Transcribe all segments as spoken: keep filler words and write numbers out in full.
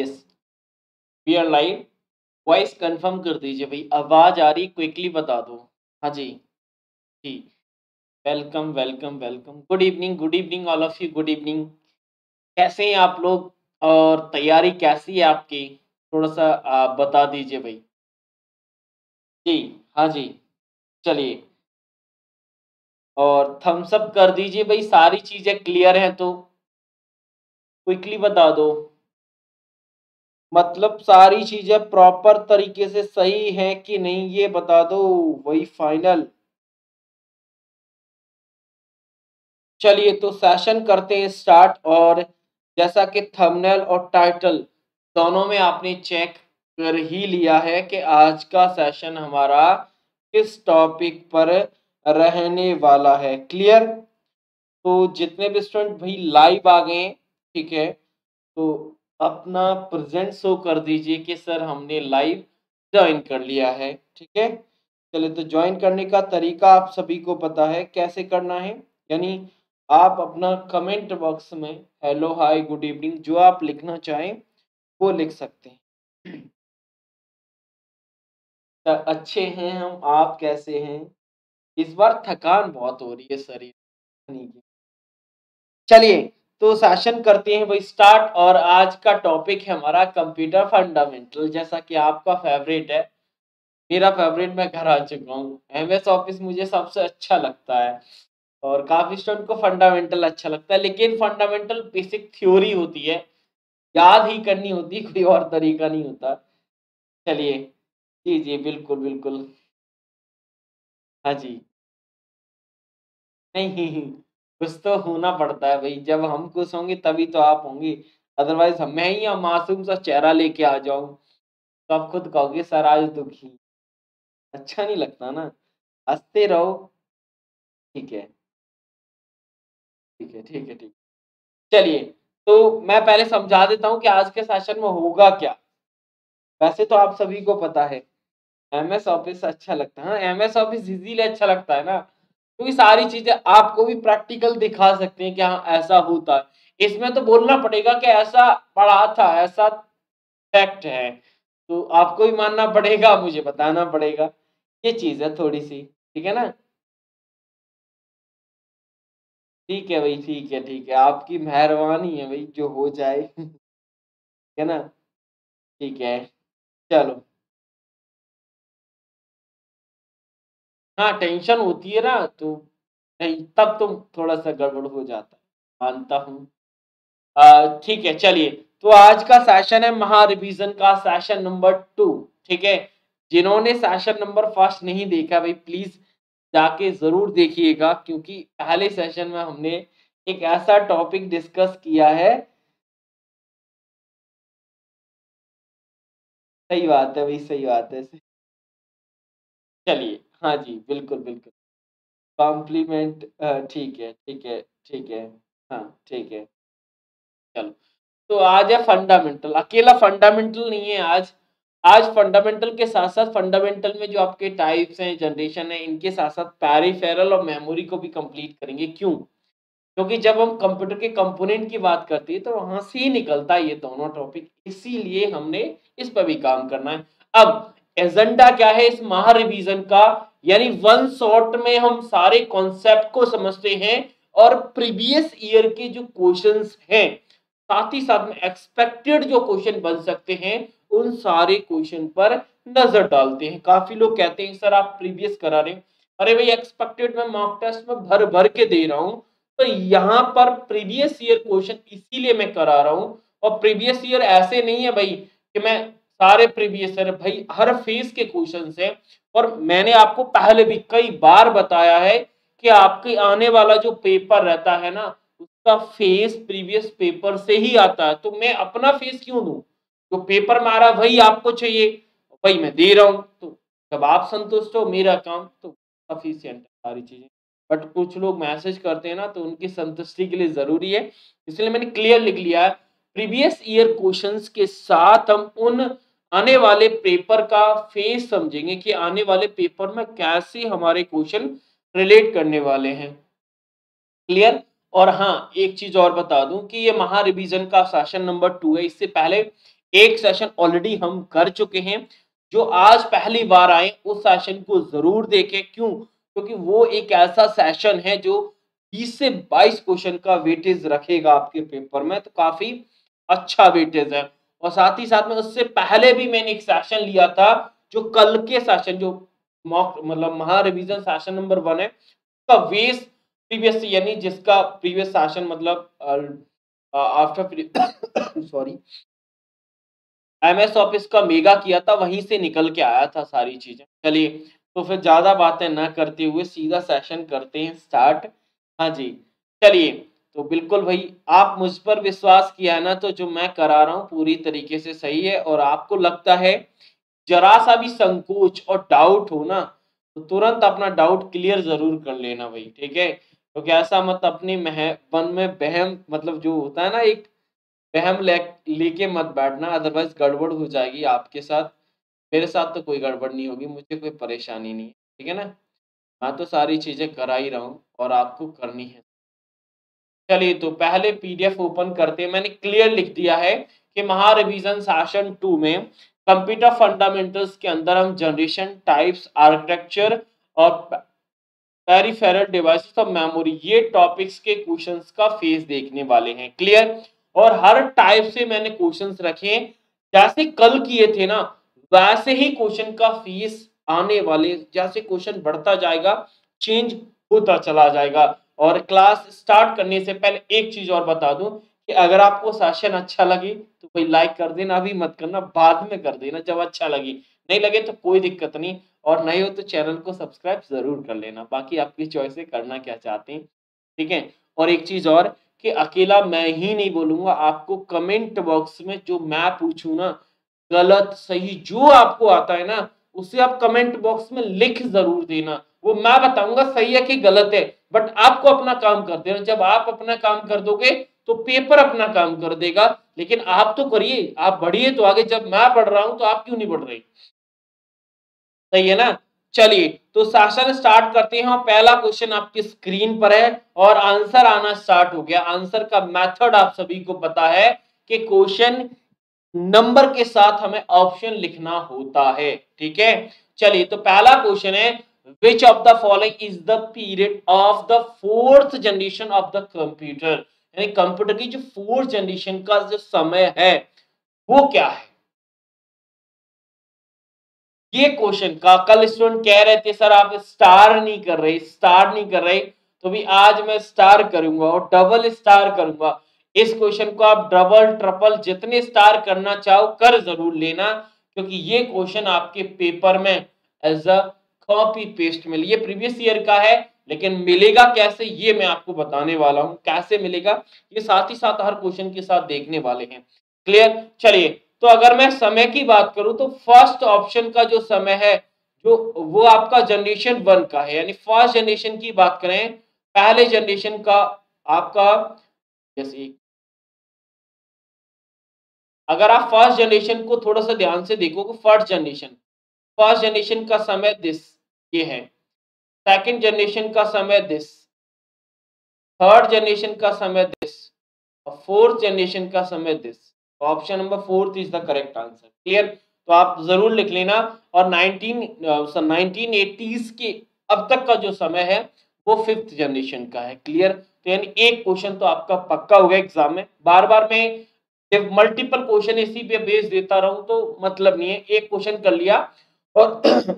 Yes we are live. Voice confirm कर दीजिए भाई, आवाज आ रही, क्विकली बता दो। हाँ जी ठीक, welcome welcome welcome, good evening good evening all of you, good evening. कैसे हैं आप लोग और तैयारी कैसी है आपकी, थोड़ा सा आप बता दीजिए भाई। जी हाँ जी चलिए, और थम्स अप कर दीजिए भाई, सारी चीजें क्लियर हैं तो क्विकली बता दो, मतलब सारी चीजें प्रॉपर तरीके से सही है कि नहीं ये बता दो, वही फाइनल। चलिए तो सेशन करते हैं स्टार्ट, और जैसा कि थंबनेल और टाइटल दोनों में आपने चेक कर ही लिया है कि आज का सेशन हमारा किस टॉपिक पर रहने वाला है। क्लियर? तो जितने भी स्टूडेंट भाई लाइव आ गए, ठीक है, तो अपना प्रेजेंट शो कर दीजिए कि सर हमने लाइव ज्वाइन कर लिया है। ठीक है चलिए, तो ज्वाइन करने का तरीका आप सभी को पता है कैसे करना है, यानी आप अपना कमेंट बॉक्स में हेलो हाय गुड इवनिंग जो आप लिखना चाहें वो लिख सकते हैं। तो अच्छे हैं हम, आप कैसे हैं? इस बार थकान बहुत हो रही है शरीर की। चलिए तो सेशन करते हैं भाई स्टार्ट, और आज का टॉपिक है हमारा कंप्यूटर फंडामेंटल, जैसा कि आपका फेवरेट है, मेरा फेवरेट, मैं घर आ चुका हूँ। एमएस ऑफिस मुझे सबसे अच्छा लगता है और काफी स्टूडेंट को फंडामेंटल अच्छा लगता है, लेकिन फंडामेंटल बेसिक थ्योरी होती है, याद ही करनी होती है, कोई और तरीका नहीं होता। चलिए जी जी बिल्कुल बिल्कुल, हाँ जी, नहीं कुछ तो होना पड़ता है भाई, जब हम खुश होंगे तभी तो आप होंगे, अदरवाइज मैं ही या मासूम सा चेहरा लेके आ जाऊं तो आप खुद कहोगे सर आज दुखी, अच्छा नहीं लगता ना, हंसते रहो। ठीक है ठीक है ठीक है ठीक। चलिए तो मैं पहले समझा देता हूँ कि आज के सेशन में होगा क्या। वैसे तो आप सभी को पता है एमएस ऑफिस अच्छा लगता है, एमएस ऑफिस इजीली अच्छा लगता है ना, क्योंकि सारी चीजें आपको भी प्रैक्टिकल दिखा सकते हैं कि हाँ ऐसा होता है। इसमें तो बोलना पड़ेगा कि ऐसा पढ़ा था, ऐसा फैक्ट है, तो आपको भी मानना पड़ेगा, मुझे बताना पड़ेगा, ये चीज है थोड़ी सी, ठीक है ना। ठीक है भाई ठीक है ठीक है, आपकी मेहरबानी है भाई, जो हो जाए है ना। ठीक है चलो, हाँ टेंशन होती है ना, तो नहीं तब तो थोड़ा सा गड़बड़ हो जाता है, मानता हूँ। ठीक है चलिए, तो आज का सेशन है महा रिवीजन का, सेशन नंबर टू। ठीक है, जिन्होंने सेशन नंबर फर्स्ट नहीं देखा भाई प्लीज जाके जरूर देखिएगा, क्योंकि पहले सेशन में हमने एक ऐसा टॉपिक डिस्कस किया है। सही बात है भाई, सही बात है। चलिए हाँ जी बिल्कुल बिल्कुल, कॉम्प्लीमेंट, ठीक है ठीक है ठीक है, हाँ ठीक है चलो। तो आज है फंडामेंटल, अकेला फंडामेंटल नहीं है आज, आज फंडामेंटल के साथ साथ फंडामेंटल में जो आपके टाइप्स हैं, जनरेशन है, इनके साथ साथ पेरिफेरल और मेमोरी को भी कंप्लीट करेंगे। क्यों? क्योंकि जब हम कंप्यूटर के कंपोनेंट की बात करते हैं तो वहां से ही निकलता है ये दोनों टॉपिक, इसीलिए हमने इस पर भी काम करना है। अब एजेंडा क्या है इस महा रिवीजन का, यानी वन शॉट में हम सारे कॉन्सेप्ट को समझते हैं और प्रीवियस ईयर के जो क्वेश्चंस हैं, साथ ही साथ में एक्सपेक्टेड जो क्वेश्चन बन सकते हैं उन सारे क्वेश्चन पर नजर डालते हैं। काफी लोग कहते हैं सर आप प्रीवियस करा रहे हैं, अरे भाई एक्सपेक्टेड मैं मॉक टेस्ट में भर भर के दे रहा हूं, तो यहाँ पर प्रीवियस ईयर क्वेश्चन इसीलिए मैं करा रहा हूँ। और प्रीवियस ईयर ऐसे नहीं है भाई कि मैं सारे प्रीवियस ईयर, भाई हर फेज के क्वेश्चन है, और मैंने आपको पहले भी कई बार बताया है कि आपके आने वाला जो पेपर रहता है ना उसका फेज प्रीवियस पेपर से ही आता है, तो मैं अपना फेज क्यों दूं, जो पेपर मारा वही आपको चाहिए, वही मैं दे रहा हूँ, तो जब आप संतुष्ट हो मेरा काम, तो सफिशिएंट सारी चीजें। बट कुछ लोग मैसेज करते हैं ना, तो उनकी संतुष्टि के लिए जरूरी है, इसलिए मैंने क्लियर लिख लिया है प्रीवियस ईयर क्वेश्चंस के साथ हम उन आने वाले पेपर का फेज समझेंगे कि आने वाले पेपर में कैसे हमारे क्वेश्चन रिलेट करने वाले हैं। क्लियर? और हाँ एक चीज और बता दूं कि ये महा रिवीजन का सेशन नंबर टू है, इससे पहले एक सेशन ऑलरेडी हम कर चुके हैं, जो आज पहली बार आए उस सेशन को जरूर देखें। क्यों? क्योंकि वो एक ऐसा सेशन है जो बीस से बाईस क्वेश्चन का वेटेज रखेगा आपके पेपर में, तो काफी अच्छा वेटेज है। और साथ ही साथ में उससे पहले भी मैंने एक सेशन लिया था जो कल के सेशन, जो मॉक मतलब महा रिवीजन सेशन नंबर वन है, उसका वेस प्रीवियस यानी जिसका प्रीवियस सेशन मतलब आफ्टर सॉरी एमएस ऑफिस का मेगा किया था, वहीं से निकल के आया था सारी चीजें। चलिए तो फिर ज्यादा बातें ना करते हुए सीधा सेशन करते हैं स्टार्ट। हाँ जी चलिए, तो बिल्कुल भाई आप मुझ पर विश्वास किया है ना, तो जो मैं करा रहा हूँ पूरी तरीके से सही है। और आपको लगता है जरा सा भी संकोच और डाउट हो ना, तो तुरंत अपना डाउट क्लियर जरूर कर लेना भाई, ठीक है? क्योंकि तो ऐसा मत अपने मह मन में बहम मतलब जो होता है ना, एक बहम ले लेके मत बैठना, अदरवाइज गड़बड़ हो जाएगी आपके साथ। मेरे साथ तो कोई गड़बड़ नहीं होगी, मुझे कोई परेशानी नहीं है, ठीक है ना? मैं तो सारी चीजें करा ही रहा हूँ और आपको करनी है। चलिए तो पहले पीडीएफ ओपन करते हैं। मैंने क्लियर लिख दिया है कि महा रिवीजन सेशन टू में कंप्यूटर फंडामेंटल्स के अंदर हम जनरेशन, टाइप्स, आर्किटेक्चर और पेरिफेरल डिवाइसेस और मेमोरी, ये टॉपिक्स के क्वेश्चंस का फेस देखने वाले हैं। क्लियर? और हर टाइप से मैंने क्वेश्चंस रखे, जैसे कल किए थे ना वैसे ही क्वेश्चन का फेस आने वाले, जैसे क्वेश्चन बढ़ता जाएगा चेंज होता चला जाएगा। और क्लास स्टार्ट करने से पहले एक चीज और बता दूं कि अगर आपको सेशन अच्छा लगे तो कोई लाइक कर देना, अभी मत करना, बाद में कर देना जब अच्छा लगे। नहीं लगे तो कोई दिक्कत नहीं, और नहीं हो तो चैनल को सब्सक्राइब जरूर कर लेना, बाकी आपकी चॉइस है करना क्या चाहते हैं, ठीक है? और एक चीज और कि अकेला मैं ही नहीं बोलूंगा, आपको कमेंट बॉक्स में जो मैं पूछूं ना, गलत सही जो आपको आता है ना, उसे आप कमेंट बॉक्स में लिख जरूर देना। वो मैं बताऊंगा सही है कि गलत है, बट आपको अपना काम कर देना। जब आप अपना काम कर दोगे तो पेपर अपना काम कर देगा, लेकिन आप तो करिए, आप बढ़िए तो आगे। जब मैं बढ़ रहा हूं तो आप क्यों नहीं बढ़ रहे, सही है ना? चलिए तो सेशन स्टार्ट करते हैं। और पहला क्वेश्चन आपकी स्क्रीन पर है और आंसर आना स्टार्ट हो गया। आंसर का मेथड आप सभी को पता है कि क्वेश्चन नंबर के साथ हमें ऑप्शन लिखना होता है, ठीक है? चलिए तो पहला क्वेश्चन है, Which of the following is the period of the fourth generation of the computer? यानी कंप्यूटर की जो फोर्थ जनरेशन का जो समय है वो क्या है? ये क्वेश्चन का कल स्टूडेंट कह रहे थे सर आप स्टार नहीं कर रहे, स्टार नहीं कर रहे, तो भी आज मैं स्टार करूंगा और डबल स्टार करूंगा। इस क्वेश्चन को आप डबल ट्रिपल जितने स्टार करना चाहो कर जरूर लेना, क्योंकि ये क्वेश्चन आपके पेपर में एज अ कॉपी पेस्ट में, ये प्रीवियस ईयर का है, लेकिन मिलेगा कैसे ये मैं आपको बताने वाला हूं, कैसे मिलेगा ये साथ ही साथ हर क्वेश्चन के साथ देखने वाले हैं। क्लियर? चलिए तो अगर मैं समय की बात करूं तो फर्स्ट ऑप्शन का जो समय है जो वो आपका जनरेशन वन का है, यानी फर्स्ट जनरेशन की बात करें, पहले जनरेशन का आपका जैसे, अगर आप फर्स्ट जनरेशन को थोड़ा सा ध्यान से देखोगे, फर्स्ट जनरेशन फर्स्ट जनरेशन का समय दिस ये है, सेकंड जनरेशन का समय दिस, थर्ड जनरेशन का समय दिस और फोर्थ जनरेशन का समय this. Option number fourth is the correct answer. Clear? तो आप जरूर लिख लेना। और नाइनटीन एटीज़ के अब तक का जो समय है वो फिफ्थ जनरेशन का है। क्लियर? तो यानी एक क्वेश्चन तो आपका पक्का हो गया एग्जाम में। बार बार मैं जब मल्टीपल क्वेश्चन इसी पे बेस देता रहूं तो मतलब नहीं है, एक क्वेश्चन कर लिया और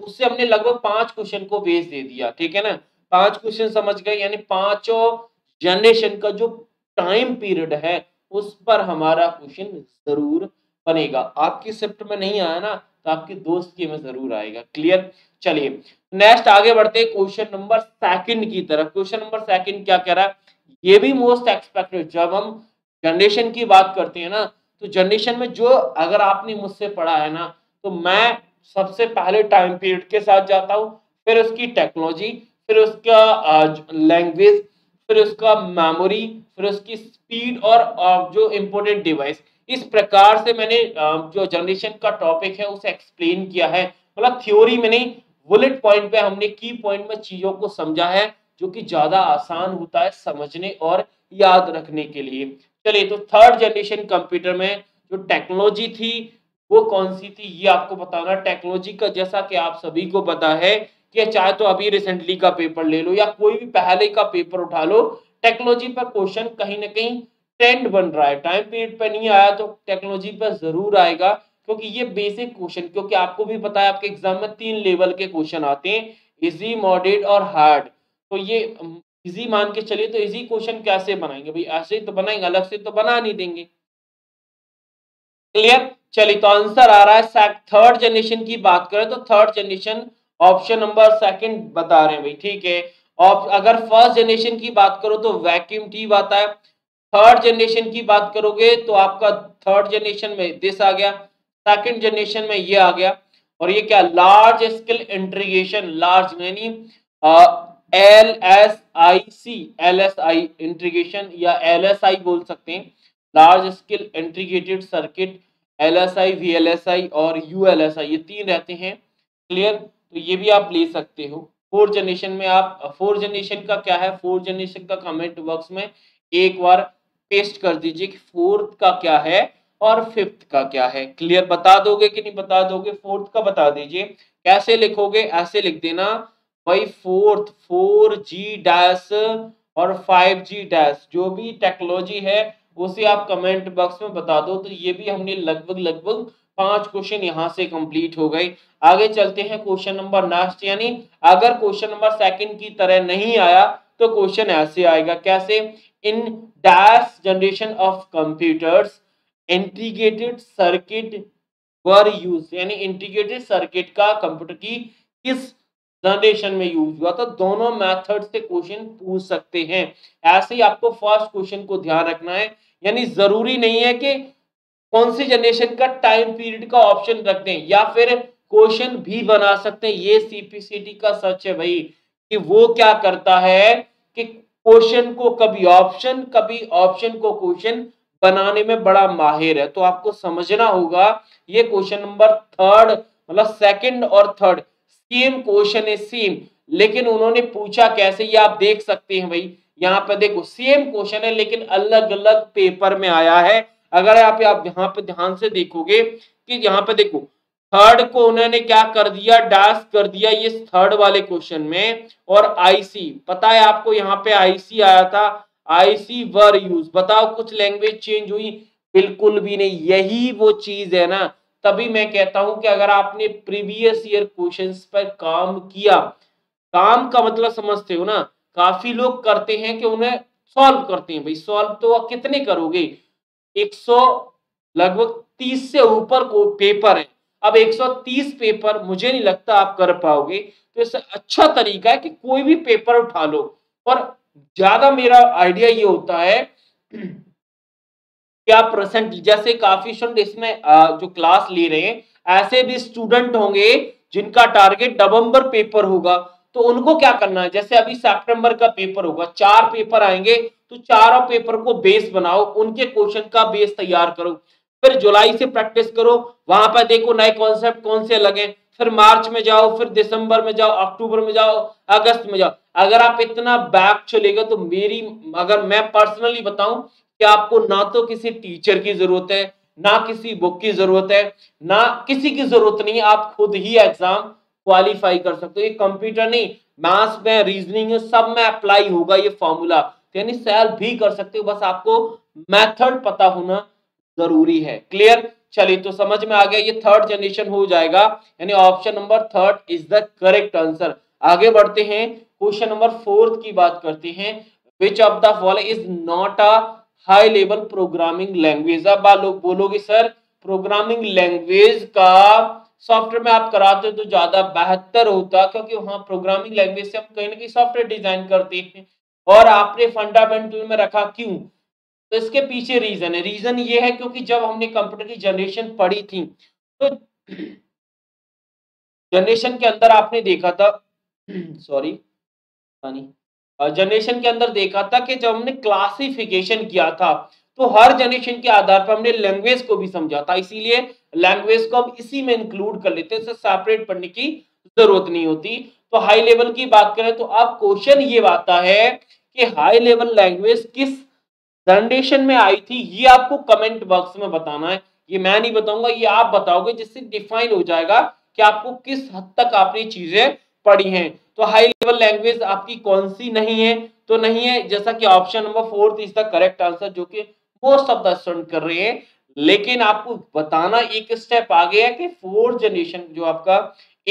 उससे हमने लगभग पांच क्वेश्चन को बेस दे दिया, ठीक है ना? पांच क्वेश्चन समझ गए, यानी पांचों जनरेशन का जो टाइम पीरियड है उस पर हमारा क्वेश्चन जरूर बनेगा। आपकी शिफ्ट में नहीं आया ना तो आपके दोस्त के में जरूर आएगा। क्लियर? चलिए नेक्स्ट आगे बढ़ते हैं क्वेश्चन नंबर सेकंड की तरफ। क्वेश्चन नंबर सेकंड क्या कह रहा है? ये भी मोस्ट एक्सपेक्टेड, जब हम जनरेशन की बात करते हैं ना तो जनरेशन में जो अगर आपने मुझसे पढ़ा है ना, तो मैं सबसे पहले टाइम पीरियड के साथ जाता हूँ, फिर उसकी टेक्नोलॉजी, फिर उसका लैंग्वेज, फिर उसका मेमोरी, फिर उसकी स्पीड और जो इम्पोर्टेंट डिवाइस। इस प्रकार से मैंने जो जनरेशन का टॉपिक है उसे एक्सप्लेन किया है, मतलब थ्योरी में नहीं, बुलेट पॉइंट पे हमने की पॉइंट में चीजों को समझा है, जो कि ज्यादा आसान होता है समझने और याद रखने के लिए। चलिए तो थर्ड जनरेशन कंप्यूटर में जो टेक्नोलॉजी थी वो कौन सी थी ये आपको बताना। टेक्नोलॉजी का जैसा कि आप सभी को पता है कि चाहे तो अभी रिसेंटली का पेपर ले लो या कोई भी पहले का पेपर उठा लो, टेक्नोलॉजी पर क्वेश्चन कहीं ना कहीं ट्रेंड बन रहा है। टाइम पीरियड पर नहीं आया तो टेक्नोलॉजी पर जरूर आएगा, क्योंकि ये बेसिक क्वेश्चन, क्योंकि आपको भी पता है आपके एग्जाम में तीन लेवल के क्वेश्चन आते हैं, इजी, मॉडरेट और हार्ड। तो ये इजी मान के चलिए, तो इजी क्वेश्चन कैसे बनाएंगे भाई, ऐसे तो बनाएंगे, अलग से तो बना नहीं देंगे। क्लियर? चलिए, तो आंसर आ रहा है थर्ड जनरेशन की बात करें तो third generation option number second बता रहे हैं भाई, ठीक है। और अगर फर्स्ट जनरेशन की बात करो तो वैक्यूम ट्यूब आता है, थर्ड जनरेशन की बात करोगे तो आपका थर्ड जनरेशन में दिस आ गया, सेकंड जनरेशन में ये आ गया, और ये क्या, लार्ज स्केल इंटीग्रेशन, लार्ज यानी L S I C, L S I integration या एल एस आई बोल सकते हैं, large scale integrated circuit, L S I, V L S I और यू एल एस आई, ये तीन रहते हैं। क्लियर? तो ये भी आप ले सकते हो। फोर्थ जनरेशन में आप, फोर्थ जनरेशन का क्या है, फोर्थ जनरेशन का कमेंट बॉक्स में एक बार पेस्ट कर दीजिए कि फोर्थ का क्या है और फिफ्थ का क्या है। क्लियर? बता दोगे कि नहीं बता दोगे? फोर्थ का बता दीजिए। कैसे लिखोगे, ऐसे लिख देना भाई, फोर्थ फोर जी डैश और फाइव जी डैश, जो भी टेक्नोलॉजी है उसे आप कमेंट बॉक्स में बता दो। तो ये भी हमने लगभग लगभग पांच क्वेश्चन यहाँ से कंप्लीट हो गए। आगे चलते हैं क्वेश्चन नंबर नेक्स्ट, यानी अगर क्वेश्चन नंबर सेकंड की तरह नहीं आया तो क्वेश्चन ऐसे आएगा, कैसे, in dash generation of computers integrated circuit were use, यानी इंटीग्रेटेड सर्किट का कंप्यूटर की किस जनरेशन में यूज हुआ। तो दोनों मेथड से क्वेश्चन पूछ सकते हैं। ऐसे ही आपको फर्स्ट क्वेश्चन को ध्यान रखना है, यानी जरूरी नहीं है कि कौन सी जनरेशन का टाइम पीरियड का ऑप्शन रख दें, या फिर क्वेश्चन भी बना सकते हैं। ये सीपीसीटी का सच है भाई कि वो क्या करता है कि क्वेश्चन को कभी ऑप्शन कभी ऑप्शन को क्वेश्चन बनाने में बड़ा माहिर है। तो आपको समझना होगा ये क्वेश्चन नंबर थर्ड मतलब सेकंड और थर्ड सेम क्वेश्चन है, सेम, लेकिन उन्होंने पूछा कैसे ये आप देख सकते हैं भाई। यहाँ पे देखो सेम क्वेश्चन है लेकिन अलग अलग पेपर में आया है। अगर आप आप यहाँ पे ध्यान से देखोगे कि यहाँ पे देखो थर्ड को उन्होंने क्या कर दिया, डैश कर दिया ये थर्ड वाले क्वेश्चन में, और आईसी पता है आपको यहाँ पे आईसी आया था, आईसी वर यूज। बताओ कुछ लैंग्वेज चेंज हुई? बिल्कुल भी नहीं। यही वो चीज है ना, तभी मैं कहता हूं कि अगर आपने प्रीवियस ईयर क्वेश्चंस पर काम किया, काम का मतलब समझते हो ना, काफी लोग करते हैं कि उन्हें सॉल्व करते हैं भाई, सॉल्व तो आप कितने करोगे, एक सौ लगभग तीस से ऊपर को पेपर है। अब एक सौ तीस पेपर मुझे नहीं लगता आप कर पाओगे, तो इससे अच्छा तरीका है कि कोई भी पेपर उठा लो। और ज्यादा मेरा आइडिया ये होता है कि आप प्रेजेंट, जैसे काफी स्टूडेंट इसमें जो क्लास ले रहे हैं, ऐसे भी स्टूडेंट होंगे जिनका टारगेट नवंबर पेपर होगा, तो उनको क्या करना है, जैसे अभी सितंबर का पेपर होगा, चार पेपर आएंगे तो चारों पेपर को बेस बनाओ, उनके क्वेश्चन का बेस तैयार करो, फिर जुलाई से प्रैक्टिस करो, वहां पर देखो नए कॉन्सेप्ट कौन से लगे, फिर मार्च में जाओ, फिर दिसंबर में जाओ, अक्टूबर में जाओ, अगस्त में जाओ। अगर आप इतना बैक चलेगा तो मेरी, अगर मैं पर्सनली बताऊं कि आपको ना तो किसी टीचर की जरूरत है, ना किसी बुक की जरूरत है, ना किसी की जरूरत नहीं, आप खुद ही एग्जाम क्वालिफाई कर सकते हो। ये कंप्यूटर नहीं, मैथ्स में, रीजनिंग सब में अप्लाई होगा ये फॉर्मूला, यानी सैल्फ भी कर सकते हो, बस आपको मैथड पता होना जरूरी है। क्लियर? चलिए, तो समझ में आ गया, ये थर्ड जनरेशन हो जाएगा, यानी option number third is the correct answer. आगे बढ़ते हैं, क्वेश्चन नंबर फोर्थ की बात करते हैं, which of the following is not a high level programming language. अब आप लोग बोलोगे सर प्रोग्रामिंग लैंग्वेज का सॉफ्टवेयर में आप कराते तो ज्यादा बेहतर होता, क्योंकि वहां प्रोग्रामिंग लैंग्वेज से हम कहीं ना कहीं सॉफ्टवेयर डिजाइन करते हैं और आपने फंडामेंटल में रखा क्यों, तो इसके पीछे रीजन है। रीजन ये है क्योंकि जब हमने कंप्यूटर की जनरेशन पढ़ी थी तो जनरेशन के अंदर आपने देखा था, सॉरी जनरेशन के अंदर देखा था कि जब हमने क्लासिफिकेशन किया था तो हर जनरेशन के आधार पर हमने लैंग्वेज को भी समझा था, इसीलिए लैंग्वेज को हम इसी में इंक्लूड कर लेते हैं, इसे सेपरेट पढ़ने की जरूरत नहीं होती। तो हाई लेवल की बात करें तो अब क्वेश्चन ये आता है कि हाई लेवल लैंग्वेज किस जनरेशन में आई थी, ये आपको कमेंट बॉक्स में बताना है। ये मैं नहीं बताऊंगा, ये आप बताओगे, जिससे डिफाइन हो जाएगा कि आपको किस हद तक आपने चीजें पढ़ी हैं। तो हाई लेवल लैंग्वेज आपकी कौन सी नहीं है, तो नहीं है जैसा कि option number fourth is the correct answer, जो कि मोस्ट ऑफ द स्टूडेंट कर रहे हैं। लेकिन आपको बताना एक स्टेप आगे है कि फोर्थ जनरेशन जो आपका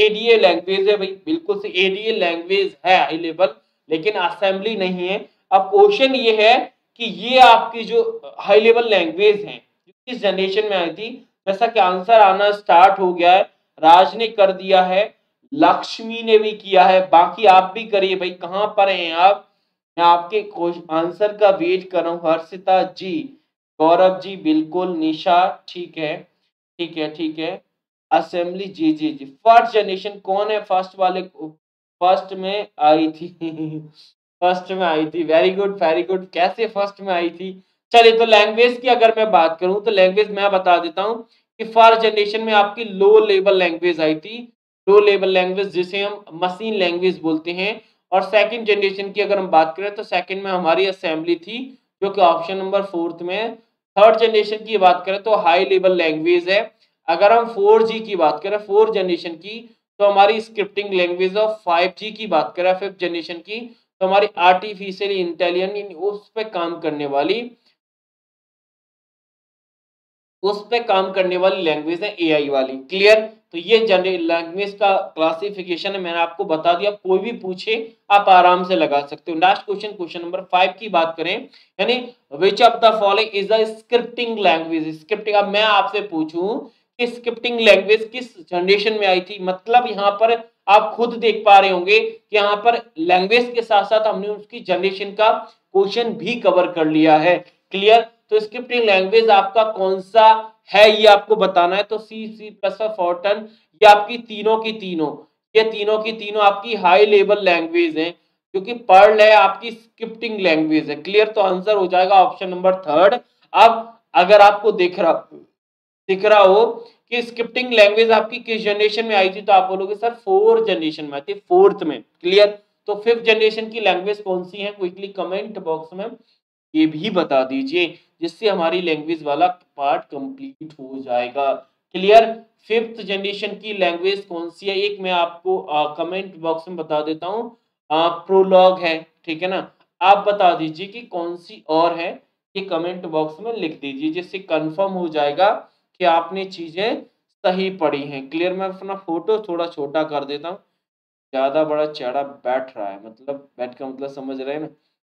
एडीए लैंग्वेज है, भाई बिल्कुल से एडीए लैंग्वेज है हाई लेवल, लेकिन असेंबली नहीं है। अब क्वेश्चन ये है कि ये आपकी जो हाई लेवल लैंग्वेज है किस जनरेशन में आई थी, जैसा कि आंसर आना स्टार्ट हो गया है। राज ने कर दिया है, लक्ष्मी ने भी किया है, बाकी आप भी करिए भाई, कहाँ पर हैं आप, मैं आपके आंसर का वेट कर रहा हूँ। हर्षिता जी, गौरव जी बिल्कुल, निशा ठीक है ठीक है ठीक है, असेंबली जी जी जी। फर्स्ट जनरेशन कौन है, फर्स्ट वाले, फर्स्ट में आई थी फर्स्ट में आई थी, वेरी गुड वेरी गुड, कैसे फर्स्ट में आई थी। चलिए, तो लैंग्वेज की अगर मैं बात करूं तो लैंग्वेज मैं बता देता हूं कि फर्स्ट जनरेशन में आपकी लो लेवल लैंग्वेज आई थी, लो लेवल लैंग्वेज जिसे हम मशीन लैंग्वेज बोलते हैं। और सेकंड जनरेशन की अगर हम बात करें तो सेकंड में हमारी असेंबली थी, जो कि ऑप्शन नंबर फोर्थ में। थर्ड जनरेशन की बात करें तो हाई लेवल लैंग्वेज है। अगर हम फोर जी की बात करें, फोर्थ जनरेशन की, तो हमारी स्क्रिप्टिंग लैंग्वेज। और फाइव जी की बात करें, फिफ्थ जनरेशन की, तो हमारी आर्टिफिशियल इंटेलिजेंस, उस पर काम करने वाली उस पे काम करने वाली लैंग्वेज है, एआई वाली। क्लियर? तो ये जनरल लैंग्वेज का क्लासिफिकेशन है, मैंने आपको बता दिया। कोई भी पूछे आप आराम से लगा सकते हो। Last question, question number five की बात करें, यानी which of the following is a scripting language. Scripting, अब मैं आपसे पूछूं कि स्क्रिप्टिंग लैंग्वेज किस जनरेशन में आई थी, मतलब यहाँ पर आप खुद देख पा रहे होंगे कि यहाँ पर लैंग्वेज के साथ साथ हमने उसकी जनरेशन का क्वेश्चन भी कवर कर लिया है। क्लियर? तो स्क्रिप्टिंग लैंग्वेज आपका कौन सा है ये आपको बताना है। तो C, C plus plus, Fortran, ये आपकी तीनों की तीनों ये तीनों की तीनों आपकी हाई लेवल लैंग्वेज हैं, क्योंकि पर्ल है आपकी स्क्रिप्टिंग लैंग्वेज है। क्लियर? तो आंसर हो जाएगा ऑप्शन नंबर थर्ड। अब अगर आपको दिख रहा दिख रहा हो कि स्क्रिप्टिंग लैंग्वेज आपकी किस जनरेशन में आई थी, तो आप बोलोगे सर फोर्थ जनरेशन में आई थी, फोर्थ में। क्लियर? तो फिफ्थ जनरेशन की लैंग्वेज कौन सी है, क्विकली कमेंट बॉक्स में ये भी बता दीजिए, जिससे हमारी लैंग्वेज वाला पार्ट कंप्लीट हो जाएगा। क्लियर? फिफ्थ जनरेशन की लैंग्वेज कौन सी है, एक मैं आपको कमेंट बॉक्स में बता देता हूँ, प्रोलॉग है, ठीक है ना। आप बता दीजिए कि कौन सी और है, ये कमेंट बॉक्स में लिख दीजिए, जिससे कंफर्म हो जाएगा कि आपने चीजें सही पढ़ी हैं। क्लियर? मैं अपना फोटो थोड़ा छोटा कर देता हूँ, ज्यादा बड़ा चेहरा बैठ रहा है, मतलब बैठ का मतलब समझ रहे हैं ना,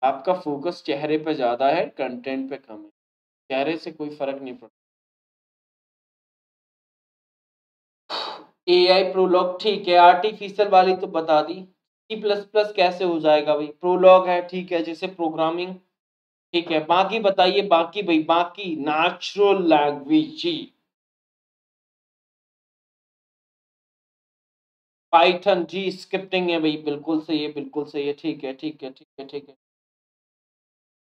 आपका फोकस चेहरे पे ज्यादा है, कंटेंट पे कम है। चेहरे से कोई फर्क नहीं पड़ता। एआई प्रोलॉग ठीक है, आर्टिफिशियल वाली तो बता दी। सी प्लस प्लस कैसे हो जाएगा भाई, प्रोलॉग है ठीक है, जैसे प्रोग्रामिंग ठीक है। बाकी बताइए, बाकी भाई बाकी नेचुरल लैंग्वेज जी, पाइथन जी स्क्रिप्टिंग है भाई, बिल्कुल सही है बिल्कुल सही है, ठीक है ठीक है ठीक है ठीक है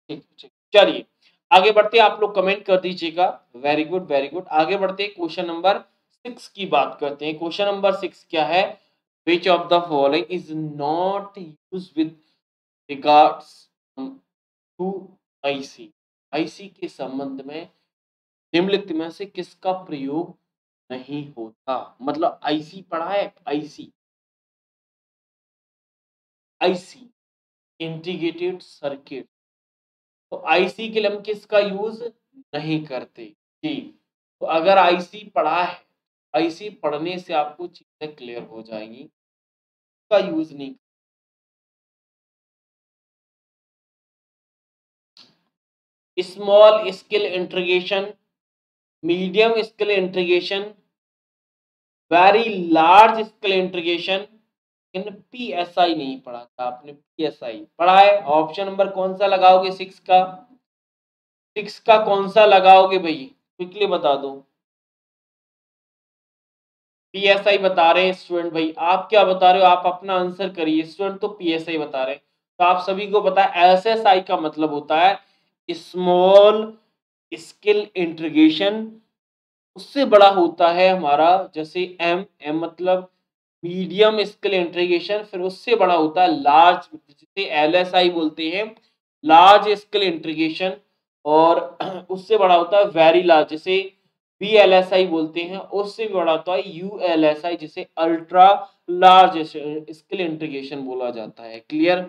ठीक ठीक। चलिए आगे बढ़ते हैं, आप लोग कमेंट कर दीजिएगा, वेरी गुड वेरी गुड। आगे बढ़ते हैं, क्वेश्चन नंबर सिक्स की बात करते हैं। क्वेश्चन नंबर सिक्स क्या है, which of the following is not use with regards to IC. IC के संबंध में निम्नलिखित में से किसका प्रयोग नहीं होता, मतलब आईसी पढ़ा है, आईसी आईसी इंटीग्रेटेड सर्किट, तो आईसी के लिए हम किसका यूज नहीं करते जी। तो अगर आईसी पढ़ा है, आईसी पढ़ने से आपको चीजें क्लियर हो जाएंगी, का यूज नहीं। Small scale integration, medium scale integration, very large scale integration, PSI नहीं पढ़ा था आपने, पीएसआई पढ़ा है। ऑप्शन नंबर कौन सा लगाओगे, सिक्स का सिक्स का कौन सा लगाओगे भाई, क्विकली बता दो। पीएसआई बता रहे हैं स्टूडेंट, भाई आप क्या बता रहे हो, आप अपना आंसर करिए स्टूडेंट। तो पीएसआई बता रहे हैं, तो आप सभी को पता है एसएसआई का मतलब होता है स्मॉल स्केल इंटीग्रेशन, उससे बड़ा होता है हमारा जैसे एम एम मतलब मीडियम स्केल इंटीग्रेशन, फिर उससे बड़ा होता है लार्ज, जिसे एलएसआई बोलते हैं, लार्ज स्केल इंटीग्रेशन, और उससे बड़ा होता है वेरी लार्ज, जिसे बी एल एस आई बोलते हैं, उससे भी बड़ा होता है यू एल एस आई जिसे अल्ट्रा लार्ज स्केल इंटीग्रेशन बोला जाता है। क्लियर।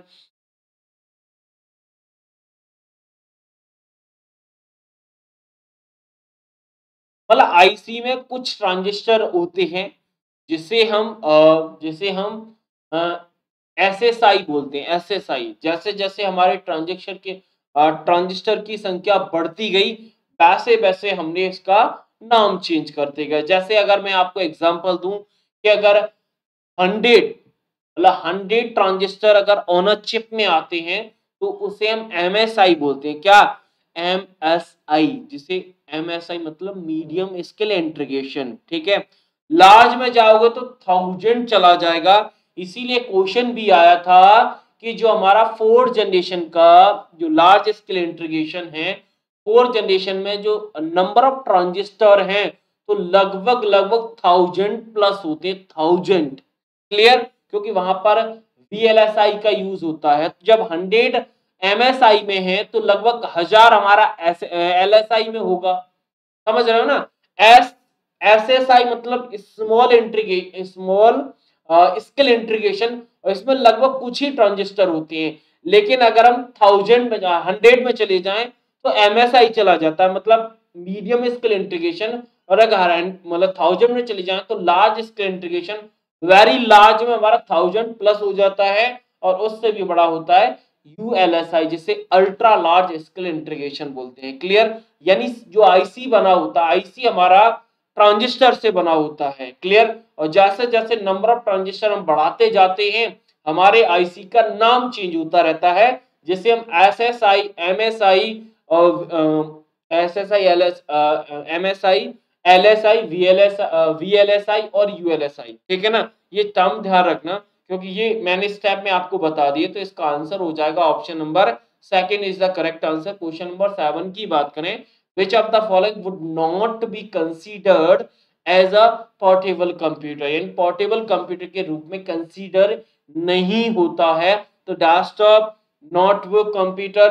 मतलब आईसी में कुछ ट्रांजिस्टर होते हैं जिसे हम जिसे हम एस एस आई बोलते हैं। एस एस आई जैसे जैसे हमारे ट्रांजिस्टर के ट्रांजिस्टर की संख्या बढ़ती गई वैसे वैसे हमने इसका नाम चेंज करते गए। जैसे अगर मैं आपको एग्जांपल दूं कि अगर हंड्रेड मतलब हंड्रेड ट्रांजिस्टर अगर ऑन अ चिप में आते हैं तो उसे हम एम एस आई बोलते हैं। क्या? एम एस आई जिसे एम एस आई मतलब मीडियम स्केल इंटीग्रेशन। ठीक है। लार्ज में जाओगे तो थाउजेंड चला जाएगा। इसीलिए क्वेश्चन भी आया था कि जो हमारा फोर्थ जनरेशन का जो लार्ज स्केल इंटीग्रेशन है, फोर्थ जनरेशन में जो नंबर ऑफ ट्रांजिस्टर हैं तो लगभग लगभग थाउजेंड प्लस होते हैं। थाउजेंड। क्लियर। क्योंकि वहां पर बी एल एस आई का यूज होता है। जब हंड्रेड एम एस आई में है तो लगभग हजार हमारा एल एस आई में होगा। समझ रहे हो ना। एस एस एस आई मतलब small integration, small scale integration, और इसमें लगभग कुछ ही ट्रांजिस्टर होते हैं। लेकिन अगर हम थाउजेंड में हंड्रेड में चले जाएं तो एम एस आई चला जाता है मतलब मीडियम स्केल इंटीग्रेशन, और अगर मतलब थाउजेंड में चले जाएं तो large scale integration. Very large में हमारा थाउजेंड प्लस हो जाता है और उससे भी बड़ा होता है यू एल एस आई जिसे अल्ट्रा लार्ज स्केल इंटीग्रेशन बोलते हैं। क्लियर। यानी जो आईसी बना होता है, आईसी हमारा ट्रांजिस्टर से बना होता है। क्लियर। और जैसे जैसे नंबर ऑफ ट्रांजिस्टर हम बढ़ाते जाते हैं हमारे आईसी का नाम चेंज होता रहता है, जिसे हम S S I, M S I और S S I, M S I, L S I, V L S I और यू एल एस आई। ठीक है ना। ये टर्म ध्यान रखना क्योंकि ये मैंने स्टेप में आपको बता दिए। तो इसका आंसर हो जाएगा option number second is the correct answer. Question number seven की बात करें, which of the following would not be considered as a portable computer? यानी portable computer के रूप में consider नहीं होता है। तो desktop, notebook computer,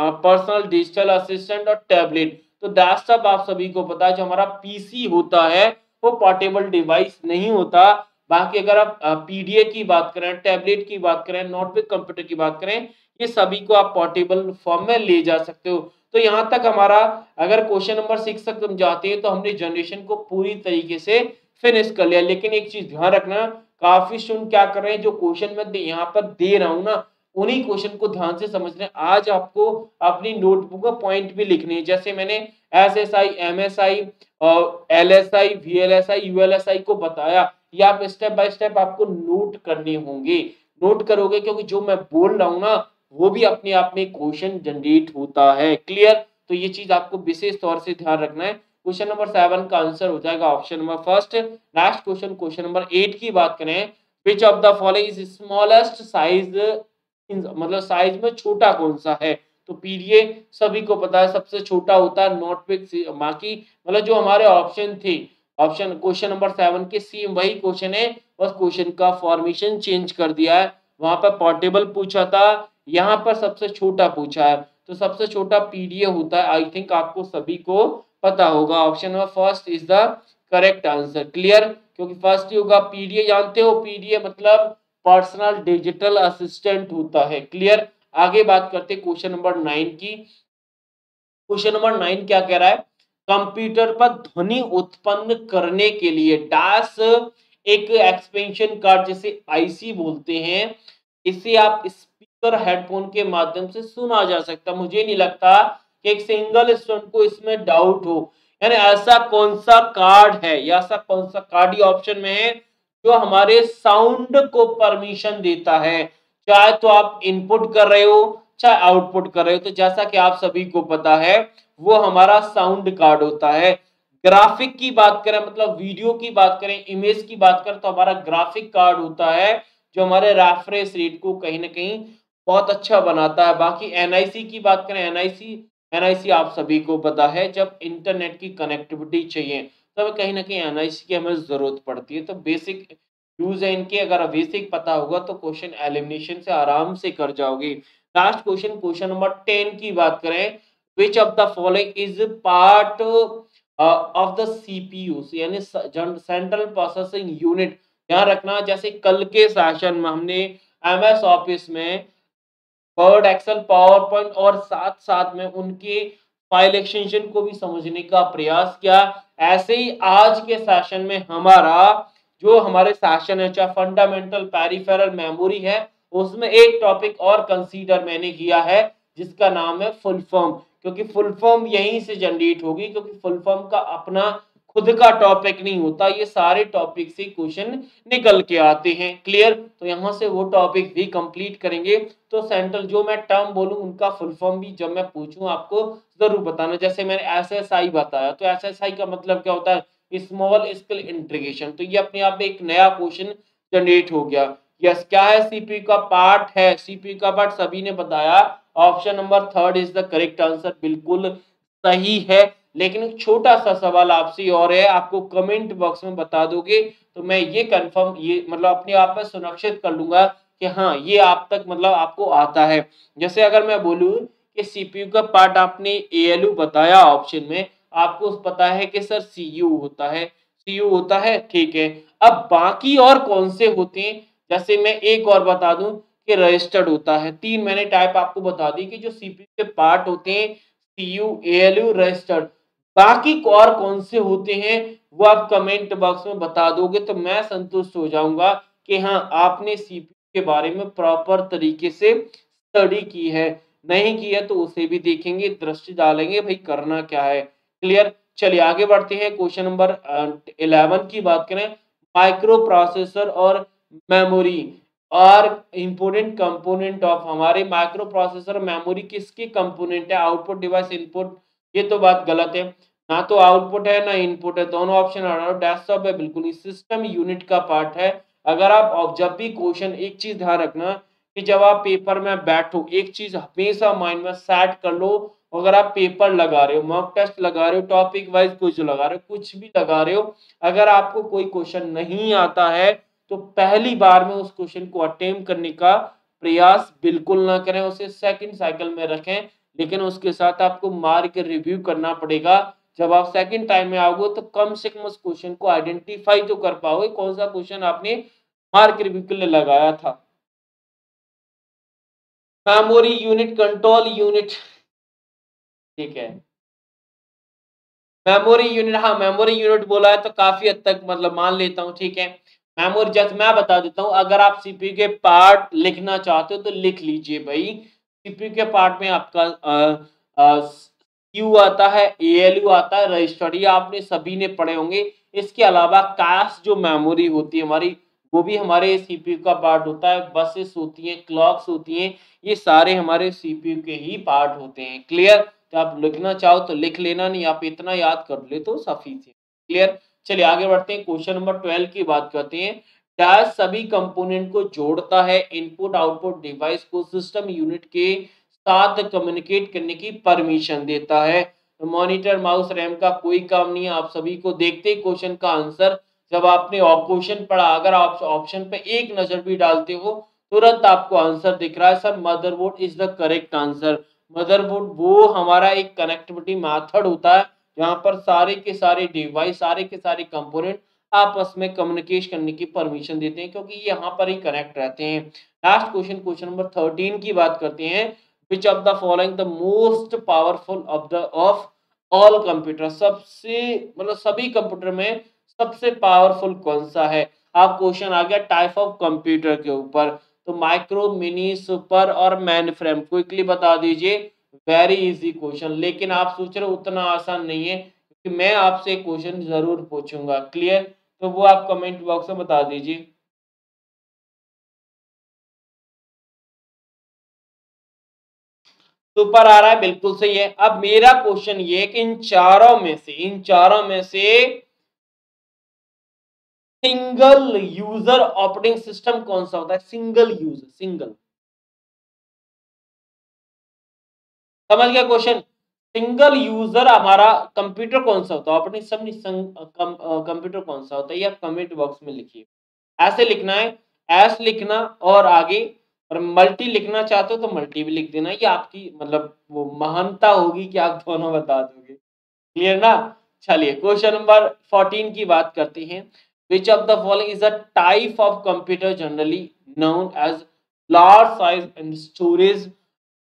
personal digital assistant और टैबलेट। तो डेस्कटॉप आप सभी को पता है जो हमारा पीसी होता है वो पोर्टेबल डिवाइस नहीं होता। बाकी अगर आप पीडीए की बात करें, टैबलेट की बात करें, नोटबुक कंप्यूटर की बात करें, ये सभी को आप पोर्टेबल फॉर्म में ले जा सकते हो। तो यहाँ तक हमारा अगर क्वेश्चन नंबर सिक्स तक तुम जाते हैं तो हमने जनरेशन को पूरी तरीके से फिनिश कर लिया। लेकिन एक चीज ध्यान रखना, काफी स्टूडेंट क्या कर रहे हैं, जो क्वेश्चन मैं यहाँ पर दे रहा हूँ ना उन्हीं क्वेश्चन को ध्यान से समझ रहे हैं। आज आपको अपनी नोटबुक में पॉइंट भी लिखने हैं। जैसे मैंने S S I, M S I और L S I, V L S I, U L S I को बताया, ये आप स्टेप बाय स्टेप आपको नोट करने होंगे। नोट करोगे क्योंकि जो मैं बोल रहा हूँ ना वो भी अपने आप में क्वेश्चन जनरेट होता है। क्लियर। तो ये चीज आपको विशेष तौर से ध्यान रखना है। क्वेश्चन नंबर सेवन का आंसर हो जाएगा option number first. Next question, question number eight की बात करें, which of the following is smallest size, मतलब साइज में छोटा कौन सा है? तो पीडीए सभी को पता है सबसे छोटा होता है, नोटबुक। बाकी मतलब जो हमारे ऑप्शन थे, ऑप्शन क्वेश्चन नंबर सेवन के सेम वही क्वेश्चन है, बस क्वेश्चन का फॉर्मेशन चेंज कर दिया है। वहां पर पोर्टेबल पूछा था, यहाँ पर सबसे छोटा पूछा है। तो सबसे छोटा पीडीए होता है। आई थिंक आपको सभी को पता होगा। Option number first is the correct answer. Clear. क्योंकि फर्स्ट ही होगा। पीडीए जानते हो, पीडीए मतलब पर्सनल डिजिटल असिस्टेंट होता है। क्लियर। आगे बात करते हैं क्वेश्चन नंबर नाइन की। क्वेश्चन नंबर नाइन क्या कह रहा है? कंप्यूटर पर ध्वनि उत्पन्न करने के लिए डैश एक एक्सपेंशन कार्ड जिसे आईसी बोलते हैं, इसे आप स्पीकर हेडफोन के माध्यम से सुना जा सकता। मुझे नहीं लगता कि एक सिंगल स्टूडेंट को इसमें डाउट हो। यानी ऐसा कौन सा कार्ड है या ऐसा कौन सा कार्ड ही ऑप्शन में है जो हमारे साउंड को परमिशन देता है, चाहे तो आप इनपुट कर रहे हो चाहे आउटपुट कर रहे हो। तो जैसा कि आप सभी को पता है वो हमारा साउंड कार्ड होता है। ग्राफिक की बात करें मतलब वीडियो की बात करें, इमेज की बात करें तो हमारा ग्राफिक कार्ड होता है जो हमारे रेफरेंस रेट को कहीं ना कहीं बहुत अच्छा बनाता है। बाकी एन आई सी की बात करें, एन आई सी एन आई सी आप सभी को पता है जब इंटरनेट की कनेक्टिविटी चाहिए तब तो कहीं ना कहीं एन आई सी की हमें ज़रूरत पड़ती है। तो बेसिक यूज है इनके। अगर बेसिक पता होगा तो क्वेश्चन एलिमिनेशन से आराम से कर जाओगे। Last question, question number ten की बात करें, which of the following is part of the CPU यानी सेंट्रल प्रोसेसिंग यूनिट। यहाँ रखना जैसे कल के सेशन में हमने एमएस ऑफिस में वर्ड, एक्सेल, पावर पॉइंट और साथ साथ में उनके फाइल एक्सटेंशन को भी समझने का प्रयास किया, ऐसे ही आज के सेशन में हमारा जो हमारे सेशन है चाहे फंडामेंटल पेरिफेरल मेमोरी है उसमें एक टॉपिक और कंसीडर मैंने किया है जिसका नाम है फुल फॉर्म, क्योंकि फुल फॉर्म यहीं से जनरेट होगी, क्योंकि फुल फॉर्म का अपना खुद का टॉपिक नहीं होता, ये सारे टॉपिक से क्वेश्चन निकल के आते हैं। क्लियर? तो यहाँ से वो टॉपिक भी कंप्लीट करेंगे। तो सेंट्रल जो मैं टर्म बोलूँ उनका फुल फॉर्म भी जब मैं पूछूँ आपको जरूर बताना। जैसे मैंने एस एस आई बताया, तो एस एस आई का मतलब क्या होता है? Small scale integration. तो ये अपने आप में एक नया क्वेश्चन जनरेट हो गया। यस, क्या है? सीपी का पार्ट है। सीपी का पार्ट सभी ने बताया, option number third is the correct answer, बिल्कुल सही है। लेकिन एक छोटा सा सवाल आपसे और है, आपको कमेंट बॉक्स में बता दोगे तो मैं ये कंफर्म, ये मतलब अपने आप में सुनिश्चित कर लूंगा कि हाँ ये आप तक मतलब आपको आता है। जैसे अगर मैं बोलूँ कि सीपीयू का पार्ट आपने एएलयू बताया ऑप्शन में, आपको पता है कि सर सीयू होता है, सीयू होता है, ठीक है। अब बाकी और कौन से होते हैं? जैसे मैं एक और बता दूं कि रजिस्टर्ड होता है। तीन मैंने टाइप आपको बता दी कि जो सीपीयू के पार्ट होते हैं सीयू, एएलयू, रजिस्टर्ड, बाकी और कौन से होते हैं वो आप कमेंट बॉक्स में बता दोगे तो मैं संतुष्ट हो जाऊंगा कि हाँ आपने सीपीयू के बारे में प्रॉपर तरीके से स्टडी की है। नहीं की है तो उसे भी देखेंगे, दृष्टि डालेंगे भाई करना क्या है। क्लियर? चलिए आगे बढ़ते हैं। क्वेश्चन नंबर इलेवन की बात करें, माइक्रो प्रोसेसर और मेमोरी और इंपोर्टेंट कंपोनेंट ऑफ। हमारे माइक्रो प्रोसेसर मेमोरी किसके कंपोनेंट है? आउटपुट डिवाइस, इनपुट, ये तो बात गलत है ना, तो आउटपुट है ना इनपुट है, दोनों ऑप्शन डेस्कटॉप है, बिल्कुल नहीं, सिस्टम यूनिट का पार्ट है। अगर आप जब भी क्वेश्चन, एक चीज ध्यान रखना कि जब आप पेपर में बैठो एक चीज हमेशा माइंड में सेट कर लो, अगर आप पेपर लगा रहे हो, मॉक टेस्ट लगा रहे हो, टॉपिक वाइज कुछ लगा रहे हो, कुछ भी लगा रहे हो, अगर आपको कोई क्वेश्चन नहीं आता है तो पहली बार में उस क्वेश्चन को अटेम्प्ट करने का प्रयास बिल्कुल ना करें, उसे सेकंड साइकिल में रखें। लेकिन उसके साथ आपको मार्क रिव्यू करना पड़ेगा। जब आप सेकंड टाइम में आओगे तो कम से कम उस क्वेश्चन को आइडेंटिफाई तो कर पाओगे कौन सा क्वेश्चन आपने मार्क रिव्यू के लिए लगाया था। मेमोरी यूनिट, कंट्रोल यूनिट, ठीक है, मेमोरी यूनिट, हाँ मेमोरी यूनिट बोला है तो काफी हद तक मतलब मान लेता हूँ, ठीक है। मेमोरी जस्ट मैं बता देता हूँ, अगर आप सीपीयू के पार्ट लिखना चाहते हो तो लिख लीजिए भाई। सीपीयू के पार्ट में आपका सीयू आता है, एएलयू आता है, रजिस्टर, ये आपने सभी ने पढ़े होंगे। इसके अलावा कैश जो मेमोरी होती है हमारी वो भी हमारे सीपीयू का पार्ट होता है, बसेस होती हैं, क्लॉक्स होती हैं, ये सारे हमारे सीपीयू के ही पार्ट होते हैं। क्लियर? तो आप लिखना चाहो तो लिख लेना, नहीं आप इतना याद कर ले तो सफीस है। क्लियर? चलिए आगे बढ़ते हैं। क्वेश्चन नंबर ट्वेल्व की बात करते हैं। डैश सभी कंपोनेंट को जोड़ता है, इनपुट आउटपुट डिवाइस को सिस्टम यूनिट के साथ कम्युनिकेट करने की परमिशन देता है। मॉनिटर, माउस, रैम का कोई काम नहीं है। आप सभी को देखते क्वेश्चन का आंसर, जब आपने ऑप्शन पढ़ा, अगर आप ऑप्शन पे एक नजर भी डालते हो तुरंत आपको आंसर दिख रहा है। Sir motherboard is the correct answer. Motherboard वो हमारा एक कनेक्टिविटी मेथड होता है जहाँ पर सारे के सारे डिवाइस, सारे के सारे कंपोनेंट आपस में कम्युनिकेशन करने की परमिशन देते हैं, क्योंकि ये यहाँ पर ही कनेक्ट रहते हैं। Last question, question number thirteen की बात करते हैं। Which of the following the most powerful of the of all computer. सबसे मतलब सभी कंप्यूटर में सबसे पावरफुल कौन सा है? आप क्वेश्चन आ गया टाइप ऑफ कंप्यूटर के ऊपर, तो माइक्रो, मिनी, सुपर और मेनफ्रेम, क्विकली बता दीजिए। वेरी इजी क्वेश्चन, लेकिन आप सोच रहे हो उतना आसान नहीं है, क्योंकि मैं आपसे क्वेश्चन जरूर पूछूंगा। क्लियर? तो वो आप कमेंट बॉक्स में बता दीजिए। सुपर आ रहा है, बिल्कुल सही है। अब मेरा क्वेश्चन ये है कि इन चारों में से इन चारों में से सिंगल यूजर ऑपरेटिंग सिस्टम कौन सा होता है? सिंगल यूजर, सिंगल, समझ गया क्वेश्चन। सिंगल यूजर हमारा कंप्यूटर कौन सा होता है? ऑपरेटिंग सिस्टम कंप्यूटर कौन सा होता है? ये आप कमेंट बॉक्स में लिखिए। ऐसे लिखना है, एस लिखना और आगे, और मल्टी लिखना चाहते हो तो मल्टी भी लिख देना। ये आपकी मतलब वो महानता होगी कि आप दोनों बता दोगे। क्लियर ना? चलिए क्वेश्चन नंबर फोर्टीन की बात करते हैं। Which of the following is a type of computer generally known as large size and storage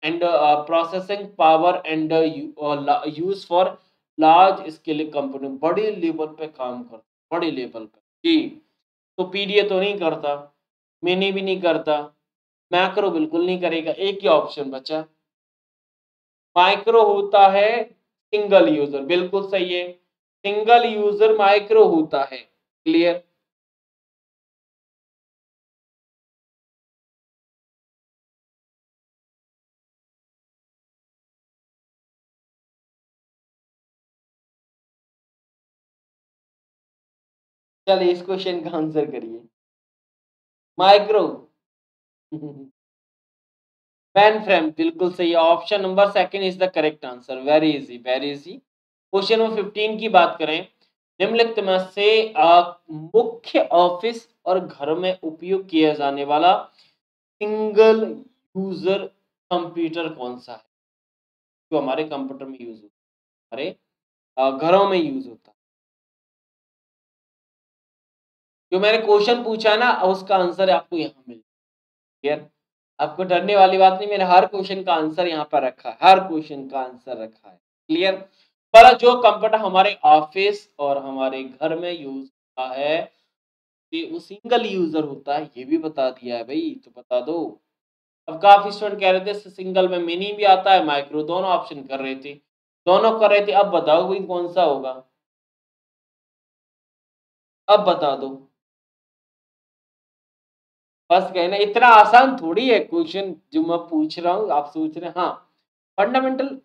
and uh, processing power and uh, use for large scale computing? बड़े level पे काम करता, बड़े level पे जी। तो पीडीए तो नहीं करता, मिनी भी नहीं करता, मैक्रो बिल्कुल नहीं करेगा। एक ही ऑप्शन बचा, माइक्रो होता है सिंगल यूजर, बिल्कुल सही है, सिंगल यूजर माइक्रो होता है। क्लियर, चलिए इस क्वेश्चन का आंसर करिए। माइक्रो पैन फ्रेम बिल्कुल सही है, option number second is the correct answer. Very easy, very easy. Question number fifteen की बात करें, निम्नलिखित में से मुख्य ऑफिस और घर में उपयोग किया जाने वाला सिंगल यूजर कंप्यूटर कौन सा है जो तो हमारे कंप्यूटर में यूज होता है, हमारे घरों में यूज होता है? जो मैंने क्वेश्चन पूछा ना उसका आंसर आपको यहाँ मिल क्लियर, आपको डरने वाली बात नहीं। मैंने हर क्वेश्चन का आंसर यहाँ पर रखा है, हर क्वेश्चन का आंसर रखा है। क्लियर, पर जो कंप्यूटर हमारे ऑफिस और हमारे घर में यूज होता है वो सिंगल यूजर होता है, ये भी बता दिया है भाई, तो बता दो। अब काफी स्टूडेंट कह रहे थे सिंगल में मिनी भी आता है, माइक्रो, दोनों ऑप्शन कर रहे थे, दोनों कर रहे थे। अब बताओ भाई कौन सा होगा, अब बता दो। बस कहना इतना आसान थोड़ी है क्वेश्चन जो मैं पूछ रहा हूँ, आप सोच रहे हैं हाँ फंडामेंटल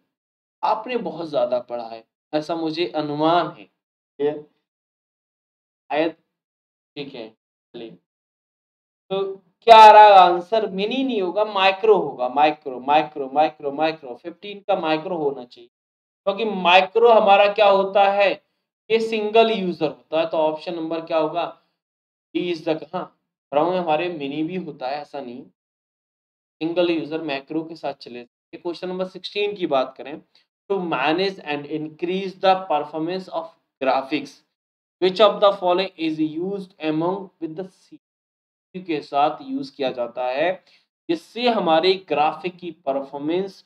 आपने बहुत ज्यादा पढ़ा है, ऐसा मुझे अनुमान है। ठीक है, तो क्या आ रहा आंसर? मिनी नहीं होगा, माइक्रो होगा। Micro micro micro micro fifteen का माइक्रो होना चाहिए, क्योंकि तो माइक्रो हमारा क्या होता है, ये सिंगल यूजर होता है। तो ऑप्शन नंबर क्या होगा, डी इज द कहाँ में हमारे मिनी भी होता है, ऐसा नहीं, सिंगल यूजर माइक्रो के साथ चले। क्वेश्चन नंबर सिक्सटीन की बात करें, to manage and increase the performance of graphics, which of the following is used among with the C P U के साथ यूज किया जाता है जिससे हमारे ग्राफिक की परफॉर्मेंस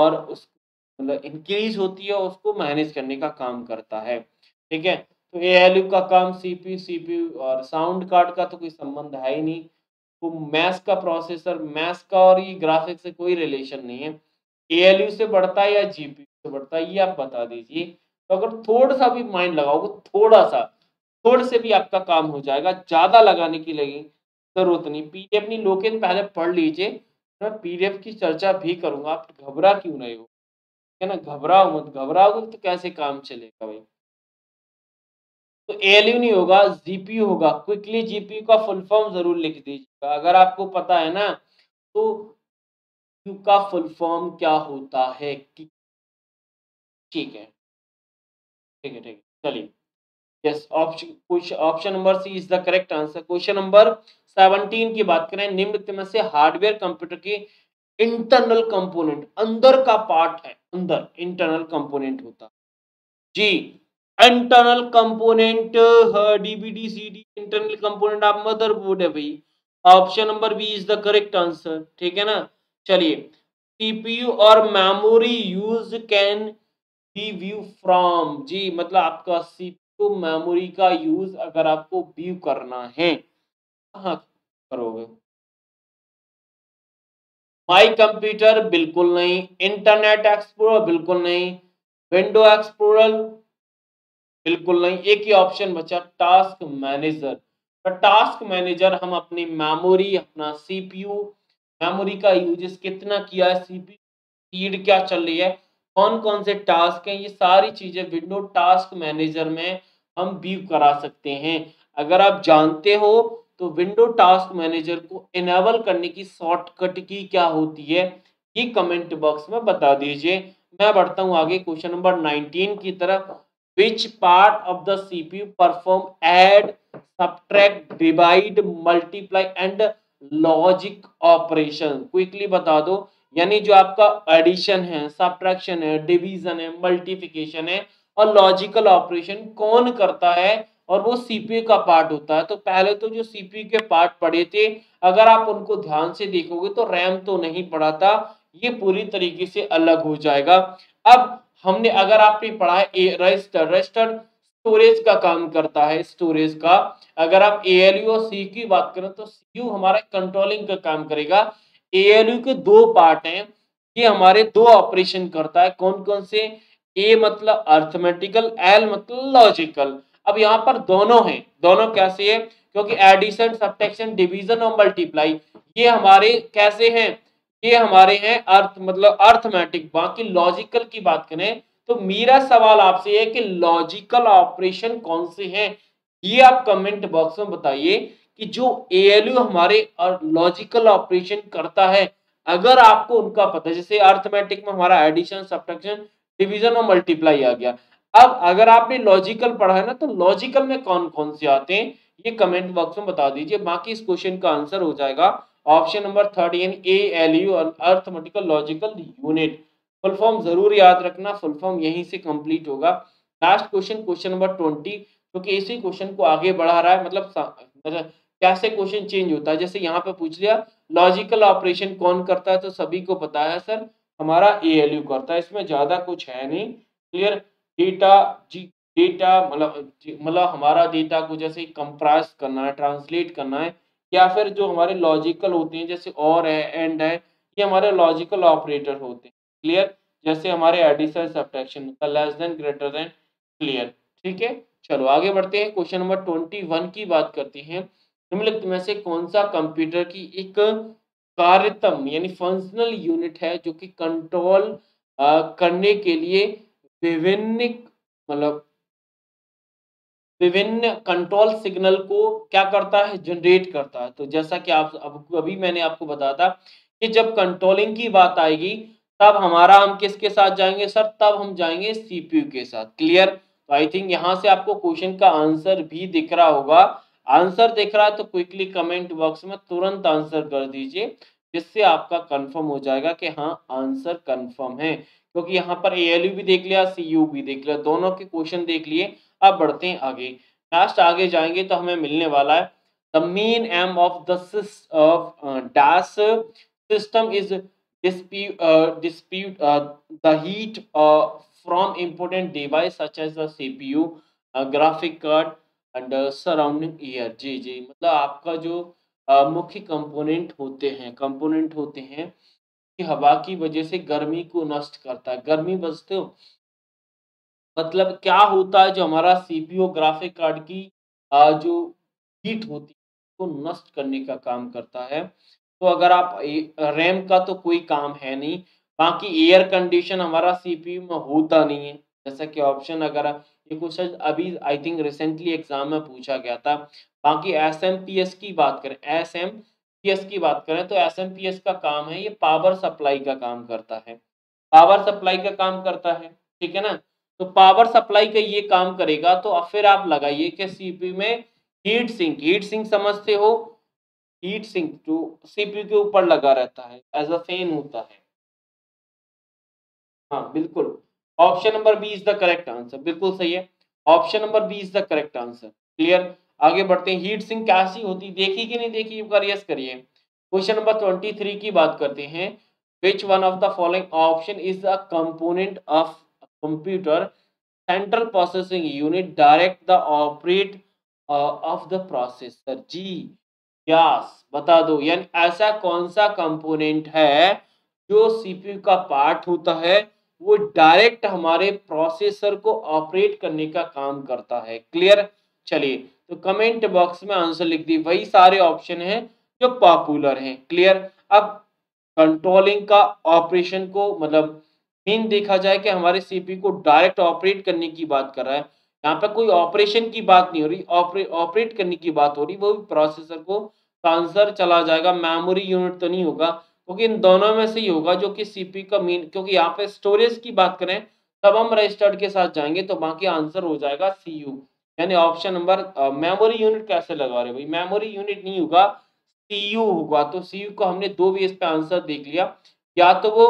और उसको मतलब इंक्रीज होती है, उसको मैनेज करने का काम करता है। ठीक है, तो A L U का काम सीपीयू, सीपीयू और साउंड कार्ड का तो कोई संबंध है ही नहीं, तो मैथ्स का प्रोसेसर, मैथ्स का और ये ग्राफिक्स से कोई रिलेशन नहीं है। A L U से बढ़ता है या G P U से बढ़ता है, ये आप बता दीजिए। तो अगर थोड़ा सा भी माइंड लगाओगे, थोड़ा सा, थोड़े से भी आपका काम हो जाएगा, ज़्यादा लगाने की लगी जरूरत नहीं। पीडीएफ नहीं, लेकिन पहले पढ़ लीजिए, मैं पीडीएफ की चर्चा भी करूँगा, आप घबरा क्यों नहीं हो, ठीक है ना, घबराओ मत, घबराओगे तो कैसे काम चलेगा भाई। तो A L U नहीं होगा, G P U होगा। क्विकली G P U का फुल फॉर्म जरूर लिख दीजिएगा, अगर आपको पता है ना तो G P U का फुल फॉर्म क्या होता है। ठीक है, ठीक है, ठीक है, चलिए। यस, ऑप्शन कुछ option number C is the correct answer. Question number seventeen की बात करें, निम्नलिखित में से हार्डवेयर कंप्यूटर के इंटरनल कंपोनेंट, अंदर का पार्ट है, अंदर इंटरनल कंपोनेंट होता जी। इंटरनल कंपोनेंट डीबीडी सीडी इंटरनल कंपोनेंट आप मदरबोर्ड है भाई, option number B is the correct answer. ठीक है ना, चलिए। सीपीयू और memory use can be view from, जी मतलब आपका सीपीयू मेमोरी का यूज अगर आपको व्यू करना है कहाँ करोगे? माई कंप्यूटर बिल्कुल नहीं, इंटरनेट एक्सप्लोरर बिल्कुल नहीं, विंडो एक्सप्लोरर बिल्कुल नहीं, एक ही ऑप्शन बचा, टास्क मैनेजर। पर टास्क मैनेजर हम अपनी मेमोरी, अपना सीपीयू, मेमोरी का यूजेस कितना किया, सीपीयू स्पीड क्या चल रही है, कौन कौन से टास्क हैं, ये सारी चीजें विंडो टास्क मैनेजर में हम व्यू करा सकते हैं। अगर आप जानते हो तो विंडो टास्क मैनेजर को इनेबल करने की शॉर्टकट की क्या होती है, ये कमेंट बॉक्स में बता दीजिए। मैं बढ़ता हूँ आगे क्वेश्चन नंबर नाइनटीन की तरफ। Which part of the C P U perform add, subtract, divide, multiply and logic operation? Quickly बता दो, यानी जो आपका addition है, subtraction है, division है, multiplication है और लॉजिकल ऑपरेशन कौन करता है, और वो सीपीए का पार्ट होता है। तो पहले तो जो सीपीए के पार्ट पढ़े थे, अगर आप उनको ध्यान से देखोगे तो रैम तो नहीं पढ़ा था, ये पूरी तरीके से अलग हो जाएगा। अब हमने अगर आपने पढ़ा है रजिस्टर, रजिस्टर स्टोरेज का काम करता है, स्टोरेज का। अगर आप एएलयू और सी की बात करें तो सीयू हमारा कंट्रोलिंग का काम करेगा। एएलयू के दो पार्ट हैं, ये हमारे दो ऑपरेशन करता है। कौन कौन से? ए मतलब अर्थमेटिकल, एल मतलब लॉजिकल। अब यहाँ पर दोनों हैं, दोनों कैसे है? क्योंकि एडिशन, सब्ट्रैक्शन, डिवीजन और मल्टीप्लाई ये हमारे कैसे हैं? ये हमारे हैं अर्थ मतलब अर्थमेटिक। बाकी लॉजिकल की बात करें तो मेरा सवाल आपसे है कि लॉजिकल ऑपरेशन कौन से हैं, ये आप कमेंट बॉक्स में बताइए कि जो एएलयू हमारे और लॉजिकल ऑपरेशन करता है। अगर आपको उनका पता है, जैसे अर्थमेटिक में हमारा एडिशन, सब्ट्रैक्शन, डिवीजन और मल्टीप्लाई आ गया। अब अगर आपने लॉजिकल पढ़ा है ना, तो लॉजिकल में कौन कौन से आते हैं ये कमेंट बॉक्स में बता दीजिए। बाकी इस क्वेश्चन का आंसर हो जाएगा option number thirteen, ALU arithmetical logical unit. Full form जरूर याद रखना, फुल फॉर्म यहीं से कंप्लीट होगा। Last question, question number twenty, क्योंकि इसी क्वेश्चन को आगे बढ़ा रहा है। मतलब कैसे क्वेश्चन चेंज होता है, जैसे यहाँ पे पूछ लिया लॉजिकल ऑपरेशन कौन करता है, तो सभी को पता है सर हमारा एएलयू करता है, इसमें ज्यादा कुछ है नहीं। क्लियर? डेटा जी डेटा मतलब मतलब हमारा डेटा को जैसे कंप्रेस करना है, ट्रांसलेट करना है, या फिर जो हमारे लॉजिकल होते हैं जैसे और है, एंड है, ये हमारे लॉजिकल ऑपरेटर होते हैं। क्लियर? जैसे हमारे addition, subtraction, less than, greater than. Clear? ठीक है, चलो आगे बढ़ते हैं। क्वेश्चन नंबर ट्वेंटी वन की बात करते हैं। निम्नलिखित में से कौन सा कंप्यूटर की एक कार्यतम यानी फंक्शनल यूनिट है जो कि कंट्रोल करने के लिए विभिन्न मतलब विभिन्न कंट्रोल सिग्नल को क्या करता है? जनरेट करता है। तो जैसा कि आप अब अभी मैंने आपको बताया था कि जब कंट्रोलिंग की बात आएगी तब हमारा हम किसके साथ जाएंगे सर? तब हम जाएंगे सीपीयू के साथ। क्लियर? तो आई थिंक यहाँ से आपको क्वेश्चन का आंसर भी दिख रहा होगा। आंसर दिख रहा है तो क्विकली कमेंट बॉक्स में तुरंत आंसर कर दीजिए, जिससे आपका कंफर्म हो जाएगा कि हाँ आंसर कंफर्म है। क्योंकि यहाँ पर एएलयू भी देख लिया, सीयू भी देख लिया, दोनों के क्वेश्चन देख लिए। अब बढ़ते हैं आगे, लास्ट आगे जाएंगे तो हमें मिलने वाला है the mean aim of the dash system is dispute the heat from important device such as the CPU, graphic card and surrounding air. जी जी मतलब आपका जो uh, मुख्य कंपोनेंट होते हैं कंपोनेंट होते हैं कि हवा की वजह से गर्मी को नष्ट करता है। गर्मी बचते हो मतलब क्या होता है? जो हमारा सीपीयू ग्राफिक कार्ड की जो हीट होती है उसको नष्ट करने का काम करता है। तो अगर आप रैम का तो कोई काम है नहीं, बाकी एयर कंडीशन हमारा सीपीयू में होता नहीं है। जैसा कि ऑप्शन अगर ये क्वेश्चन अभी आई थिंक रिसेंटली एग्जाम में पूछा गया था। बाकी एस एम पी एस की बात करें एस एम पी एस की बात करें तो एस एम पी एस का काम है, ये पावर सप्लाई का काम करता है, पावर सप्लाई का काम करता है। ठीक है ना? तो पावर सप्लाई का ये काम करेगा। तो फिर आप लगाइए कि सीपीयू में हीट सिंक, हीट सिंक समझते हो? हीट सिंक जो सीपीयू के ऊपर लगा रहता है एज अ फैन होता है। हाँ बिल्कुल, option number B is the correct answer. बिल्कुल सही है, option number B is the correct answer. Clear? आगे बढ़ते हैं। हीट सिंक कैसी होती, देखी कि नहीं देखी? एक बार यस करिए। क्वेश्चन नंबर ट्वेंटी थ्री की बात करते हैं। Which one of the following option is a component of computer central processing unit direct the operate uh, of the processor। जी yes बता दो, यानी ऐसा कौन सा कंपोनेंट है जो सीपीयू का पार्ट होता है वो डायरेक्ट हमारे प्रोसेसर को ऑपरेट करने का काम करता है। क्लियर? चलिए तो कमेंट बॉक्स में आंसर लिख दी। वही सारे ऑप्शन हैं जो पॉपुलर हैं। क्लियर? अब कंट्रोलिंग का ऑपरेशन को मतलब इन देखा जाए कि हमारे सीपीयू को डायरेक्ट ऑपरेट करने की बात कर रहा है। यहाँ पर कोई ऑपरेशन की बात नहीं हो रही, ऑपरेट ऑपरेट करने की बात हो रही, वो भी प्रोसेसर को। आंसर चला जाएगा। मेमोरी यूनिट तो नहीं होगा क्योंकि इन दोनों में से ही होगा जो कि सीपीयू का मेन, क्योंकि यहाँ पे स्टोरेज की बात करें तब हम रजिस्टर के साथ जाएंगे। तो बाकी आंसर हो जाएगा सीयू, यानी ऑप्शन नंबर। मेमोरी यूनिट कैसे लगा रहे भाई? मेमोरी यूनिट नहीं होगा, सीयू होगा। तो सीयू को हमने दो बेस पे आंसर देख लिया। या तो वो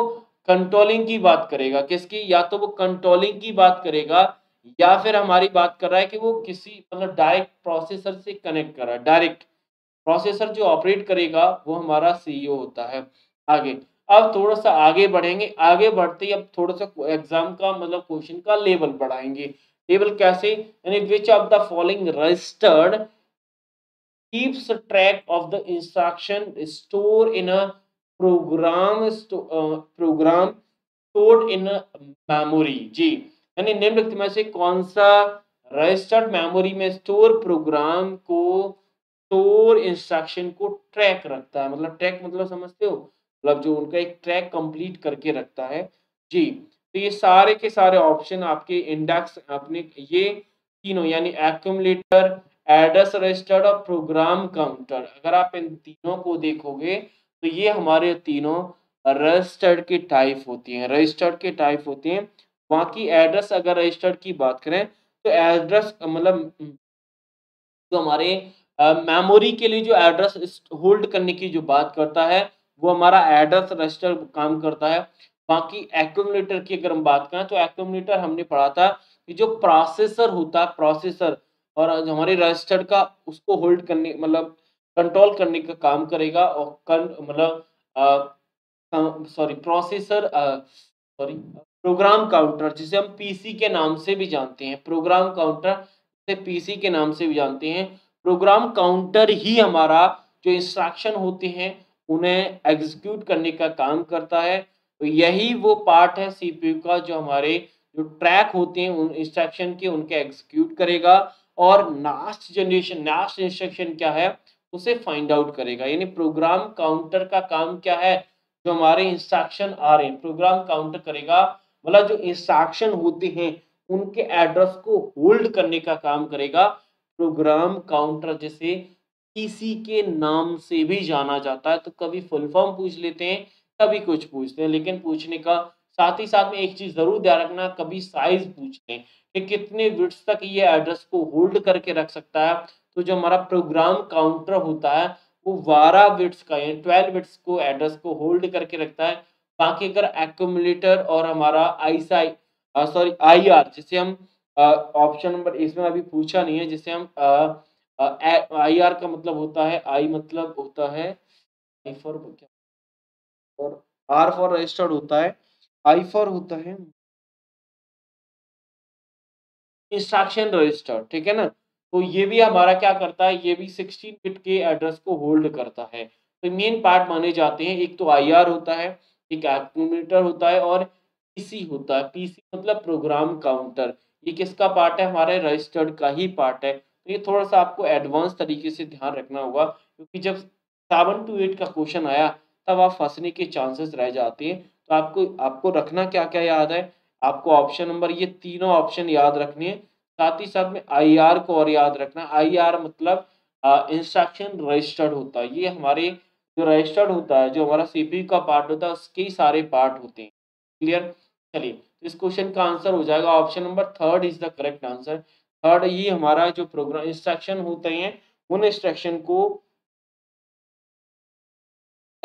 कंट्रोलिंग की बात करेगा, किसकी? या तो वो कंट्रोलिंग की बात करेगा या फिर हमारी बात कर रहा है कि वो किसी मतलब डायरेक्ट प्रोसेसर से कनेक्ट कर रहा है। डायरेक्ट प्रोसेसर जो ऑपरेट करेगा वो हमारा सीईओ होता है। आगे अब थोड़ा सा आगे बढ़ेंगे, आगे बढ़ते ही अब थोड़ा सा एग्जाम का मतलब क्वेश्चन का लेवल बढ़ाएंगे। लेवल कैसे, यानी which of the following registered keeps track of the instruction store in a program program stored in a memory. जी यानी निम्नलिखित में से कौन सा रजिस्टर्ड मेमोरी में स्टोर प्रोग्राम को स्टोर इंस्ट्रक्शन को ट्रैक रखता है, मतलब ट्रैक मतलब समझते हो, मतलब जो उनका एक ट्रैक कंप्लीट करके रखता है। जी तो ये सारे के सारे ऑप्शन आपके इंडेक्स आपने ये तीनों यानी एक्यूमुलेटर, एड्रेस रजिस्टर्ड और प्रोग्राम काउंटर, अगर आप इन तीनों को देखोगे तो ये हमारे तीनों रजिस्टर्ड के टाइप होती हैं, रजिस्टर्ड के टाइप होते हैं। बाकी एड्रेस अगर रजिस्टर्ड की बात करें तो एड्रेस मतलब जो हमारे मेमोरी के लिए जो एड्रेस होल्ड करने की जो बात करता है वो हमारा एड्रेस रजिस्टर काम करता है। बाकी एक्यूमुलेटर की अगर हम बात करें तो एक्यूमुलेटर हमने पढ़ा था कि जो प्रोसेसर होता है, प्रोसेसर और हमारे रजिस्टर्ड का उसको होल्ड करने मतलब कंट्रोल करने का काम करेगा और मतलब sorry processor sorry program counter जिसे हम पीसी के नाम से भी जानते हैं, प्रोग्राम काउंटर जिसे पीसी के नाम से भी जानते हैं, प्रोग्राम काउंटर ही हमारा जो इंस्ट्रक्शन होते हैं उन्हें एग्जीक्यूट करने का काम करता है। तो यही वो पार्ट है सीपीयू का जो हमारे जो ट्रैक होते हैं उन इंस्ट्रक्शन के उनके एग्जीक्यूट करेगा और लास्ट जनरेशन लास्ट इंस्ट्रक्शन क्या है उसे फाइंड आउट करेगा। यानी प्रोग्राम काउंटर का काम क्या है, जो हमारे इंस्ट्रक्शन आ रहे हैं प्रोग्राम काउंटर करेगा, मतलब जो इंस्ट्रक्शन होते हैं उनके एड्रेस को होल्ड करने का काम करेगा। प्रोग्राम काउंटर जैसे पीसी के नाम से भी जाना जाता है। तो कभी फुल फॉर्म पूछ लेते हैं, कभी कुछ पूछते हैं, लेकिन पूछने का साथ ही साथ में एक चीज जरूर ध्यान रखना, कभी साइज पूछ लें कि कितने बिट्स तक ये एड्रेस को होल्ड करके रख सकता है। तो जो हमारा प्रोग्राम काउंटर होता है वो बारह बिट्स का यानी ट्वेल्व बिट्स को एड्रेस को होल्ड करके रखता है। बाकी अगर एक्यूमुलेटर और हमारा आईसीआई सॉरी आईआर जिसे हम ऑप्शन नंबर इसमें अभी पूछा नहीं है, जिसे हम आईआर का मतलब होता है, आई मतलब होता है आई फॉर और आर फॉर रजिस्टर्ड होता है, आई फॉर होता है इंस्ट्रक्शन रजिस्टर्ड, ठीक है ना। तो ये भी हमारा क्या करता है, ये भी सिक्सटीन बिट के एड्रेस को होल्ड करता है। तो मेन पार्ट माने जाते हैं, एक तो आईआर होता है, एक एक्यूमुलेटर होता है और पीसी होता है। पीसी मतलब प्रोग्राम काउंटर, ये किसका पार्ट है, हमारे रजिस्टर्ड का ही पार्ट है। तो ये थोड़ा सा आपको एडवांस तरीके से ध्यान रखना होगा, क्योंकि जब सेवन टू एट का क्वेश्चन आया तब आप फंसने के चांसेस रह जाते हैं। तो आपको आपको रखना क्या क्या याद है, आपको ऑप्शन नंबर ये तीनों ऑप्शन याद रखने हैं, साथ ही साथ में आई आर को और याद रखना। आई आर मतलब इंस्ट्रक्शन रजिस्टर्ड होता है, ये हमारे जो रजिस्टर्ड होता है जो हमारा सीपीयू का पार्ट होता है उसके ही सारे पार्ट होते हैं। क्लियर। चलिए तो इस क्वेश्चन का आंसर हो जाएगा option number third is the correct answer. Third ये हमारा जो प्रोग्राम इंस्ट्रक्शन होते हैं उन इंस्ट्रक्शन को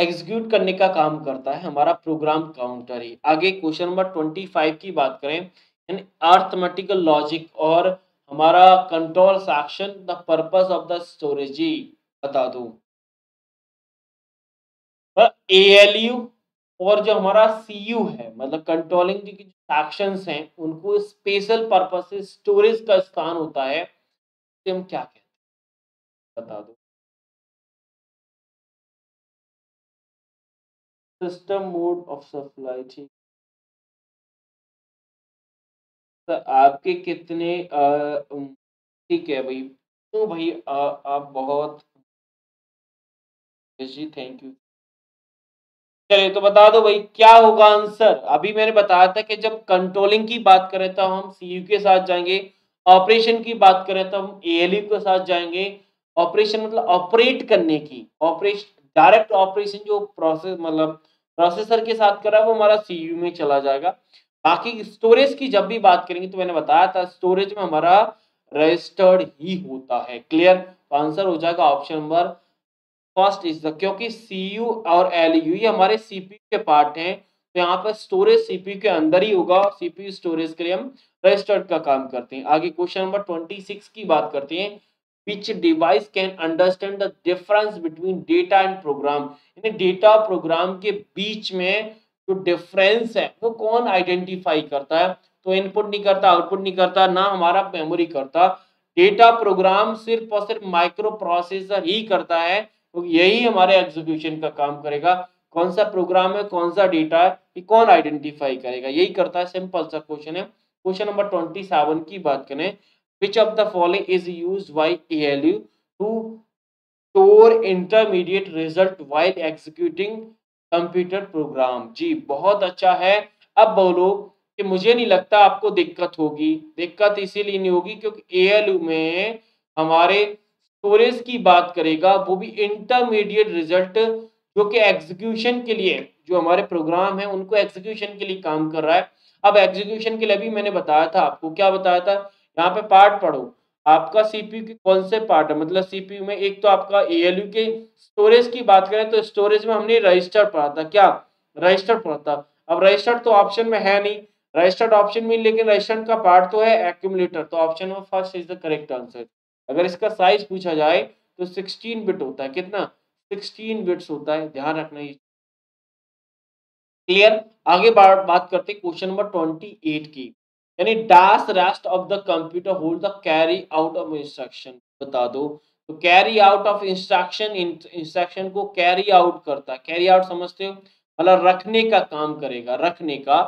एग्जीक्यूट करने का काम करता है हमारा प्रोग्राम काउंटर ही। आगे क्वेश्चन नंबर ट्वेंटी फाइव की बात करें, अर्थमेटिकल लॉजिक और हमारा control section the purpose of the storage, जी बता दो A L U और जो हमारा C U है मतलब कंट्रोलिंग जो सेक्शंस हैं उनको स्पेशल पर्पस से स्टोरेज का स्थान होता है, तो हम क्या कहते हैं बता दो। सिस्टम मोड ऑफ सप्लाई, ठीक। तो आपके कितने ठीक है भाई, तो भाई आ, आप बहुत जी थैंक यू। चलिए तो बता दो भाई क्या होगा आंसर। अभी मैंने बताया था कि जब कंट्रोलिंग की बात करें तो हम सीयू के साथ जाएंगे, ऑपरेशन की बात करें तो हम एएलयू के साथ जाएंगे। ऑपरेशन मतलब ऑपरेट करने की, ऑपरेशन डायरेक्ट ऑपरेशन जो प्रोसेस मतलब प्रोसेसर के साथ करा वो हमारा सीयू में चला जाएगा। बाकी स्टोरेज की जब भी बात करेंगे तो मैंने बताया था स्टोरेज में हमारा रजिस्टर्ड ही होता है। क्लियर। तो आंसर हो जाएगा option number first is the, क्योंकि सी यू और एल यू ये हमारे सीपीयू के पार्ट हैं तो यहाँ पर स्टोरेज सीपीयू के अंदर ही होगा। सीपीयू स्टोरेज के लिए हम रजिस्टर्ड का काम करते हैं। आगे क्वेश्चन नंबर छब्बीस की बात करते हैं। Which device can understand the difference between data and program? यानी डेटा प्रोग्राम के बीच में जो डिफरेंस है वो कौन आइडेंटिफाई करता है? तो इनपुट नहीं करता, आउटपुट नहीं करता, ना हमारा मेमोरी करता। डेटा प्रोग्राम सिर्फ और सिर्फ माइक्रो प्रोसेसर ही करता है। तो यही हमारे एग्जीक्यूशन का काम करेगा। कौन सा प्रोग्राम है, कौन सा डेटा है, ये कौन आइडेंटिफाई करेगा, यही करता है। सिंपल सा क्वेश्चन है। क्वेश्चन नंबर ट्वेंटी सेवन की बात करें। Which of the following is used by ALU to store intermediate result while executing computer program? जी बहुत अच्छा है। अब बोलो कि मुझे नहीं लगता आपको दिक्कत होगी। दिक्कत इसीलिए नहीं होगी क्योंकि एएलयू में हमारे स्टोरेज की बात करेगा, वो भी इंटरमीडिएट रिजल्ट, जो कि एग्जीक्यूशन के लिए, जो हमारे प्रोग्राम है उनको एग्जीक्यूशन के लिए काम कर रहा है। अब एग्जीक्यूशन के लिए भी मैंने बताया था आपको, क्या बताया था, यहाँ पे पार्ट पढ़ो आपका सीपीयू के कौन से पार्ट है। मतलब सीपीयू में एक तो आपका एएलयू के स्टोरेज की बात करें तो स्टोरेज में हमने रजिस्टर पढ़ा था। क्या रजिस्टर पढ़ा था। अब रजिस्टर तो ऑप्शन में है नहीं, रजिस्टर्ड ऑप्शन में, लेकिन रजिस्टर का पार्ट तो है एक्यूमुलेटर। तो ऑप्शन में first is the correct answer. अगर इसका साइज पूछा जाए तो सिक्सटीन बिट होता है। कितना? सिक्सटीन बिट्स होता है, ध्यान रखना ये। क्लियर। आगे बात करते हैं क्वेश्चन नंबर अट्ठाईस की। यानी dash rest of the computer hold the carry out of instruction. बता दो तो carry out of instruction, instruction को कैरी आउट करता है। कैरी आउट समझते हो, मतलब रखने का काम करेगा, रखने का।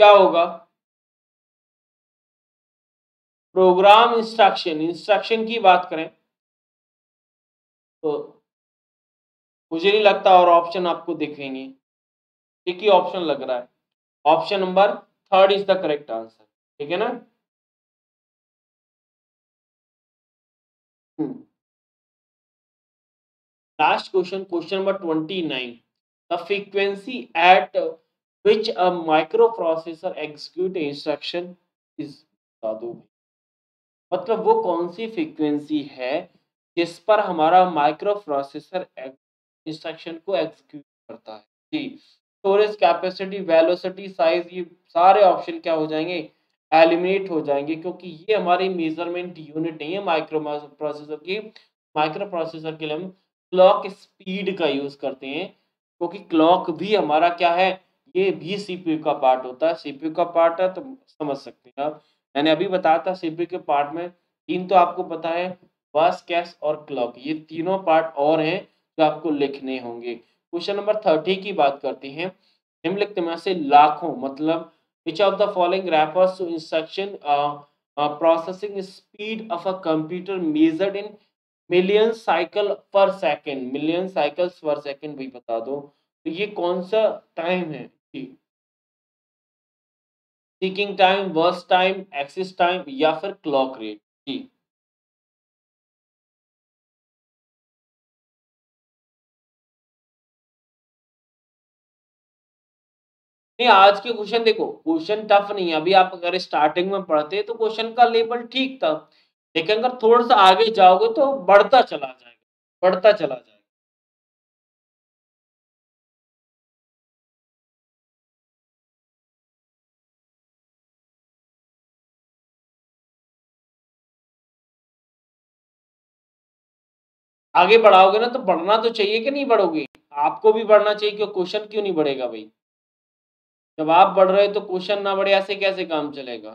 क्या होगा? प्रोग्राम इंस्ट्रक्शन, इंस्ट्रक्शन की बात करें तो मुझे नहीं लगता और ऑप्शन आपको दिखेंगे। एक ही ऑप्शन लग रहा है, option number third is the correct answer. ठीक है ना। Last question, question number twenty nine. The frequency at which a microprocessor execute instruction is, बता दो मतलब वो कौन सी फ्रीक्वेंसी है जिस पर हमारा माइक्रोप्रोसेसर इंस्ट्रक्शन को एग्जीक्यूट करता है। जी स्टोरेज, कैपेसिटी, वेलोसिटी, साइज, ये सारे ऑप्शन क्या हो जाएंगे, एलिमिनेट हो जाएंगे, क्योंकि ये हमारी मेजरमेंट यूनिट नहीं है माइक्रो प्रोसेसर की। माइक्रो प्रोसेसर के लिए हम क्लॉक स्पीड का यूज करते हैं, क्योंकि क्लॉक भी हमारा क्या है, ये भी सीपीयू का पार्ट होता है। सीपीयू का पार्ट है तो समझ सकते हैं आप। मैंने अभी बताया था सीपीयू के पार्ट में तीन तो आपको पता है, बस, कैश और क्लॉक, ये तीनों पार्ट और हैं जो आपको लिखने होंगे। क्वेश्चन नंबर थर्टी की बात करते हैं। निम्नलिखित में से लाखों, मतलब which of the following refers to instruction processing speed of a computer measured in million cycle per second. Million cycles per second भी बता दो तो ये कौन सा टाइम है। Ticking time, burst time, access time या फिर clock rate। जी नहीं, आज के क्वेश्चन देखो, क्वेश्चन टफ नहीं है। अभी आप अगर स्टार्टिंग में पढ़ते तो क्वेश्चन का लेवल ठीक था, लेकिन अगर थोड़ा सा आगे जाओगे तो बढ़ता चला जाएगा, बढ़ता चला जाएगा। आगे बढ़ाओगे ना तो बढ़ना तो चाहिए कि नहीं बढ़ोगे, आपको भी बढ़ना चाहिए। क्यों क्वेश्चन क्यों नहीं बढ़ेगा भाई, जब आप बढ़ रहे हो तो क्वेश्चन ना बढ़े, ऐसे कैसे काम चलेगा।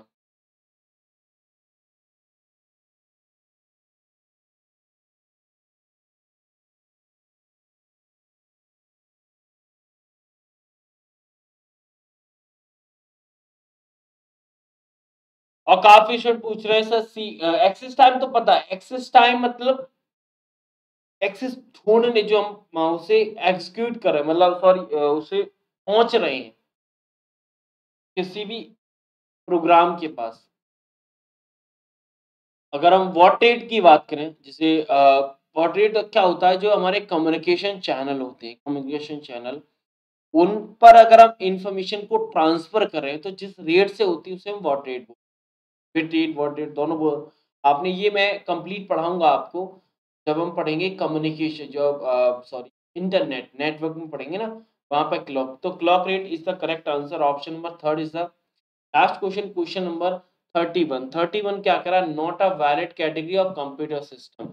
और काफी शॉर्ट पूछ रहे हैं सर, सी एक्सेस टाइम तो पता है। एक्सेस टाइम मतलब एक्सेस ढूंढने, जो हम उसे एग्जीक्यूट कर रहे हैं, मतलब सॉरी उसे पहुंच रहे हैं किसी भी प्रोग्राम के पास। अगर हम वॉट रेट की बात करें, जैसे वॉट रेट क्या होता है, जो हमारे कम्युनिकेशन चैनल होते हैं, कम्युनिकेशन चैनल उन पर अगर हम इंफॉर्मेशन को ट्रांसफर कर रहे हैं तो जिस रेट से होती है उसे हम व्हाट रेट बोलते हैं। बिट रेट, व्हाट रेट दोनों बोल आपने, ये मैं कंप्लीट पढ़ाऊंगा आपको जब हम पढ़ेंगे कम्युनिकेशन, जब सॉरी इंटरनेट नेटवर्क में पढ़ेंगे ना, वहाँ पर क्लॉक। तो clock rate is the correct answer, option number third is the last question, question number thirty one. थर्टी वन क्या करा, not a valid category of computer system.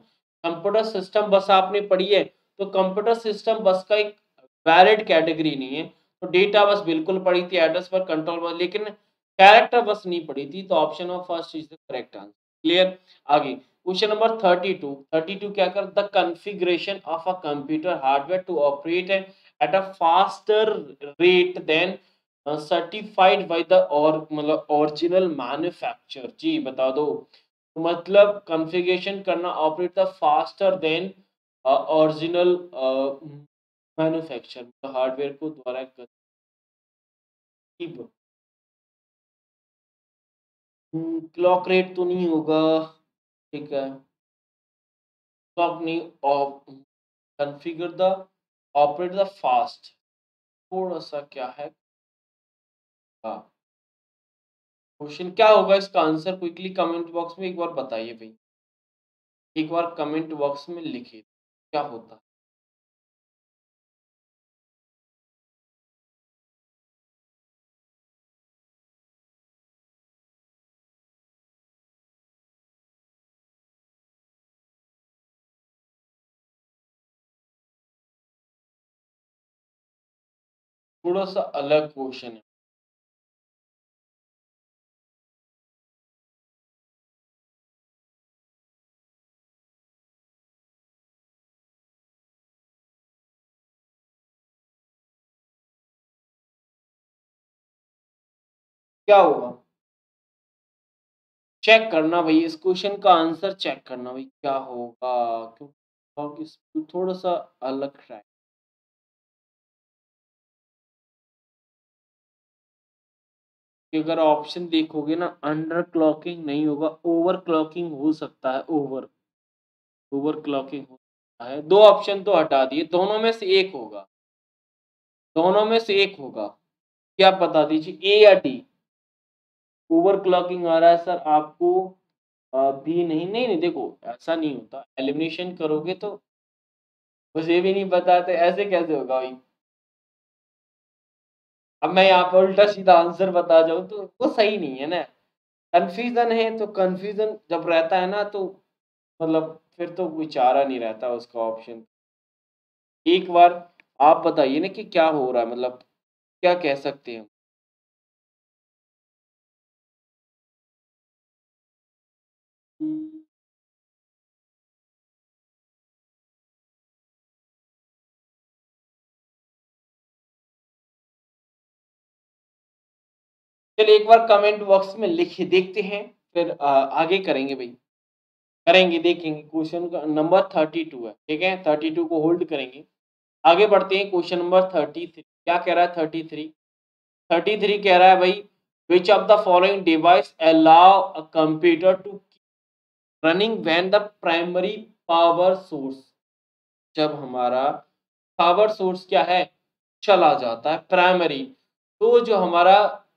Computer system बस आपने पढ़ी है तो कंप्यूटर सिस्टम बस का एक वैलिड कैटेगरी नहीं है। तो डेटा बस बिल्कुल पढ़ी थी, एड्रेस पर कंट्रोल बस, लेकिन कैरेक्टर बस नहीं पढ़ी थी। तो option of first is the correct answer. Clear, आगे question number thirty two. Thirty two क्या कर, the configuration of a computer hardware to operate at a faster rate than certified by the और मतलब ओरिजिनल मैन्युफैक्चरर। जी बता दो, मतलब configuration करना, operate the faster than original manufacturer, hardware को द्वारा कर। क्लॉक रेट तो नहीं होगा, ठीक है, क्लॉक नहीं, of configure the operate the fast, थोड़ा सा क्या है क्वेश्चन, क्या होगा इसका आंसर, क्विकली कमेंट बॉक्स में एक बार बताइए भाई, एक बार कमेंट बॉक्स में लिखिए क्या होता है। थोड़ा सा अलग क्वेश्चन है, क्या होगा चेक करना भाई, इस क्वेश्चन का आंसर चेक करना भाई क्या होगा, क्योंकि थोड़ा सा अलग ट्राई। अगर ऑप्शन देखोगे ना, अंडर क्लॉकिंग नहीं होगा, ओवर क्लॉकिंग हो सकता है, ओवर ओवर क्लॉकिंग हो सकता है। दो ऑप्शन तो हटा दिए, दोनों में से एक होगा, दोनों में से एक होगा, क्या बता दीजिए, ए या डी। ओवर क्लॉकिंग आ रहा है सर आपको भी, नहीं नहीं नहीं देखो ऐसा नहीं होता, एलिमिनेशन करोगे तो मुझे भी नहीं बताते, ऐसे कैसे होगा भाई। अब मैं यहाँ पर उल्टा सीधा आंसर बता जाऊँ तो वो सही नहीं है ना, कन्फ्यूजन है, तो कन्फ्यूजन जब रहता है ना तो मतलब फिर तो कोई चारा नहीं रहता उसका ऑप्शन। एक बार आप बताइए ना कि क्या हो रहा है, मतलब क्या कह सकते हैं। चलिए एक बार कमेंट बॉक्स में लिखिए, देखते हैं फिर आगे करेंगे भाई, करेंगे देखेंगे। क्वेश्चन का नंबर थर्टी टू है, ठीक है, थर्टी टू को होल्ड करेंगे, आगे बढ़ते हैं। क्वेश्चन नंबर थर्टी थ्री क्या कह रहा है, थर्टी थ्री थर्टी थ्री कह रहा है भाई, Which of the following device allow a computer to keep running when the primary power source, जब हमारा पावर सोर्स क्या है चला जाता है प्राइमरी, तो जो हमारा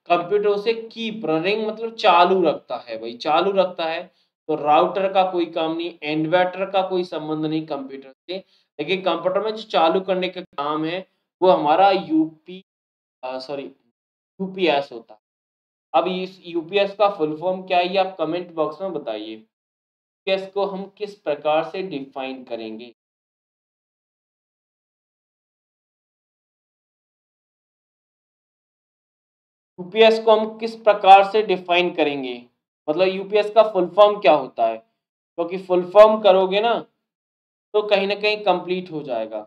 कंप्यूटर उसे कीप रनिंग मतलब चालू रखता है भाई, चालू रखता है। तो राउटर का कोई काम नहीं, इन्वर्टर का कोई संबंध नहीं कंप्यूटर से, लेकिन कंप्यूटर में जो चालू करने का काम है वो हमारा यूपी सॉरी यूपीएस होता है। अब इस यूपीएस का फुल फॉर्म क्या है, ये आप कमेंट बॉक्स में बताइए। यूपीएस को हम किस प्रकार से डिफाइन करेंगे, यूपीएस को हम किस प्रकार से डिफाइन करेंगे, मतलब यूपीएस का फुल फॉर्म क्या होता है, क्योंकि तो फुल फॉर्म करोगे ना तो कहीं ना कहीं कंप्लीट हो जाएगा।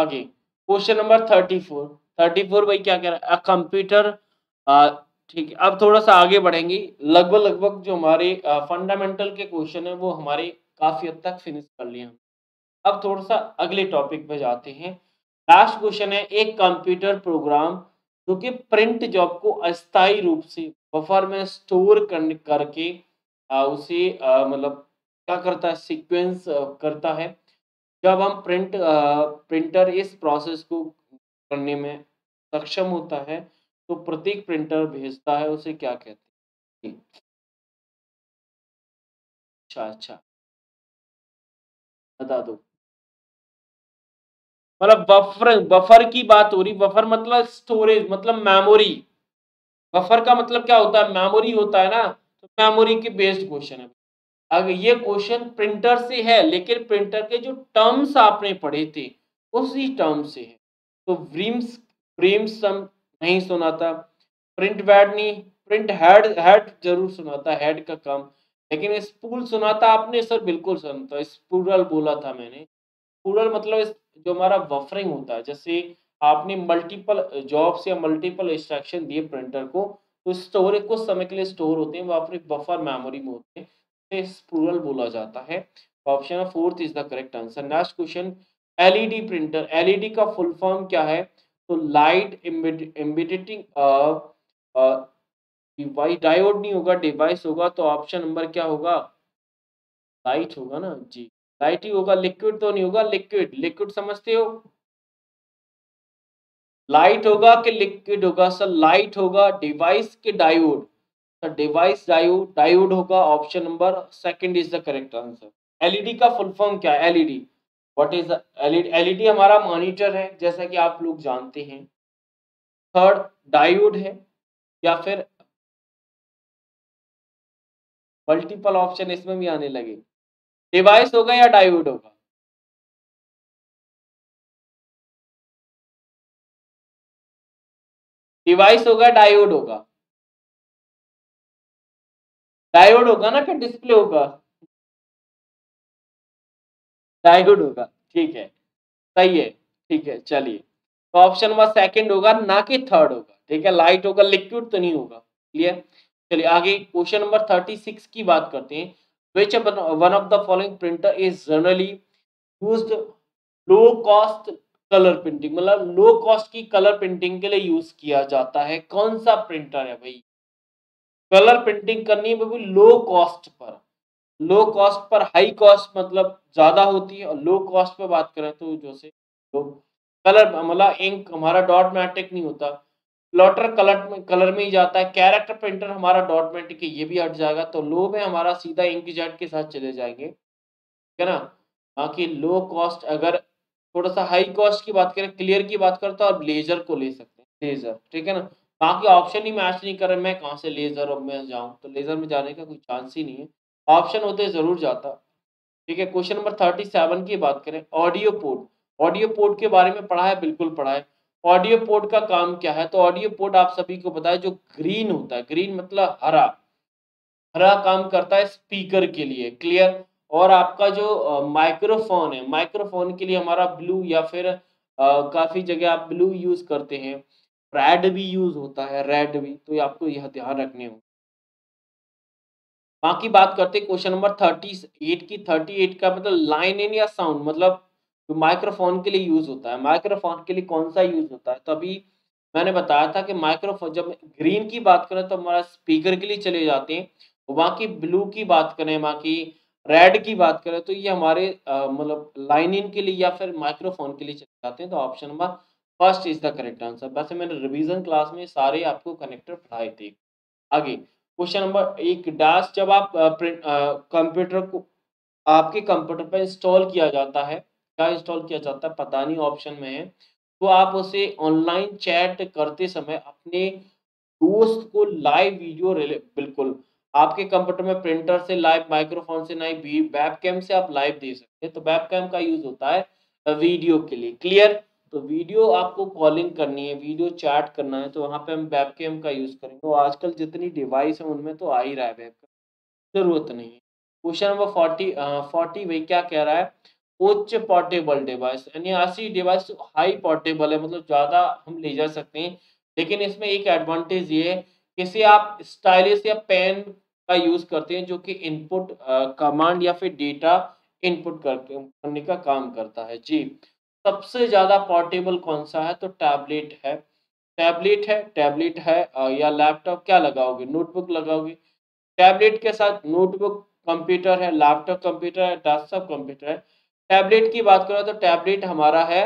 Okay, question number thirty four, thirty four भाई क्या कह रहा है कंप्यूटर। ठीक है, अब थोड़ा सा आगे बढ़ेंगे। लगभग लगभग जो हमारे फंडामेंटल के क्वेश्चन है वो हमारे काफी हद तक फिनिश कर लिए हम। अब थोड़ा सा अगले टॉपिक पे जाते हैं। लास्ट क्वेश्चन है एक कंप्यूटर प्रोग्राम जो कि प्रिंट जॉब को अस्थायी रूप से बफर में स्टोर करने करके आ, उसे आ, मतलब क्या करता है सीक्वेंस करता है। जब हम प्रिंट आ, प्रिंटर इस प्रोसेस को करने में सक्षम होता है तो प्रत्येक प्रिंटर भेजता है उसे क्या कहते हैं। अच्छा अच्छा बता दो, मतलब बफर बफर की बात हो रही। बफर मतलब स्टोरेज, मतलब मेमोरी। बफर का मतलब क्या होता है, मेमोरी होता है ना। तो मेमोरी के बेस्ड क्वेश्चन है। अगर ये क्वेश्चन प्रिंटर से है लेकिन प्रिंटर के जो टर्म्स आपने पढ़े थे उसी टर्म से है। तो व्रीम्स व्रीम्स सम नहीं सुनाता, प्रिंट बैड नहीं, प्रिंट हेड हेड जरूर सुनाता, हेड का काम। लेकिन स्पूल सुनाता आपने सर, बिल्कुल सुनता, स्पूरल बोला था मैंने। स्पूरल मतलब जो हमारा बफरिंग होता है, जैसे आपने मल्टीपल जॉब्स या मल्टीपल इंस्ट्रक्शन दिए प्रिंटर को तो स्टोर कुछ समय के लिए स्टोर होते हैं, वहाँ पर बफर मेमोरी में होते हैं, स्पूरल बोला जाता है। Option fourth is the correct answer. Next question LED printer. LED का फुल फॉर्म क्या है, तो लाइट एम्बिडिटिंग डिवाइस, डायोड नहीं होगा डिवाइस होगा। तो ऑप्शन नंबर क्या होगा, लाइट होगा ना जी, लाइट ही होगा। लिक्विड तो नहीं होगा, लिक्विड लिक्विड समझते हो, लाइट होगा कि लिक्विड होगा सर, लाइट होगा। डिवाइस के diode sir, device diode diode होगा। Option number second is the correct answer. LED का फुल फॉर्म क्या है, LED what is LED. LED हमारा मॉनिटर है जैसा कि आप लोग जानते हैं। थर्ड डायोड है या फिर मल्टीपल ऑप्शन इसमें भी आने लगे। डिवाइस होगा या डायोड होगा, डिवाइस होगा डायोड होगा, डायोड होगा ना, क्या डिस्प्ले होगा, डायोड होगा। ठीक है सही है, ठीक है चलिए। तो ऑप्शन नंबर सेकंड होगा ना कि थर्ड होगा। ठीक है, लाइट होगा, लिक्विड तो नहीं होगा। क्लियर, चलिए आगे। क्वेश्चन नंबर थर्टी सिक्स की बात करते हैं। Which one of the following printer is generally used low cost color printing, मतलब low cost की color printing के लिए use किया जाता है। कौन सा printer है भाई, color printing करनी है भाई low cost पर। low cost पर high cost मतलब ज़्यादा होती है, और low cost पर बात करें तो जैसे color मतलब इंक हमारा dot matrix नहीं होता, प्लॉटर कलर में कलर में ही जाता है। कैरेक्टर प्रिंटर हमारा डॉट मैट्रिक के ये भी हट जाएगा, तो लो में हमारा सीधा इंकजेट के साथ चले जाएंगे, ठीक है ना। बाकी लो कॉस्ट, अगर थोड़ा सा हाई कॉस्ट की बात करें, क्लियर की बात करता है और लेजर को ले सकते हैं, लेजर, ठीक है ना। बाकी ऑप्शन ही मैच नहीं कर रहे, मैं कहाँ से लेजर और मैं जाऊँ, तो लेजर में जाने का कोई चांस ही नहीं है, ऑप्शन होते जरूर जाता। ठीक है, क्वेश्चन नंबर थर्टी सेवन की बात करें, ऑडियो पोर्ट। ऑडियो पोर्ट के बारे में पढ़ा है, बिल्कुल पढ़ा है। ऑडियो पोर्ट का काम क्या है, तो ऑडियो पोर्ट आप सभी को पता है जो ग्रीन होता है, ग्रीन मतलब हरा, हरा काम करता है स्पीकर के लिए, क्लियर। और आपका जो माइक्रोफोन है, माइक्रोफोन के लिए हमारा ब्लू या फिर आ, काफी जगह आप ब्लू यूज करते हैं, रेड भी यूज होता है, रेड भी, तो आपको यह ध्यान रखने होंगे। बाकी बात करते हैं क्वेश्चन नंबर थर्टी एट की। थर्टी एट का मतलब लाइन इन या साउंड, मतलब तो माइक्रोफोन के लिए यूज होता है। माइक्रोफोन के लिए कौन सा यूज होता है, तभी मैंने बताया था कि माइक्रोफोन, जब ग्रीन की बात करें तो हमारा स्पीकर के लिए चले जाते हैं, बाकी ब्लू की बात करें, बाकी रेड की बात करें तो ये हमारे मतलब लाइन इन के लिए या फिर माइक्रोफोन के लिए चले जाते हैं। तो option number first is the correct answer. वैसे मैंने रिविजन क्लास में सारे आपको कनेक्टर पढ़ाए थे। आगे क्वेश्चन नंबर एक डैश, जब आप कंप्यूटर को आपके कंप्यूटर पर इंस्टॉल किया जाता है, इंस्टॉल किया जाता है पता नहीं ऑप्शन में है, तो आप उसे ऑनलाइन चैट करते समय अपने दोस्त को लाइव वीडियो, बिल्कुल आपके कंप्यूटर में प्रिंटर से लाइव, माइक्रोफोन से नहीं, वेबकैम से आप लाइव दे सकते हैं। तो वेबकैम का यूज होता है वीडियो के लिए, क्लियर। तो वीडियो आपको कॉलिंग करनी है, वीडियो चैट करना है, तो वहां पे हम वेबकैम का यूज करेंगे। तो आजकल जितनी डिवाइस है उनमें तो आ ही रहा है वेबकैम, जरूरत नहीं है। क्वेश्चन नंबर फोर्टी फोर्टी भाई क्या कह रहा है, उच्च पोर्टेबल डिवाइस, यानी अस्सी डिवाइस हाई पोर्टेबल है, मतलब ज़्यादा हम ले जा सकते हैं। लेकिन इसमें एक एडवांटेज ये है, किसी आप स्टाइलिश या पेन का यूज़ करते हैं जो कि इनपुट कमांड या फिर डेटा इनपुट करने का काम करता है। जी, सबसे ज़्यादा पोर्टेबल कौन सा है? तो टैबलेट है, टैबलेट है टैबलेट है या लैपटॉप। क्या लगाओगे? नोटबुक लगाओगे। टैबलेट के साथ नोटबुक कंप्यूटर है, लैपटॉप कंप्यूटर है, डेस्कटॉप कंप्यूटर है। टैबलेट की बात करें तो टैबलेट हमारा है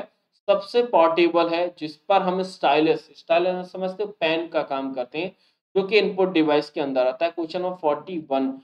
सबसे पोर्टेबल है, जिस पर हम स्टाइलस स्टाइलस समझते पेन का काम करते हैं, जो कि इनपुट डिवाइस के अंदर आता है। क्वेश्चन नंबर इकतालीस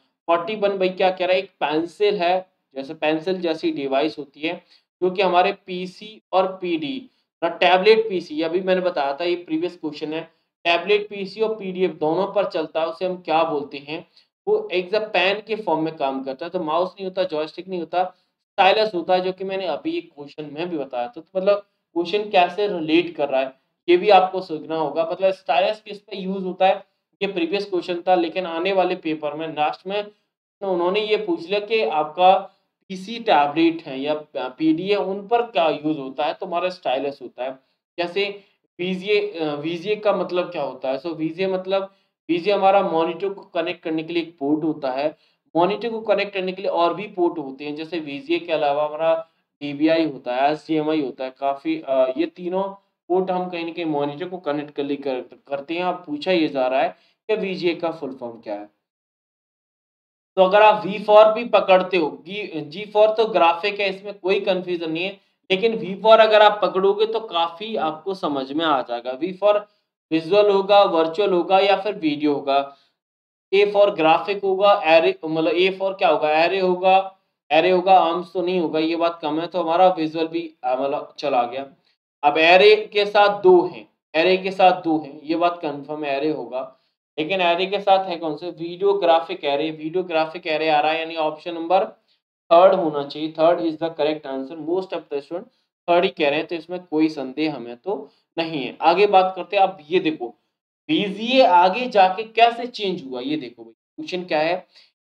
इकतालीस भाई क्या कह रहा है, एक पेंसिल है, जैसे पेंसिल जैसी डिवाइस होती है जो कि हमारे पीसी और पीडी और टैबलेट पीसी, अभी मैंने बताया था ये प्रीवियस क्वेश्चन है, टैबलेट पीसी और पीडीएफ दोनों पर चलता है, उसे हम क्या बोलते हैं? वो एक पेन के फॉर्म में काम करता है, तो माउस नहीं होता, जॉयस्टिक नहीं होता, स्टाइलस होता है, जो कि मैंने अभी एक क्वेश्चन में भी बताया था। तो मतलब क्वेश्चन कैसे रिलेट कर रहा है ये भी आपको सीखना होगा, मतलब स्टाइलस किस पे यूज होता है, ये प्रीवियस क्वेश्चन था। लेकिन आने वाले पेपर में लास्ट में उन्होंने ये पूछ लिया कि आपका पीसी टैबलेट है या पीडी है, उन पर क्या यूज होता है? तो हमारा स्टाइलस होता है। जैसे वीजीए, वीजीए का मतलब क्या होता है? सो वीजीए मतलब वीजीए हमारा मॉनिटर को कनेक्ट करने के लिए एक पोर्ट होता है। मॉनिटर को कनेक्ट करने के लिए और भी पोर्ट होते हैं, जैसे वीजीए के अलावा हमारा डीबीआई होता है, एसडीएमआई होता है, काफ़ी ये तीनों पोर्ट हम कहीं ना कहीं मॉनिटर को कनेक्ट कर कर, करते हैं। आप पूछा ये जा रहा है कि वीजीए का फुल फॉर्म क्या है, तो अगर आप वी फॉर भी पकड़ते हो, जी फॉर तो ग्राफिक है, इसमें कोई कन्फ्यूजन नहीं है, लेकिन वी फॉर अगर आप पकड़ोगे तो काफ़ी आपको समझ में आ जाएगा। वी फॉर विजुअल होगा, वर्चुअल होगा या फिर वीडियो होगा। ए फॉर ग्राफिक होगा, एरे मतलब ए फॉर क्या होगा? एरे होगा, एरे होगा, आर्म्स तो नहीं होगा, ये बात कम है, तो हमारा विजुअल भी मतलब चला गया। अब एरे के साथ दो हैं, एरे के साथ दो हैं, ये बात कंफर्म है, एरे होगा। लेकिन एरे के साथ है कौन से? Video graphic array, video graphic array आ रहा है, यानी ऑप्शन नंबर थर्ड होना चाहिए, third is the correct answer, most of the student third ही कह रहे हैं, तो इसमें कोई संदेह हमें तो नहीं है। आगे बात करते हैं, अब ये देखो वीजीए आगे जाके कैसे चेंज हुआ, ये देखो भाई क्वेश्चन क्या है,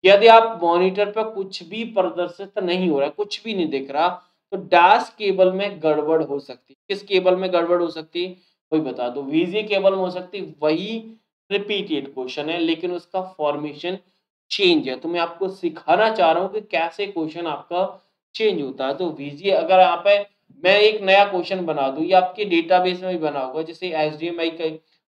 यदि आप मॉनिटर पर कुछ भी प्रदर्शित नहीं हो रहा, कुछ भी नहीं दिख रहा, तो डैश केबल में गड़बड़ हो सकती है। किस केबल में गड़बड़ हो सकती है? कोई बता दो। वीजीए केबल में हो सकती, वही रिपीटेड क्वेश्चन है, लेकिन उसका फॉर्मेशन चेंज है, तो मैं आपको सिखाना चाह रहा हूँ कि कैसे क्वेश्चन आपका चेंज होता है। तो वीजीए अगर यहाँ पे मैं एक नया क्वेश्चन बना दूँ, ये आपके डेटाबेस में भी बना होगा, जैसे एसडीएमआई का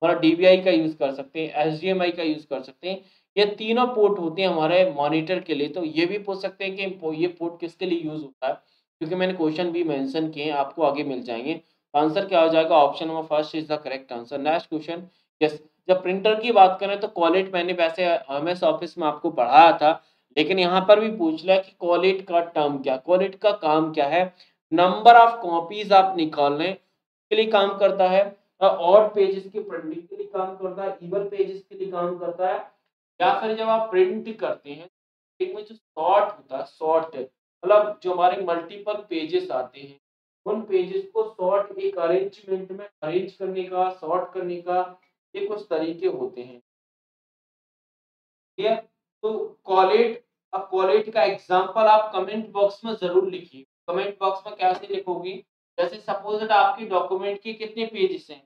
हमारा डीबीआई का यूज कर सकते हैं, एसडीएमआई का यूज कर सकते हैं, ये तीनों पोर्ट होते हैं हमारे मॉनिटर के लिए, तो ये भी पूछ सकते हैं कि ये पोर्ट किसके लिए यूज होता है, क्योंकि मैंने क्वेश्चन भी मेंशन किए हैं, आपको आगे मिल जाएंगे। आंसर क्या हो जाएगा? Option number first is the correct answer. Next question, yes, जब प्रिंटर की बात करें तो कॉलेट मैंने वैसे एमएस ऑफिस में आपको पढ़ाया था, लेकिन यहाँ पर भी पूछ लिया कि कॉलेट का टर्म क्या, कॉलेट का काम क्या है? नंबर ऑफ कॉपीज आप निकाल लें, उसके लिए काम करता है, ऑड पेजेस की प्रिंटिंग के लिए काम करता है, इवन पेजेस के लिए काम करता है, या फिर जब आप प्रिंट करते हैं एक में जो सॉर्ट होता है, सॉर्ट मतलब जो हमारे मल्टीपल पेजेस आते हैं उन पेजेस को सॉर्ट, एक अरेंजमेंट में अरेंज करने का, सॉर्ट करने का, ये कुछ तरीके होते हैं, ठीक है। तो कॉलेट, अब कॉलेट का एग्जाम्पल आप कमेंट बॉक्स में जरूर लिखिए। कमेंट बॉक्स में कैसे लिखोगी? जैसे सपोज आपके डॉक्यूमेंट के कितने पेजेस हैं?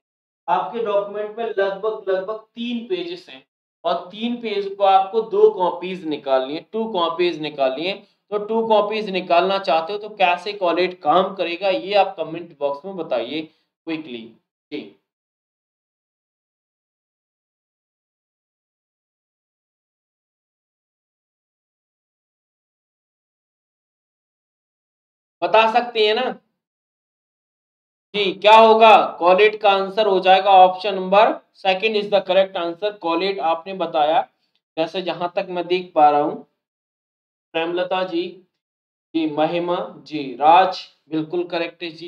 आपके डॉक्यूमेंट में लगभग लगभग तीन पेजेस हैं, और तीन पेज को आपको दो कॉपीज निकालनी है, टू कॉपीज निकालनी है, तो टू कॉपीज निकालना चाहते हो, तो कैसे कॉलेट काम करेगा ये आप कमेंट बॉक्स में बताइए क्विकली, ठीक। बता सकते हैं ना जी, क्या होगा? कॉलेट का आंसर हो जाएगा option number second is the correct answer. Collate आपने बताया, जैसे जहां तक मैं देख पा रहा हूं, प्रेमलता जी जी महिमा जी राज बिल्कुल करेक्ट है जी,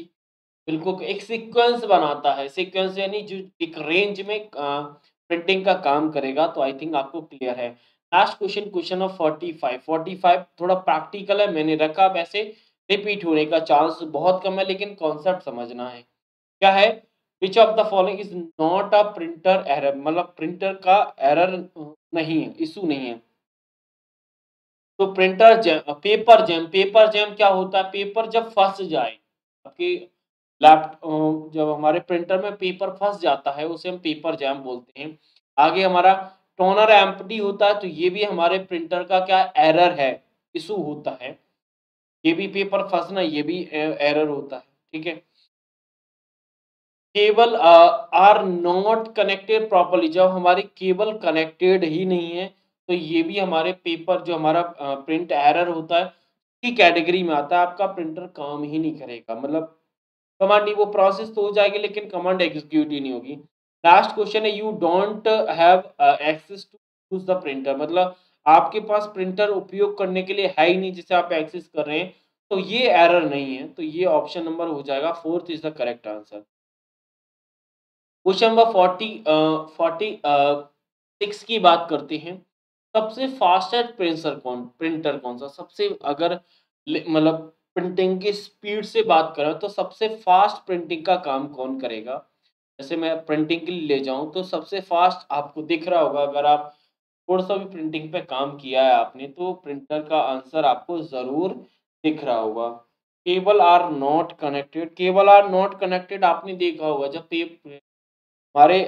बिल्कुल एक सीक्वेंस बनाता है, सीक्वेंस यानी जो एक रेंज में प्रिंटिंग का काम करेगा, तो आई थिंक आपको क्लियर है। Last question, question of forty five forty five, थोड़ा प्रैक्टिकल है, मैंने रखा, वैसे रिपीट होने का चांस बहुत कम है, लेकिन कॉन्सेप्ट समझना है। क्या है? Which of the following is not a printer error, मतलब प्रिंटर का एरर नहीं है, इशू नहीं है। तो printer jam, paper jam paper jam क्या होता है, पेपर जब फंस जाए आपकी लैपटॉप, जब हमारे प्रिंटर में पेपर फंस जाता है उसे हम पेपर जैम बोलते हैं। आगे हमारा टोनर एम्प्टी होता है, तो ये भी हमारे प्रिंटर का क्या एरर है, इशू होता है, ये भी पेपर फंसना ये भी एरर होता है। ठीक है, cable are not connected properly, जब हमारी केबल कनेक्टेड ही नहीं है तो ये भी हमारे पेपर जो हमारा प्रिंट एरर होता है की कैटेगरी में आता है। आपका प्रिंटर काम ही नहीं करेगा, मतलब कमांड नहीं, वो प्रोसेस तो हो जाएगी लेकिन कमांड एग्जीक्यूट ही नहीं होगी। लास्ट क्वेश्चन है, you don't have access to use the printer, मतलब आपके पास प्रिंटर उपयोग करने के लिए है ही नहीं जिसे आप एक्सेस कर रहे हैं, तो ये एरर नहीं है, तो ये ऑप्शन नंबर हो जाएगा fourth is the correct answer. Question number forty forty six की बात करते हैं, सबसे फास्टेस्ट प्रिंटर कौन प्रिंटर कौन सा सबसे, अगर मतलब प्रिंटिंग की स्पीड से बात करें तो सबसे फास्ट प्रिंटिंग का काम कौन करेगा। जैसे मैं प्रिंटिंग के लिए ले जाऊं तो सबसे फास्ट आपको दिख रहा होगा, अगर आप थोड़ा सा भी प्रिंटिंग पे काम किया है आपने तो प्रिंटर का आंसर आपको जरूर दिख रहा होगा। Cable are not connected, cable are not connected आपने देखा होगा, जब हमारे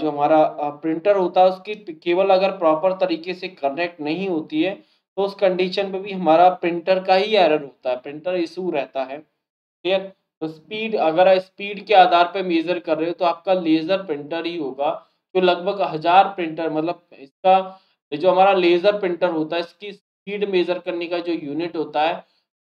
जो हमारा प्रिंटर होता है उसकी केबल अगर प्रॉपर तरीके से कनेक्ट नहीं होती है तो उस कंडीशन पे भी हमारा प्रिंटर का ही एरर होता है, प्रिंटर इशू रहता है। क्लियर, तो स्पीड अगर स्पीड के आधार पे मेजर कर रहे हो तो आपका लेजर प्रिंटर ही होगा, तो लगभग हजार प्रिंटर मतलब इसका जो हमारा लेजर प्रिंटर होता है इसकी स्पीड मेजर करने का जो यूनिट होता है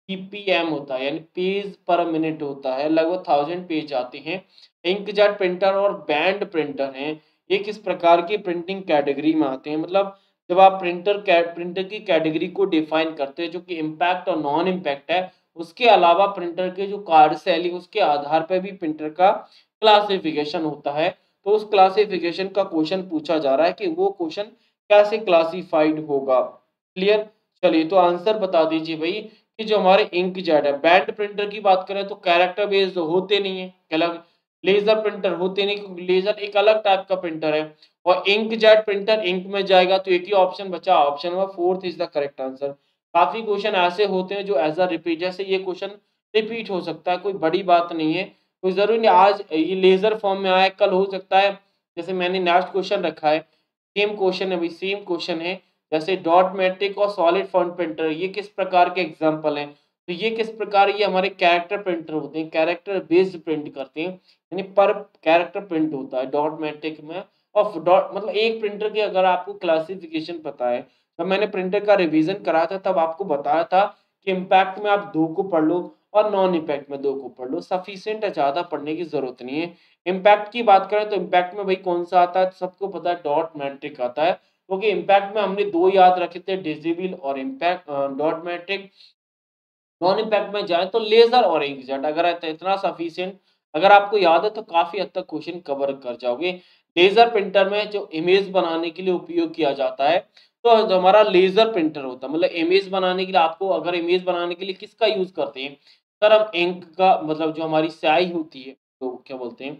पीपीएम होता है, यानी पेज पर मिनट होता है, लगभग थाउजेंड पेज आते हैं। इंकजेट प्रिंटर और बैंड प्रिंटर हैं, ये किस प्रकार की प्रिंटिंग कैटेगरी में आते हैं, मतलब जब आप प्रिंटर प्रिंटर की कैटेगरी को डिफाइन करते हैं जो कि इम्पैक्ट और नॉन इम्पैक्ट है, उसके अलावा प्रिंटर के जो कार्यशैली उसके आधार पर भी प्रिंटर का क्लासिफिकेशन होता है। तो उस क्लासिफिकेशन का क्वेश्चन पूछा जा रहा है कि वो क्वेश्चन कैसे क्लासिफाइड होगा। क्लियर, चलिए तो आंसर बता दीजिए भाई कि जो हमारे इंकजेट है, बैंड प्रिंटर की बात करें तो कैरेक्टर बेस्ड होते नहीं है, लेजर प्रिंटर होते नहीं क्योंकि लेजर एक अलग टाइप का प्रिंटर है, और इंकजेट प्रिंटर इंक में जाएगा, तो एक ही ऑप्शन बचा, option number fourth is the correct answer. काफी क्वेश्चन ऐसे होते हैं जो एज अ रिपीट, जैसे ये क्वेश्चन रिपीट हो सकता है, कोई बड़ी बात नहीं है, कोई जरूरी नहीं आज ये लेजर फॉर्म में आया, कल हो सकता है जैसे मैंने नेक्स्ट क्वेश्चन रखा है, सेम क्वेश्चन है भाई, सेम क्वेश्चन है, जैसे डॉट मैट्रिक और सॉलिड फॉन्ट प्रिंटर, ये किस प्रकार के एग्जांपल हैं, तो ये किस प्रकार, ये हमारे कैरेक्टर प्रिंटर होते हैं, कैरेक्टर बेस्ड प्रिंट करते हैं, यानी पर कैरेक्टर प्रिंट होता है डॉट मैट्रिक में, और डॉट मतलब एक प्रिंटर की अगर आपको क्लासिफिकेशन पता है, जब मैंने प्रिंटर का रिविजन कराया था तब आपको बताया था कि इम्पैक्ट में आप दो को पढ़ लो और नॉन इम्पैक्ट में दो को पढ़ लो, सफिशिएंट है, ज़्यादा पढ़ने की जरूरत नहीं है। इम्पैक्ट की बात करें तो इम्पैक्ट में भाई कौन सा आता है, सबको पता है डॉट मैट्रिक आता है, क्योंकि इम्पैक्ट में हमने दो याद रखे थे, डिजिबल और impact dot matrix. Non impact में जाए तो लेजर और इंकजेट, अगर इतना सफिशिएंट अगर आपको याद है तो काफ़ी हद तक क्वेश्चन कवर कर जाओगे। लेजर प्रिंटर में जो इमेज बनाने के लिए उपयोग किया जाता है, तो जो हमारा लेजर प्रिंटर होता है मतलब इमेज बनाने के लिए, आपको अगर इमेज बनाने के लिए किसका यूज करते हैं सर, हम इंक का, मतलब जो हमारी स्याही होती है, तो क्या बोलते हैं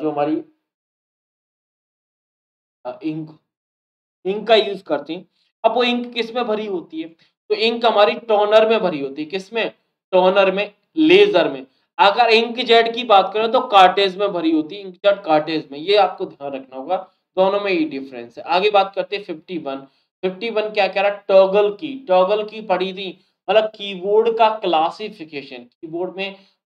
जो हमारी इंक इंक का यूज करते हैं। अब वो इंक किस में भरी होती है, तो इंक हमारी टोनर में भरी होती है, किस में, टोनर में, लेजर में। अगर इंकजेट की बात करें तो कार्टेज में भरी होती है, इंकजेट कार्टेज में, ये आपको ध्यान रखना होगा, दोनों में ये डिफरेंस है। आगे बात करते हैं इक्यावन इक्यावन क्या कह रहा है, टॉगल की टॉगल की पढ़ी थी, मतलब कीबोर्ड का क्लासिफिकेशन, कीबोर्ड में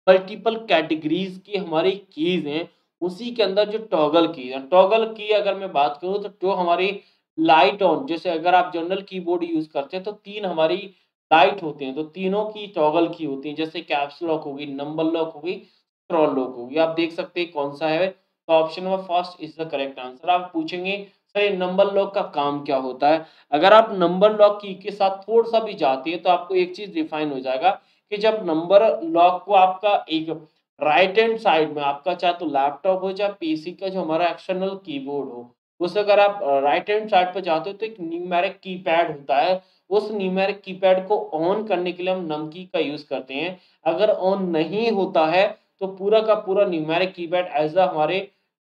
मल्टीपल कैटेगरीज की हमारी कीज हैं, उसी के अंदर जो टॉगल की है, टॉगल की अगर मैं बात करूं तो जो हमारी लाइट ऑन, जैसे अगर आप जनरल कीबोर्ड यूज करते हैं तो तीन हमारी लाइट होते हैं, तो तीनों की टॉगल की होती है, जैसे कैप्स लॉक होगी, नंबर लॉक होगी, स्क्रॉल लॉक होगी, आप देख सकते हैं कौन सा है, तो option number first is the correct answer. आप पूछेंगे सर ये नंबर लॉक का काम क्या होता है, अगर आप नंबर लॉक की के साथ थोड़ा सा भी जाते हैं तो आपको एक चीज डिफाइन हो जाएगा कि जब नंबर लॉक को आपका एक राइट हैंड साइड में आपका, चाहे तो लैपटॉप हो चाहे पीसी का जो हमारा एक्सटर्नल कीबोर्ड हो, उसे अगर आप राइट हैंड साइड पर जाते हो तो एक न्यूमेरिक कीपैड होता है, उस न्यूमेरिक कीपैड को ऑन करने के लिए हम नम की का यूज करते हैं, अगर ऑन नहीं होता है तो पूरा का पूरा न्यूमेरिक कीपैड एज अ हमारे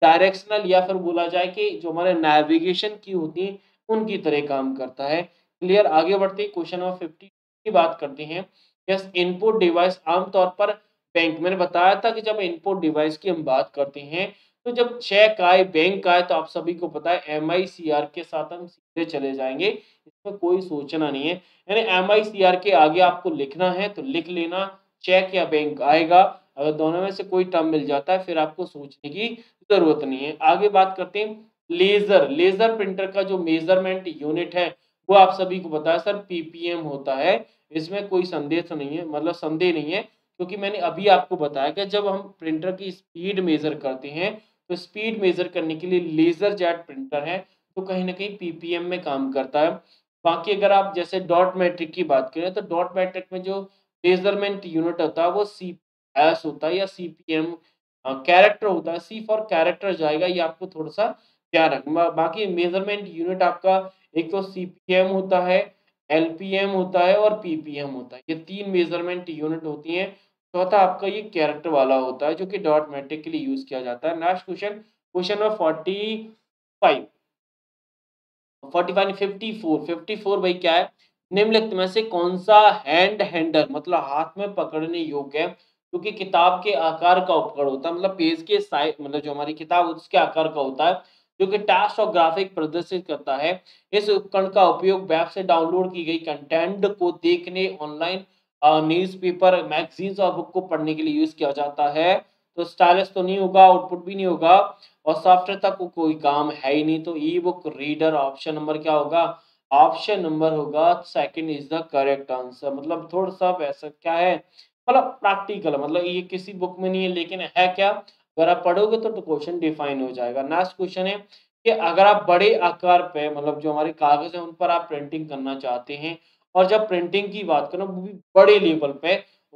डायरेक्शनल या फिर बोला जाए कि जो हमारे नेविगेशन की होती है उनकी तरह काम करता है। क्लियर। आगे बढ़ते क्वेश्चन नंबर फिफ्टी की बात करते हैं। यस, इनपुट डिवाइस आमतौर पर बैंक, मैंने बताया था कि जब इनपुट डिवाइस की हम बात करते हैं तो जब चेक आए, बैंक आए, तो आप सभी को पता है एम आई सी आर के साथ हम सीधे चले जाएंगे, इसमें कोई सोचना नहीं है। यानी एम आई सी आर के आगे आपको लिखना है तो लिख लेना, चेक या बैंक आएगा, अगर दोनों में से कोई टर्म मिल जाता है फिर आपको सोचने की जरूरत नहीं है। आगे बात करते हैं लेजर। लेजर प्रिंटर का जो मेजरमेंट यूनिट है वो आप सभी को पता है सर पीपीएम होता है, इसमें कोई संदेह नहीं है, मतलब संदेह नहीं है, क्योंकि मैंने अभी आपको बताया कि जब हम प्रिंटर की स्पीड मेजर करते हैं तो स्पीड मेजर करने के लिए लेजर जेट प्रिंटर है तो कहीं ना कहीं पीपीएम में काम करता है। बाकी अगर आप जैसे डॉट मैट्रिक की बात करें तो डॉट मैट्रिक में जो मेजरमेंट यूनिट होता है वो सी एस होता है या सीपीएम कैरेक्टर होता है, सी फॉर कैरेक्टर जाएगा, ये आपको थोड़ा सा ध्यान रखना। बाकी मेजरमेंट यूनिट आपका एक तो सीपीएम होता है, एलपीएम होता है और पीपीएम होता है, ये तीन मेजरमेंट यूनिट होती हैं। चौथा आपका ये कैरेक्टर वाला होता है जो कि डॉट मैट्रिक के लिए यूज किया जाता है। Last question, question number forty five forty five fifty four fifty four. भाई क्या है, निम्नलिखित में से कौन सा हैंड हैंडर, मतलब हाथ में पकड़ने योग्य है, क्योंकि किताब के आकार का उपकरण होता है, मतलब पेज के साइज, मतलब जो हमारी किताब उसके आकार का होता है, जो कि टेक्स्ट और ग्राफिक प्रदर्शित करता है। इस उपकरण का उपयोग वेब से डाउनलोड की गई कंटेंट को देखने, ऑनलाइन न्यूज़पेपर, मैगजीन्स और बुक को पढ़ने के लिए यूज किया जाता है। तो स्टाइलिश तो नहीं होगा, आउटपुट भी नहीं होगा और सॉफ्टवेयर तक को कोई काम है ही नहीं, तो e book reader option number क्या होगा, ऑप्शन नंबर होगा second is the correct answer. मतलब थोड़ा सा वैसा क्या है, मतलब प्रैक्टिकल, मतलब ये किसी बुक में नहीं है लेकिन है क्या, अगर आप पढ़ोगे तो क्वेश्चन डिफाइन हो जाएगा। नेक्स्ट क्वेश्चन है कि अगर आप बड़े आकार पे, मतलब जो हमारे कागज है उन पर आप प्रिंटिंग करना चाहते हैं, और जब प्रिंटिंग की बात करें वो भी बड़े लेवल पे,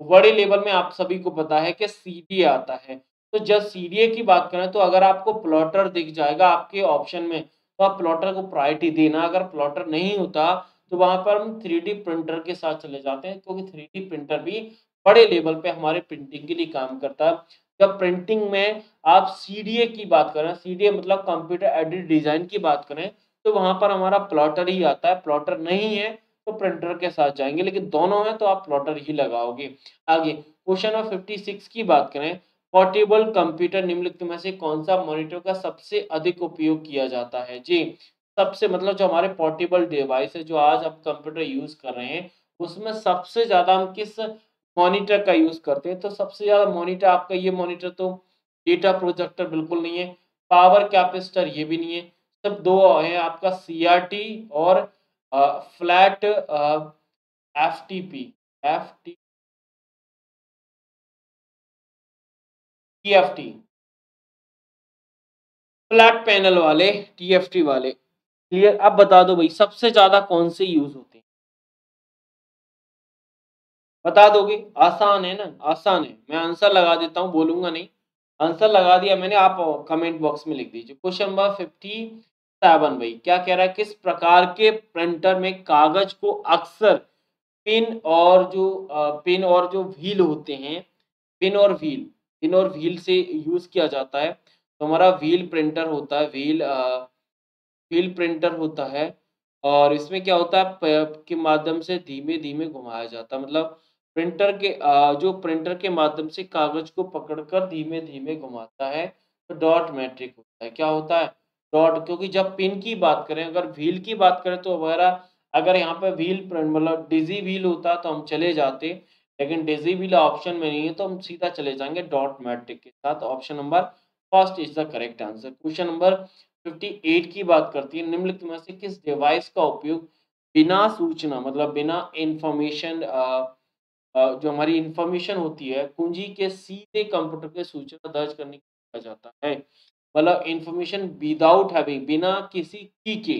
बड़े लेवल में आप सभी को पता है कि सीडीए आता है, तो जब सीडीए की बात करें तो अगर आपको प्लॉटर दिख जाएगा आपके ऑप्शन में तो आप प्लॉटर को प्रायोरिटी देना, अगर प्लॉटर नहीं होता तो वहां पर हम थ्री डी प्रिंटर के साथ चले जाते हैं, क्योंकि थ्री डी प्रिंटर भी बड़े लेवल पे हमारे प्रिंटिंग के लिए काम करता है। जब प्रिंटिंग में आप सीडीए की बात करें, सीडीए मतलब कंप्यूटर एडेड डिजाइन की बात करें, तो वहां पर हमारा प्लॉटर ही आता है, प्लॉटर नहीं है तो प्रिंटर के साथ जाएंगे, लेकिन दोनों हैं तो आप प्लॉटर ही लगाओगे। आगे क्वेश्चन नंबर छप्पन की बात करें, पोर्टेबल कंप्यूटर निम्नलिखित में से कौन सा मॉनिटर का सबसे अधिक उपयोग किया जाता है। जी, सबसे मतलब जो हमारे पोर्टेबल डिवाइस है जो आज आप कंप्यूटर यूज कर रहे हैं उसमें सबसे ज्यादा हम किस मॉनिटर का यूज करते हैं, तो सबसे ज्यादा मॉनिटर आपका ये मॉनिटर तो डेटा प्रोजेक्टर बिल्कुल नहीं है, पावर कैपेसिटर ये भी नहीं है, सब दो है आपका सीआरटी और आ, flat FTP FT TFT flat panel वाले टीएफटी वाले। क्लियर, अब बता दो भाई सबसे ज्यादा कौन से यूज होते हैं, बता दोगे, आसान है ना, आसान है, मैं आंसर लगा देता हूँ, बोलूंगा नहीं, आंसर लगा दिया मैंने, आप कमेंट बॉक्स में लिख दीजिए। क्वेश्चन नंबर सत्तावन भाई क्या कह रहा है, किस प्रकार के प्रिंटर में कागज को अक्सर पिन और जो पिन और जो व्हील होते हैं, पिन और व्हील पिन और व्हील से यूज किया जाता है। तो हमारा व्हील प्रिंटर होता है, व्हील व्हील प्रिंटर होता है, और इसमें क्या होता है के माध्यम से धीमे धीमे घुमाया जाता है, मतलब प्रिंटर के जो प्रिंटर के माध्यम से कागज को पकड़कर धीमे धीमे घुमाता है, तो डॉट मैट्रिक होता है। क्या होता है, डॉट, क्योंकि जब पिन की बात करें, अगर व्हील की बात करें तो वगैरह, अगर यहाँ पे व्हील मतलब डिजी व्हील होता तो हम चले जाते, लेकिन डिजी व्हील ऑप्शन में नहीं है तो हम सीधा चले जाएंगे डॉट मैट्रिक के साथ, option number first is the correct answer. Question number अट्ठावन की बात करती है, निम्नलिखित में से किस डिवाइस का उपयोग बिना सूचना, मतलब बिना इंफॉर्मेशन, जो हमारी इंफॉर्मेशन होती है कुंजी के सीधे कंप्यूटर के सूचना दर्ज करने के लिए किया जाता है। मतलब इंफॉर्मेशन विदाउट हैविंग, बिना किसी की के,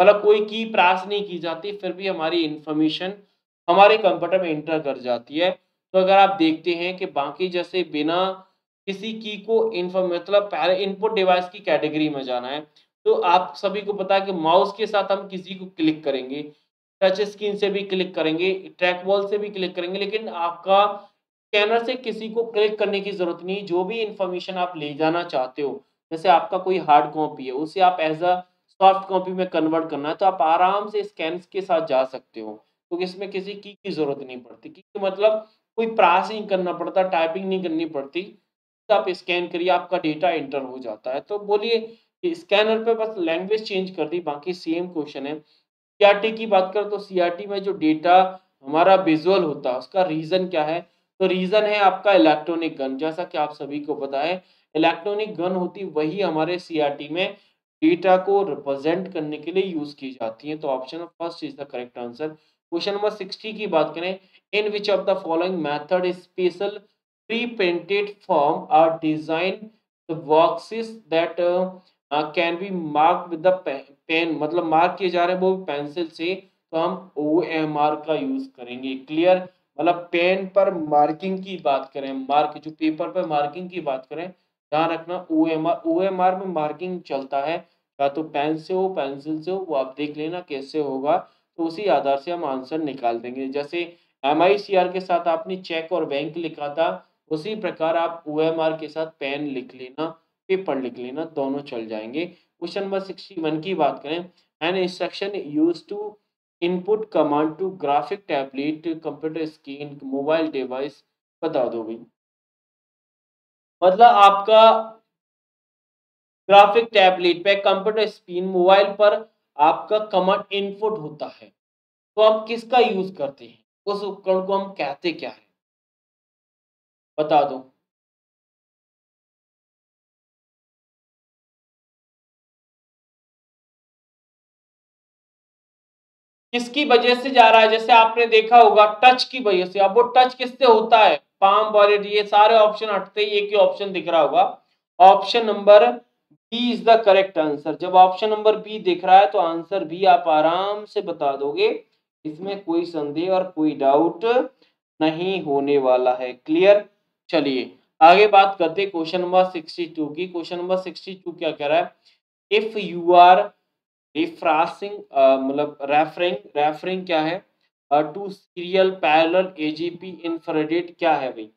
मतलब कोई की प्राप्त नहीं की जाती फिर भी हमारी इंफॉर्मेशन हमारे कंप्यूटर में इंटर कर जाती है। तो अगर आप देखते हैं कि बाकी जैसे बिना किसी की को इनफॉर्म, मतलब पहले इनपुट डिवाइस की कैटेगरी में जाना है तो आप सभी को पता है कि माउस के साथ हम किसी को क्लिक करेंगे, टच स्क्रीन से भी क्लिक करेंगे, ट्रैक बॉल से भी क्लिक करेंगे, लेकिन आपका स्कैनर से किसी को क्लिक करने की जरूरत नहीं। जो भी इंफॉर्मेशन आप ले जाना चाहते हो, जैसे आपका कोई हार्ड कॉपी है उसे आप एज अ सॉफ्ट कॉपी में कन्वर्ट करना है तो आप आराम से स्कैन के साथ जा सकते हो, क्योंकि तो इसमें किसी की की जरूरत नहीं पड़ती। की मतलब कोई प्रास नहीं करना पड़ता, टाइपिंग नहीं करनी पड़ती, तो आप स्कैन करिए, आपका डेटा एंटर हो जाता है। तो बोलिए कि स्कैनर पे बस लैंग्वेज चेंज कर दी, बाकी सेम क्वेश्चन है। सीआरटी की बात करें तो सीआरटी में जो डेटा हमारा विजुअल होता है उसका रीजन क्या है, तो रीजन है आपका इलेक्ट्रॉनिक गन। जैसा कि आप सभी को पता है इलेक्ट्रॉनिक गन होती, वही हमारे सीआरटी में डेटा को रिप्रेजेंट करने के लिए यूज की जाती है। तो option first is the correct answer. Question number sixty की बात करें, in which of the following method special pre printed form are design the boxes that can be mark with the pen, मतलब mark किए जा रहे हैं वो pencil से, तो हम ओ एम आर का यूज करेंगे। क्लियर, मतलब पेन पर मार्किंग की बात करें, मार्क जो पेपर पर मार्किंग की बात करें, ध्यान रखना O M R, O M R में मार्किंग चलता है या तो पेन से हो पेंसिल से हो, वो आप देख लेना कैसे होगा, तो उसी आधार से हम आंसर निकाल देंगे। जैसे एम आई सी आर के साथ आपने चेक और बैंक लिखा था, उसी प्रकार आप ओ एम आर के साथ पेन लिख लेना, पेपर लिख लेना, दोनों चल जाएंगे। क्वेश्चन नंबर सिक्सटी वन की बात करें, an instruction use to input command to graphic tablet computer screen mobile device, बता दो भाई। मतलब आपका ग्राफिक टैबलेट पे कंप्यूटर स्क्रीन मोबाइल पर आपका कमांड इनपुट होता है, तो आप किसका यूज करते हैं, उस उपकरण को हम कहते क्या है, बता दो। किसकी वजह से जा रहा है, जैसे आपने देखा होगा टच की वजह से। अब वो टच किससे होता है, पाम वॉलेट, ये सारे ऑप्शन हटते ही एक ही ऑप्शन दिख रहा होगा। Option number B is the correct answer. जब ऑप्शन नंबर बी दिख रहा है तो आंसर भी आप आराम से बता दोगे, इसमें कोई संदेह और कोई डाउट नहीं होने वाला है। क्लियर, चलिए आगे बात करते क्वेश्चन नंबर सिक्सटी टू की। क्वेश्चन नंबर सिक्सटी टू क्या कह रहा है, इफ यू आर रिफ्रेशिंग, मतलब रेफरिंग, रेफरिंग क्या है, to serial parallel AGP infrared क्या है भाई,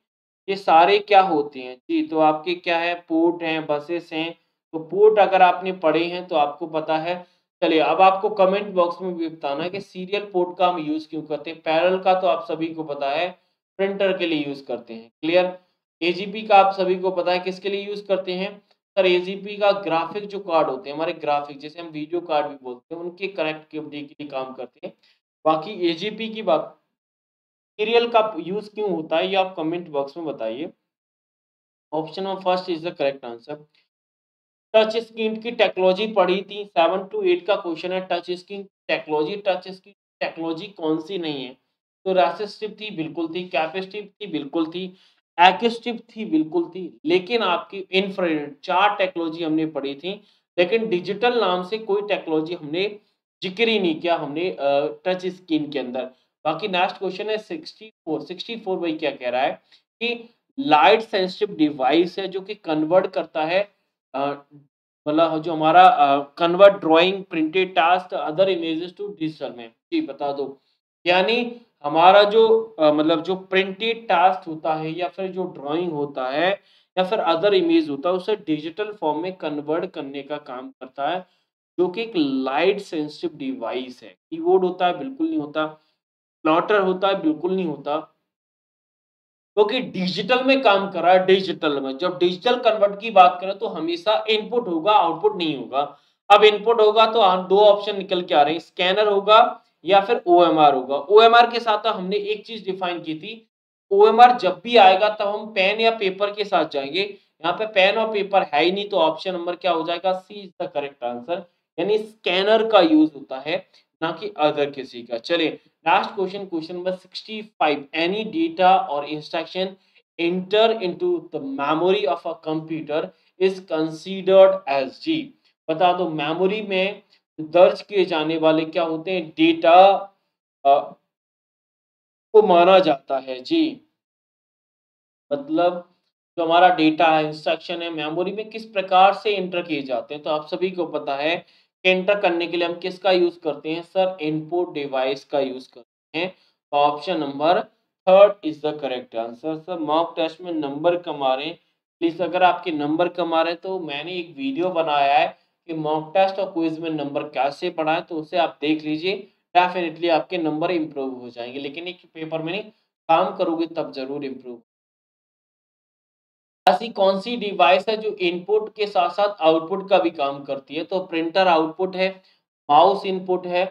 ये सारे क्या होते हैं जी, तो आपके क्या है पोर्ट हैं, बसेस हैं, तो पोर्ट अगर आपने पढ़े हैं तो आपको पता है। चलिए अब आपको कमेंट बॉक्स में भी बताना है कि सीरियल पोर्ट का हम यूज क्यों करते हैं। पैरेलल का तो आप सभी को पता है प्रिंटर के लिए यूज करते हैं। क्लियर, एजीपी का आप सभी को पता है किसके लिए यूज करते हैं, सर एजीपी का ग्राफिक जो कार्ड होते हैं हमारे, ग्राफिक जैसे हम वीडियो कार्ड भी बोलते हैं, उनके कनेक्टिविटी के लिए काम करते हैं। बाकी एजीपी की बात, सीरियल का यूज क्यों होता है, ये आप कमेंट बॉक्स में बताइए। Option number first is the correct answer. Touch screen की टेक्नोलॉजी पढ़ी थी, सेवन टू एट का क्वेश्चन है, touch screen technology, touch screen technology कौन सी नहीं है, तो रेसिस्टिव थी बिल्कुल थी, कैपेसिटिव थी बिल्कुल थी, एक्टिव थी बिल्कुल थी, लेकिन आपकी इंफ्रारेड, चार टेक्नोलॉजी हमने पढ़ी थी, लेकिन डिजिटल नाम से कोई टेक्नोलॉजी हमने जिक्र ही नहीं किया हमने टच स्क्रीन के अंदर। बाकी नेक्स्ट क्वेश्चन है सिक्सटी फोर, सिक्सटी फोर भाई क्या कह रहा है कि लाइट सेंसिटिव डिवाइस है जो कि कन्वर्ट करता है, मतलब जो हमारा convert drawing printed task other images to digital में, जी बता दो। यानी हमारा जो आ, मतलब जो प्रिंटेड टास्क होता है या फिर जो ड्राइंग होता है या फिर अदर इमेज होता है, उसे डिजिटल फॉर्म में कन्वर्ट करने का काम करता है, जो कि एक लाइट सेंसिटिव डिवाइस है। कीबोर्ड होता है बिल्कुल नहीं होता, प्लॉटर होता है बिल्कुल नहीं होता, क्योंकि तो डिजिटल में काम कर रहा है। डिजिटल में जब डिजिटल कन्वर्ट की बात करें तो हमेशा इनपुट होगा, आउटपुट नहीं होगा। अब इनपुट होगा तो दो ऑप्शन निकल के आ रहे हैं, स्कैनर होगा या फिर ओ एम आर होगा। ओ एम आर के साथ हमने एक चीज डिफाइन की थी, ओ एम आर जब भी आएगा तब हम पेन या पेपर के साथ जाएंगे, यहाँ पे पेन और पेपर है ही नहीं, तो ऑप्शन नंबर क्या हो जाएगा, C is the correct answer. यानी स्कैनर का यूज होता है, ना कि अदर किसी का। चलिए last question, question number sixty five, any data और instruction enter into the memory of a computer is considered as, जी बता दो। मेमोरी में दर्ज किए जाने वाले क्या होते हैं, डेटा को माना जाता है जी, मतलब जो हमारा डेटा है, इंस्ट्रक्शन है, मेमोरी में किस प्रकार से एंटर किए जाते हैं, तो आप सभी को पता है कि एंटर करने के लिए हम किसका यूज करते हैं, सर इनपुट डिवाइस का यूज करते हैं। Option number third is the correct answer. Sir mock test में नंबर कम आ रहे हैं, प्लीज अगर आपके नंबर कम आ रहे हैं तो मैंने एक वीडियो बनाया है कि मॉक टेस्ट और क्विज में नंबर कैसे बढ़ाएं, तो उसे आप देख लीजिए, डेफिनेटली आपके नंबर इम्प्रूव हो जाएंगे। लेकिन एक पेपर में नहीं, काम करोगे तब जरूर इम्प्रूव। ऐसी कौन सी डिवाइस है जो इनपुट के साथ साथ आउटपुट का भी काम करती है? तो प्रिंटर आउटपुट है, माउस इनपुट है,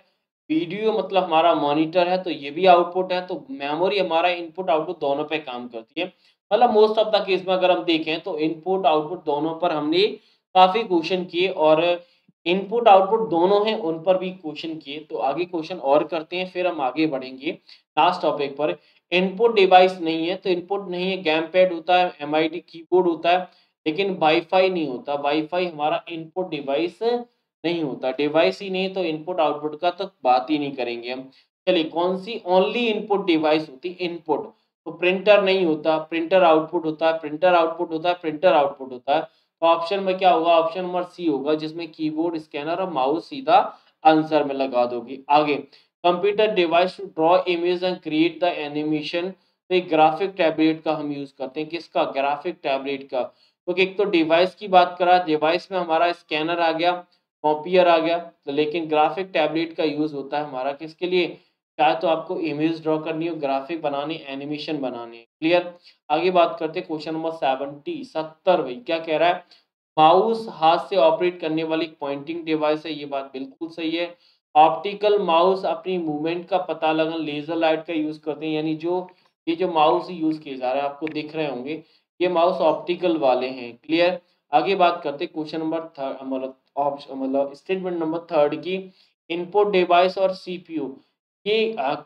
वीडियो मतलब हमारा मॉनिटर है तो ये भी आउटपुट है। तो मेमोरी हमारा इनपुट आउटपुट दोनों पे काम करती है। मतलब मोस्ट ऑफ द केस में अगर हम देखें तो इनपुट आउटपुट दोनों पर हमने काफी क्वेश्चन किए, और इनपुट आउटपुट दोनों हैं उन पर भी क्वेश्चन किए। तो आगे क्वेश्चन और करते हैं, फिर हम आगे बढ़ेंगे लास्ट टॉपिक पर। इनपुट डिवाइस नहीं है तो इनपुट नहीं है, गैम पैड होता है, एम आई डी कीबोर्ड होता है, लेकिन वाईफाई नहीं होता। वाईफाई हमारा इनपुट डिवाइस नहीं होता, डिवाइस ही नहीं, तो इनपुट आउटपुट का तो बात ही नहीं करेंगे हम। चलिए, कौन सी ओनली इनपुट डिवाइस होती है? इनपुट। तो प्रिंटर नहीं होता, प्रिंटर आउटपुट होता है, प्रिंटर आउटपुट होता है, प्रिंटर आउटपुट होता है। तो ऑप्शन में क्या होगा? ऑप्शन नंबर सी होगा, जिसमें कीबोर्ड, स्कैनर और माउस सीधा आंसर में लगा दोगे। आगे, computer device to draw image and create the animation. तो एक ग्राफिक टैबलेट का हम यूज करते हैं। किसका? ग्राफिक टैबलेट का। क्योंकि एक तो डिवाइस की बात करा, डिवाइस में हमारा स्कैनर आ गया, कॉपियर आ गया, तो लेकिन ग्राफिक टैबलेट का यूज होता है हमारा किसके लिए? चाहे तो आपको इमेज ड्रॉ करनी हो, ग्राफिक बनाने, एनिमेशन बनाने। क्लियर? आगे बात करते हैं क्वेश्चन नंबर सेवेंटी सत्तर भाई क्या कह रहा है? माउस हाथ से ऑपरेट करने वाली पॉइंटिंग डिवाइस है। ये बात बिल्कुल सही है। ऑप्टिकल माउस अपनी मूवमेंट का पता लगा, लेजर लाइट का यूज करते हैं। यानी जो ये जो माउस यूज किए जा रहे हैं, आपको दिख रहे होंगे, ये माउस ऑप्टिकल वाले हैं। क्लियर? आगे बात करते क्वेश्चन नंबर ऑप्शन मतलब स्टेटमेंट नंबर थर्ड की। इनपुट डिवाइस और सीपीयू ये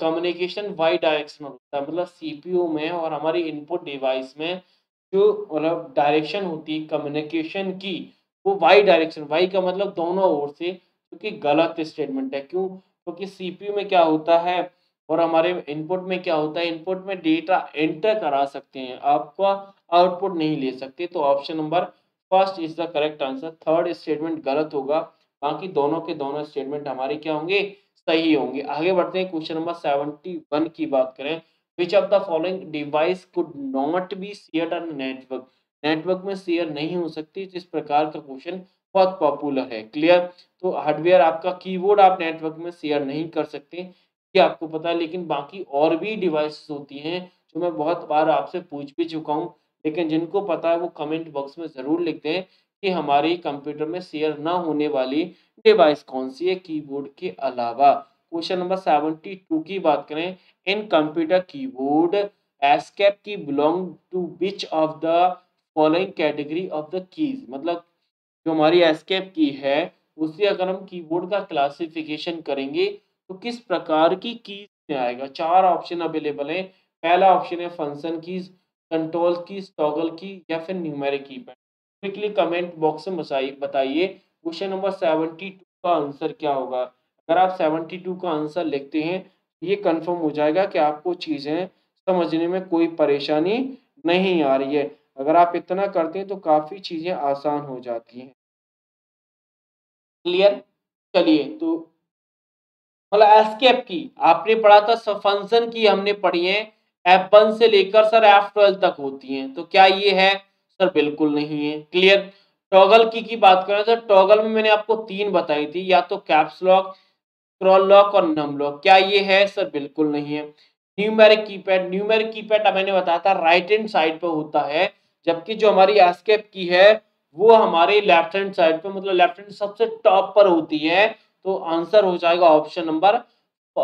कम्युनिकेशन वाई डायरेक्शनल होता है। मतलब सीपीयू में और हमारी इनपुट डिवाइस में जो मतलब डायरेक्शन होती है कम्युनिकेशन की, वो वाई डायरेक्शन, वाई का मतलब दोनों ओर से, क्योंकि गलत स्टेटमेंट है। क्यों? क्योंकि सीपीयू में क्या होता है और हमारे इनपुट में क्या होता है? इनपुट में डेटा एंटर करा सकते हैं, आपका आउटपुट नहीं ले सकते। तो option number first is the correct answer. Third statement गलत होगा, बाकी दोनों के दोनों स्टेटमेंट हमारे क्या होंगे? सही होंगे। आगे बढ़ते हैं क्वेश्चन नंबर इकहत्तर की बात करें। Which of the following device could not be shared on network? Network में शेयर नहीं हो सकती, जिस प्रकार का क्वेश्चन बहुत पॉपुलर है। क्लियर? तो हार्डवेयर आपका कीबोर्ड आप नेटवर्क में शेयर नहीं कर सकते, ये आपको पता है। लेकिन बाकी और भी डिवाइसेस होती हैं जो मैं बहुत बार आपसे पूछ भी चुका हूँ, लेकिन जिनको पता है वो कमेंट बॉक्स में जरूर लिखते हैं कि हमारे कंप्यूटर में शेयर ना होने वाली डिवाइस कौन सी है कीबोर्ड के अलावा। क्वेश्चन नंबर बहत्तर की बात करें। In computer keyboard escape key belong to which of the following category of the keys? मतलब जो हमारी एस्केप की है, उससे अगर हम कीबोर्ड का क्लासिफिकेशन करेंगे तो किस प्रकार की कीज में आएगा? चार ऑप्शन अवेलेबल है। पहला ऑप्शन है function keys, control keys, toggle key, या फिर numeric keypad. Quickly comment box में बताइए क्वेश्चन नंबर बहत्तर का आंसर क्या होगा। अगर आप बहत्तर का आंसर लिखते हैं, ये कंफर्म हो जाएगा कि आपको चीज़ें समझने में कोई परेशानी नहीं आ रही है। अगर आप इतना करते हैं तो काफ़ी चीज़ें आसान हो जाती हैं। क्लियर? चलिए, तो मतलब एस्केप की आपने पढ़ा था, फंक्शन की हमने पढ़ी है, एफ वन से लेकर सर एफ ट्वेल्व तक होती हैं। तो क्या ये है सर? बिल्कुल नहीं है। क्लियर? टॉगल की की बात करें तो टॉगल में मैंने आपको तीन बताई थी, या तो कैप्स लॉक, स्क्रॉल लॉक और नम लॉक। क्या ये है सर? बिल्कुल नहीं है। न्यूमेरिक कीपैड, न्यूमेरिक कीपैड मैंने बताया था राइट हैंड साइड पर होता है, जबकि जो हमारी एस्केप की है वो हमारे लेफ्ट हैंड साइड पर, मतलब लेफ्ट हैंड सबसे टॉप पर होती है। तो आंसर हो जाएगा option number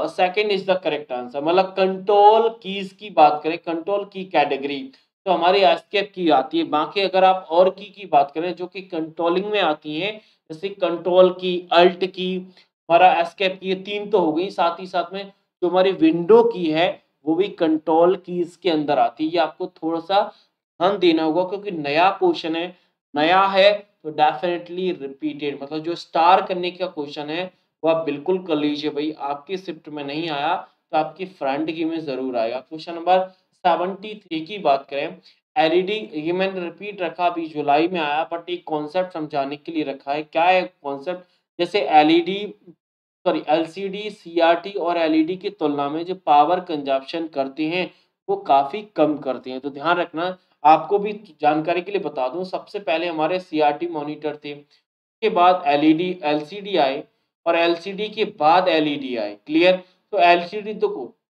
second is the correct answer. मतलब कंट्रोल कीज की बात करें, कंट्रोल की कैटेगरी तो हमारी एस्केप की आती है। बाकी अगर आप और की की बात करें जो कि कंट्रोलिंग में आती है, जैसे कंट्रोल की, अल्ट की, हमारा एस्केप की, तीन तो हो गई। साथ ही साथ में जो हमारी विंडो की है वो भी कंट्रोल कीज के अंदर आती है। ये आपको थोड़ा सा ध्यान देना होगा, क्योंकि नया क्वेश्चन है, नया है तो डेफिनेटली रिपीटेड, मतलब जो स्टार करने का क्वेश्चन है वो आप बिल्कुल कर लीजिए भाई। आपकी शिफ्ट में नहीं आया तो आपकी फ्रंट की में जरूर आएगा। क्वेश्चन नंबर तिहत्तर की बात करें। एलईडी, ये मैंने रिपीट रखा, भी जुलाई में आया, बट एक कॉन्सेप्ट समझाने के लिए रखा है। क्या है कॉन्सेप्ट? जैसे एलईडी सॉरी एलसीडी, सीआरटी और एलईडी की तुलना में जो पावर कंजप्शन करते हैं वो काफ़ी कम करते हैं। तो ध्यान रखना, आपको भी जानकारी के लिए बता दूं, सबसे पहले हमारे सीआरटी मॉनिटर थे, के बाद एलईडी एलसीडी आए और एलसीडी के बाद एलईडी आए। क्लियर। तो एलसीडी तो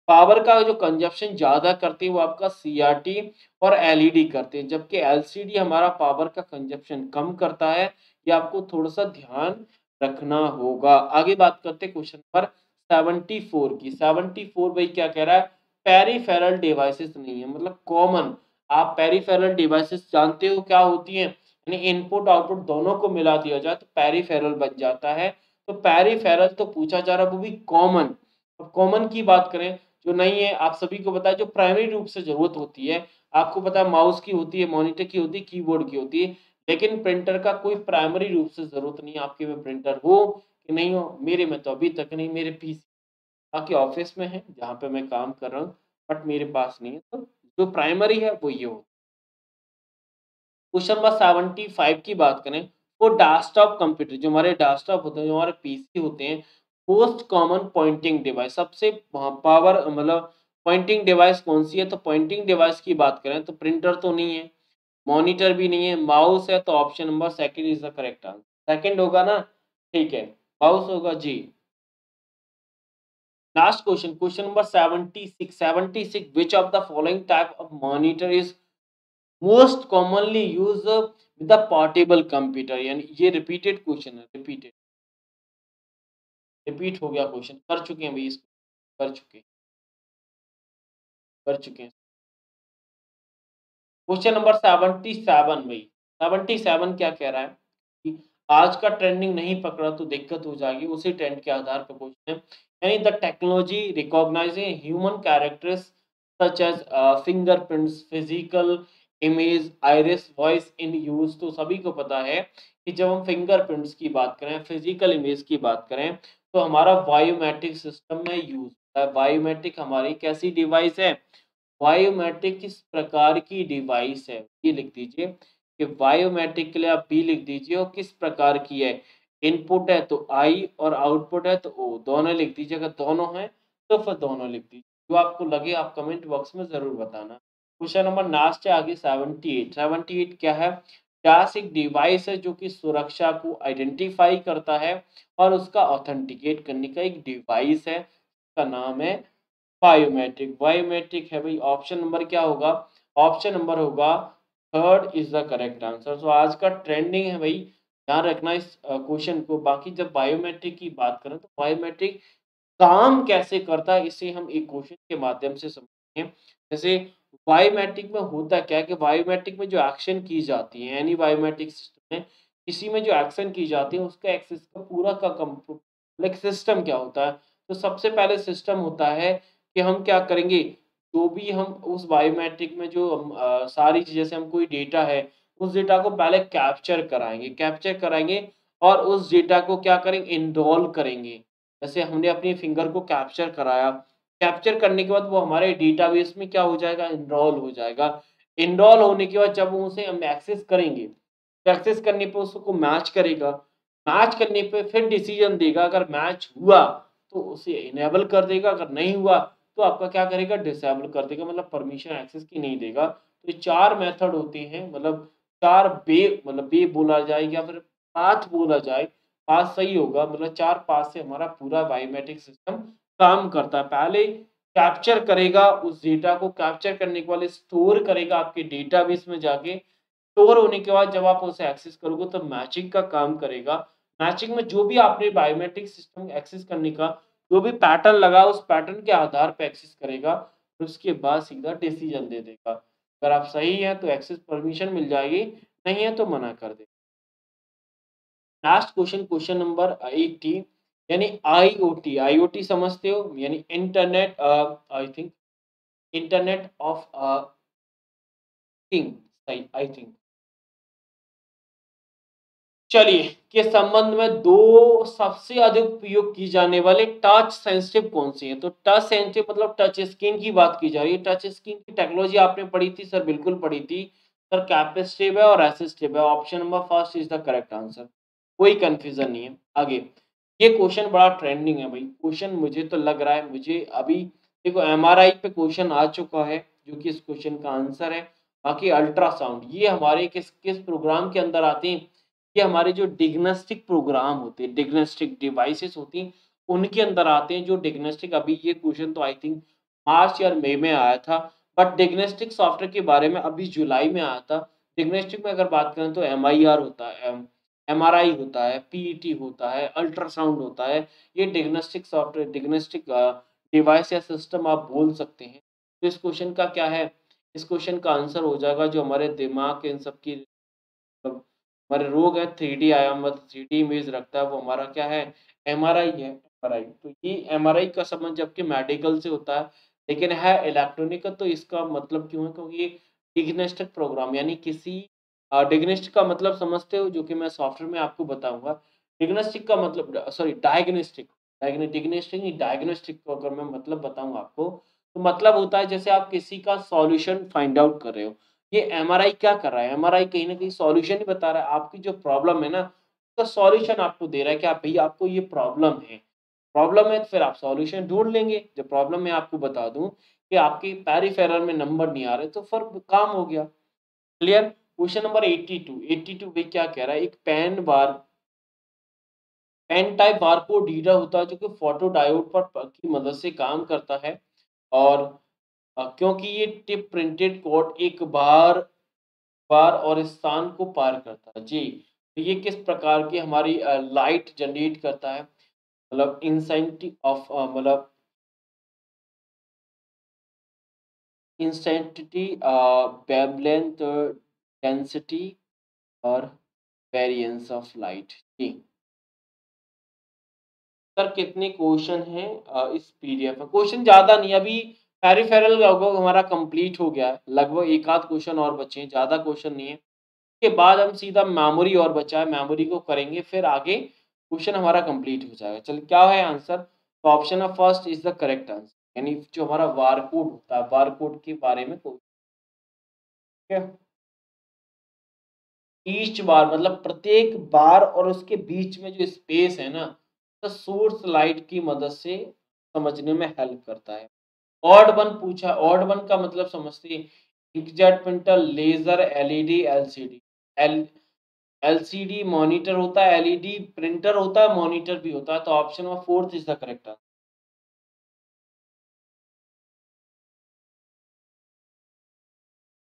पावर का जो कंजप्शन ज़्यादा करते हैं वो आपका सीआरटी और एलईडी करते हैं, जबकि एलसीडी हमारा पावर का कंजप्शन कम करता है। ये आपको थोड़ा सा ध्यान रखना होगा। आगे बात करते हैं क्वेश्चन नंबर चौहत्तर की। चौहत्तर भाई क्या कह रहा है, पेरिफेरल डिवाइसेस नहीं है, मतलब कॉमन। आप पेरिफेरल डिवाइसेस जानते हो क्या होती हैं, यानी इनपुट आउटपुट दोनों को मिला दिया जाए तो पेरिफेरल बच जाता है। तो पेरिफेरल तो पूछा जा रहा है वो भी कॉमन। अब कॉमन की बात करें जो नहीं है, आप सभी को पता है जो प्राइमरी रूप से जरूरत होती है, आपको पता है माउस की होती है, मॉनिटर की होती है, कीबोर्ड की होती है, लेकिन प्रिंटर का कोई प्राइमरी रूप से जरूरत नहीं है। आपके में प्रिंटर हो कि नहीं हो, मेरे में तो अभी तक नहीं, मेरे पीसी बाकी ऑफिस में है जहाँ पे मैं काम कर रहा हूँ, बट मेरे पास नहीं है। तो जो प्राइमरी है वो ये हो। क्वेश्चन नंबर सेवेंटी फाइव की बात करें, वो डेस्कटॉप कंप्यूटर, जो हमारे डेस्कटॉप होते हैं, जो हमारे पीसी होते हैं, मोस्ट कॉमन पॉइंटिंग डिवाइस, सबसे पावर मतलब पॉइंटिंग डिवाइस कौन सी है। तो पॉइंटिंग डिवाइस की बात करें तो प्रिंटर तो नहीं है, मॉनिटर भी नहीं है, माउस है। तो option number second is the correct answer. Second होगा ना, ठीक है, माउस होगा जी। Last question, question number seventy six. Seventy six, which of the following type of monitor is most commonly used with the portable computer. यानी ये repeated question है, repeated repeat हो गया क्वेश्चन, कर चुके हैं भाई इसको, कर चुके कर चुके हैं। क्वेश्चन नंबर सतहत्तर भाई, सतहत्तर क्या कह रहा है कि आज का ट्रेंडिंग नहीं पकड़ा तो दिक्कत हो जाएगी, उसी ट्रेंड के आधार पर क्वेश्चन है। यानी the technology recognising human characters such as fingerprints, physical image, iris, voice in use. तो सभी को पता है कि जब हम फिंगरप्रिंट्स की बात करें, फिजिकल इमेज की बात करें, तो हमारा बायोमेट्रिक सिस्टम में यूज होता है। बायोमेट्रिक हमारी कैसी डिवाइस है, बायोमेट्रिक किस प्रकार की डिवाइस है, ये लिख दीजिए कि बायोमेट्रिक के लिए आप बी लिख दीजिए, और किस प्रकार की है, इनपुट है तो आई और आउटपुट है तो ओ, दोनों लिख दीजिए। अगर दोनों हैं तो फिर दोनों लिख दीजिए। जो आपको लगे आप कमेंट बॉक्स में जरूर बताना। क्वेश्चन नंबर लास्ट है आगे सेवेंटी एट। सेवेंटी एट क्या है, डास एक डिवाइस है जो कि सुरक्षा को आइडेंटिफाई करता है और उसका ऑथेंटिकेट करने का एक डिवाइस है, उसका नाम है बायोमेट्रिक। बायोमेट्रिक है भाई। ऑप्शन नंबर क्या होगा, ऑप्शन नंबर होगा third is the correct answer. तो आज का ट्रेंडिंग है भाई, ध्यान रखना इस क्वेश्चन को। बाकी जब बायोमेट्रिक की बात करें तो बायोमेट्रिक काम कैसे करता है, इसे हम एक क्वेश्चन के माध्यम से समझेंगे। जैसे बायोमेट्रिक में होता क्या है कि बायोमेट्रिक में जो एक्शन की जाती है, यानी बायोमेट्रिक सिस्टम में किसी में जो एक्शन की जाती है उसका एक्सेस का पूरा का कंप्लीट सिस्टम क्या होता है। तो सबसे पहले सिस्टम होता है कि हम क्या करेंगे, जो भी हम उस बायोमेट्रिक में जो आ, सारी चीज़, जैसे हम कोई डेटा है उस डेटा को पहले कैप्चर कराएंगे, कैप्चर कराएंगे और उस डेटा को क्या करेंगे, इनरोल करेंगे। जैसे हमने अपनी फिंगर को कैप्चर कराया, कैप्चर करने के बाद वो हमारे डेटाबेस में क्या हो जाएगा, इनरोल हो जाएगा। इनरोल होने के बाद जब उसे हम एक्सेस करेंगे, एक्सेस करने पर उसको मैच करेगा, मैच करने पर फिर डिसीजन देगा। अगर मैच हुआ तो उसे इनेबल कर देगा, अगर नहीं हुआ तो आपका क्या करेगा, डिसेबल कर देगा, मतलब परमिशन एक्सेस की नहीं देगा। तो चार मेथड होते हैं, मतलब चार बे मतलब बे बोला जाए या फिर पाथ बोला जाए, पाथ सही होगा, मतलब चार पाथ से हमारा पूरा बायोमेट्रिक सिस्टम काम करता है। पहले कैप्चर करेगा, उस डेटा को कैप्चर करने के बाद स्टोर करेगा आपके डेटाबेस में जाके, स्टोर होने के बाद जब आप उसे एक्सेस करोगे तो मैचिंग का काम करेगा। मैचिंग में जो भी आपने बायोमेट्रिक सिस्टम एक्सेस करने का जो भी पैटर्न लगा, उस पैटर्न के आधार पर एक्सेस करेगा, फिर उसके बाद सीधा डिसीजन दे देगा। अगर आप सही हैं तो एक्सेस परमिशन मिल जाएगी, नहीं है तो मना कर देगा। लास्ट क्वेश्चन, क्वेश्चन नंबर अस्सी, यानी आईओटी। आईओटी समझते हो, यानी internet, I think internet of thing, I think. चलिए, के संबंध में दो सबसे अधिक उपयोग की जाने वाले टच सेंसिटिव कौन सी हैं। तो टच सेंसिटिव मतलब टच स्क्रीन की बात की जा रही है। टच स्क्रीन की टेक्नोलॉजी आपने पढ़ी थी सर, बिल्कुल पढ़ी थी सर। कैपेसिटिव है और रेसिस्टिव है। Option number first is the correct answer, कोई कंफ्यूजन नहीं है। आगे, ये क्वेश्चन बड़ा ट्रेंडिंग है भाई। क्वेश्चन मुझे तो लग रहा है, मुझे अभी देखो एम आर आई पे क्वेश्चन आ चुका है जो कि इस क्वेश्चन का आंसर है। बाकी अल्ट्रासाउंड, ये हमारे किस किस प्रोग्राम के अंदर आते हैं, ये हमारे जो डिग्नोस्टिक प्रोग्राम होते हैं, डिग्नोस्टिक डिवाइसेस होती हैं, उनके अंदर आते हैं जो डिग्नोस्टिक। अभी ये क्वेश्चन तो आई थिंक मार्च या मई में आया था, बट डिग्नोस्टिक सॉफ्टवेयर के बारे में अभी जुलाई में आया था। डिग्नोस्टिक में अगर बात करें तो एम आई आर होता है, एम आर आई होता है, पीईटी होता है, अल्ट्रासाउंड होता है। ये डिग्नोस्टिक सॉफ्टवेयर, डिग्नोस्टिक डिवाइस या सिस्टम आप बोल सकते हैं। तो इस क्वेश्चन का क्या है, इस क्वेश्चन का आंसर हो जाएगा जो हमारे दिमाग के इन सब की हमारे रोग है, थ्री डी आयाम थ्री डी इमेज रखता है, वो हमारा क्या है, एम आर आई है। तो ये एम आर आई का संबंध जबकि मेडिकल से होता है लेकिन है इलेक्ट्रॉनिक, तो इसका मतलब क्यों है, क्योंकि ये डिग्नोस्टिक प्रोग्राम यानी किसी डिग्नोस्टिक का मतलब समझते हो, जो कि मैं सॉफ्टवेयर में आपको बताऊंगा। डिग्नोस्टिक का मतलब सॉरी डायग्नोस्टिक डिग्नोस्टिक डायग्नोस्टिक का अगर मैं मतलब बताऊंगा आपको तो मतलब होता है जैसे आप किसी का सॉल्यूशन फाइंड आउट कर रहे हो। ये एम आर आई क्या कर रहा है, एम आर आई कहीं ना कहीं सॉल्यूशन ही बता रहा है, आपकी जो प्रॉब्लम है ना उसका सॉल्यूशन आपको दे रहा है कि आप भैया आपको ये प्रॉब्लम है, प्रॉब्लम है तो फिर आप सॉल्यूशन ढूंढ लेंगे। जब प्रॉब्लम मैं आपको बता दूं कि आपके पेरिफेरल में नंबर नहीं आ रहे तो फिर काम हो गया, क्लियर। क्वेश्चन नंबर बयासी भी क्या कह रहा है, एक pen bar pen type barcode reader होता है जो कि फोटो डायोड पर की मदद से काम करता है, और क्योंकि ये टिप प्रिंटेड कोड एक बार बार और स्थान को पार करता है जी। तो ये किस प्रकार की हमारी लाइट जनरेट करता है, मतलब इंसेंटी ऑफ मतलब इंसेंटिटी वेवलेंथ डेंसिटी और वेरिएंस ऑफ लाइट जी। सर कितने क्वेश्चन हैं इस पीडीएफ में, क्वेश्चन ज्यादा नहीं, अभी पेरिफेरल लगभग हमारा कंप्लीट हो गया है, लगभग एक आध क्वेश्चन और बचे हैं, ज्यादा क्वेश्चन नहीं है। इसके बाद हम सीधा मेमोरी और बचा है, मेमोरी को करेंगे फिर आगे क्वेश्चन हमारा कंप्लीट हो जाएगा। चल क्या है आंसर, तो option of first is the correct answer, यानी जो हमारा बारकोड होता है, बारकोड के बारे में ईच बार मतलब प्रत्येक बार और उसके बीच में जो स्पेस है ना तो सोर्स लाइट की मदद से समझने में हेल्प करता है। ऑड वन पूछा, ऑड वन का मतलब समझते हैं inkjet printer, laser, LED, LCD. L LCD monitor होता है, एलईडी प्रिंटर होता है, मॉनिटर भी होता है। तो option number fourth is the correct answer.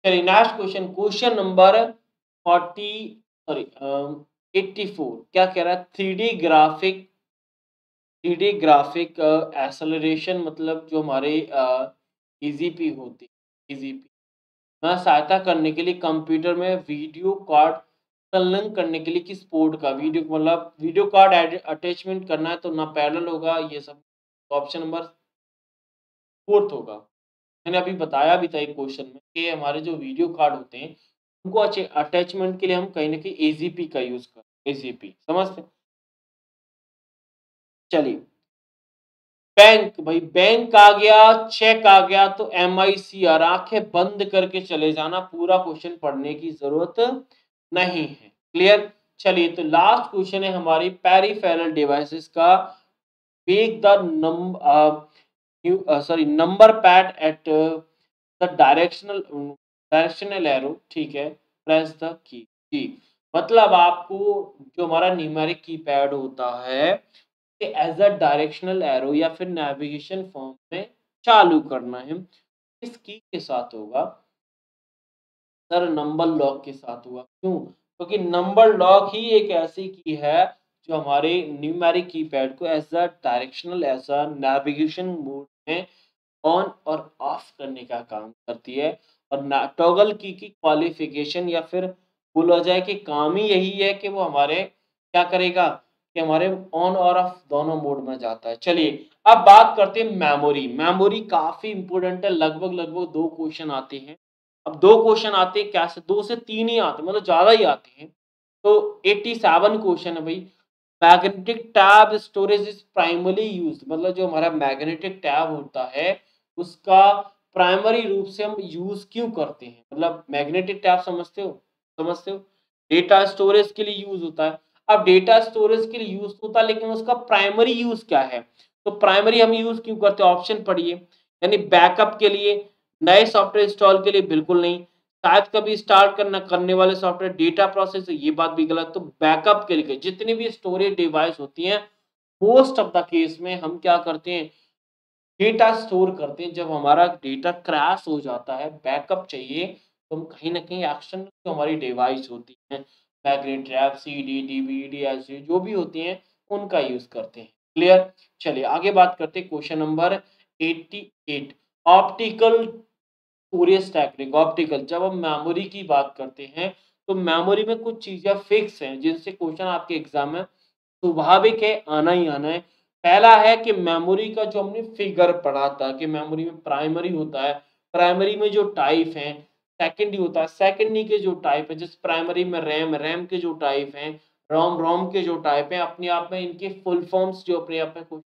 चलिए next question, question number forty sorry eighty four क्या कह रहा है, three D graphic three D graphic acceleration मतलब जो हमारे ईजीपी uh, होती है, ईजीपी में सहायता करने के लिए कंप्यूटर में वीडियो कार्ड संलग्न करने के लिए किस पोर्ट का, वीडियो मतलब वीडियो कार्ड अटैचमेंट करना है तो ना पैरेलल होगा ये सब, ऑप्शन नंबर फोर्थ होगा। मैंने अभी बताया भी था एक क्वेश्चन में कि हमारे जो वीडियो कार्ड होते हैं उनको अच्छे अटैचमेंट के लिए हम कहीं ना कहीं एजीपी का यूज कर, एजीपी समझते। चलिए बैंक, भाई बैंक आ गया, चेक आ गया, तो एम आई सी आर आंखें बंद करके चले जाना, पूरा क्वेश्चन पढ़ने की जरूरत नहीं है, क्लियर। चलिए तो लास्ट क्वेश्चन है हमारी पेरिफेरल डिवाइसेस का, make the number sorry number pad at the directional directional arrow, ठीक है, प्रेस द की जी। मतलब आपको जो हमारा न्यूमेरिक कीपैड होता है एज अ डायरेक्शनल एरो या फिर नेविगेशन फॉर्म में चालू करना है, इस की के साथ होगा सर, नंबर लॉक के साथ हुआ, क्यों, क्योंकि नंबर लॉक ही एक ऐसी की है जो हमारे न्यूमेरिक कीपैड को as a directional as a navigation mode में ऑन और ऑफ करने का काम करती है, और टॉगल की की क्वालिफिकेशन या फिर बोला जाए कि काम ही यही है कि वो हमारे क्या करेगा कि हमारे ऑन और ऑफ दोनों मोड में जाता है। चलिए अब बात करते हैं मेमोरी। मेमोरी काफी इंपोर्टेंट है, लगभग लगभग दो क्वेश्चन आते हैं, अब दो क्वेश्चन आते हैं क्या से, दो से तीन ही आते हैं, मतलब ज्यादा ही आते हैं। तो सत्तासी क्वेश्चन है भाई, magnetic tab storage is primary use, मतलब जो हमारा मैग्नेटिक टैब होता है उसका प्राइमरी रूप से हम यूज क्यों करते हैं, मतलब मैग्नेटिक टैब समझते हो समझते हो डेटा स्टोरेज के लिए यूज होता है। अब डेटा स्टोरेज के लिए यूज होता है लेकिन उसका प्राइमरी यूज क्या है, तो प्राइमरी हम यूज क्यों करते हैं, ऑप्शन पढ़िए, यानी बैकअप के लिए, नए सॉफ्टवेयर इंस्टॉल के लिए बिल्कुल नहीं, शायद कभी स्टार्ट करना करने वाले सॉफ्टवेयर डेटा प्रोसेस, ये बात भी गलत। तो बैकअप के लिए जितनी भी स्टोरेज डिवाइस होती हैं, मोस्ट ऑफ द केस में हम क्या करते हैं, डेटा स्टोर करते हैं। जब हमारा डेटा क्रैश हो जाता है, बैकअप चाहिए, तो हम कहीं ना कहीं एक्शन जो हमारी डिवाइस होती है, magnet drive, CD, DVD, SD जो भी होती हैं, उनका यूज करते हैं। क्लियर। चलिए आगे बात करते हैं क्वेश्चन नंबर अठासी, ऑप्टिकल स्टोरेज टेक्निक। ऑप्टिकल, जब हम मेमोरी की बात करते हैं तो मेमोरी में कुछ चीजें फिक्स हैं जिनसे क्वेश्चन आपके एग्जाम में स्वाभाविक है आना ही आना है। पहला है कि मेमोरी का जो हमने फिगर पढ़ा था कि मेमोरी में प्राइमरी होता है, प्राइमरी में जो टाइप है, सेकेंडरी होता है, सेकेंडरी के जो टाइप है, जिस प्राइमरी में रैम, रैम के जो टाइप हैं, रोम, रोम के जो टाइप हैं, अपने आप में इनके फुल फॉर्म्स जो अपने आप में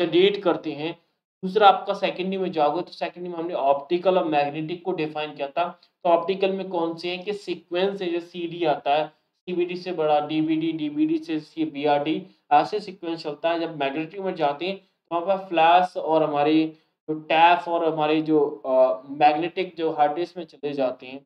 जनरेट करते हैं। दूसरा आपका सेकेंडरी में जाओगे तो सेकेंडरी में हमने ऑप्टिकल और मैग्नेटिक को डिफाइन किया था। तो ऑप्टिकल में कौन से हैं कि सीक्वेंस है, जैसे सी डी आता है, सीबीडी से बड़ा डीबीडी, डीबीडी से बीआरडी, ऐसे सीक्वेंस चलता है। जब मैग्नेटिक में जाते हैं तो वहाँ पर फ्लैश और हमारे जो टैप और हमारे जो मैग्नेटिक जो हार्ड डिस्क में चले जाते हैं।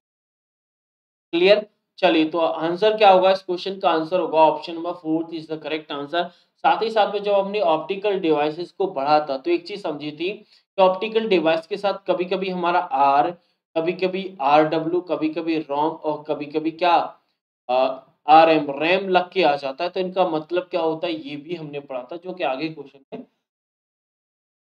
क्लियर। चलिए तो आंसर क्या होगा इस क्वेश्चन का, आंसर होगा option number fourth is the correct answer. साथ ही साथ में जब हमने ऑप्टिकल डिवाइसेस को पढ़ा था तो एक चीज समझी थी कि ऑप्टिकल डिवाइस के साथ कभी कभी हमारा आर, कभी कभी आर डब्ल्यू, कभी कभी रोम और कभी कभी क्या आर एम, रैम लग के आ जाता है। तो इनका मतलब क्या होता है ये भी हमने पढ़ा था, जो कि आगे क्वेश्चन में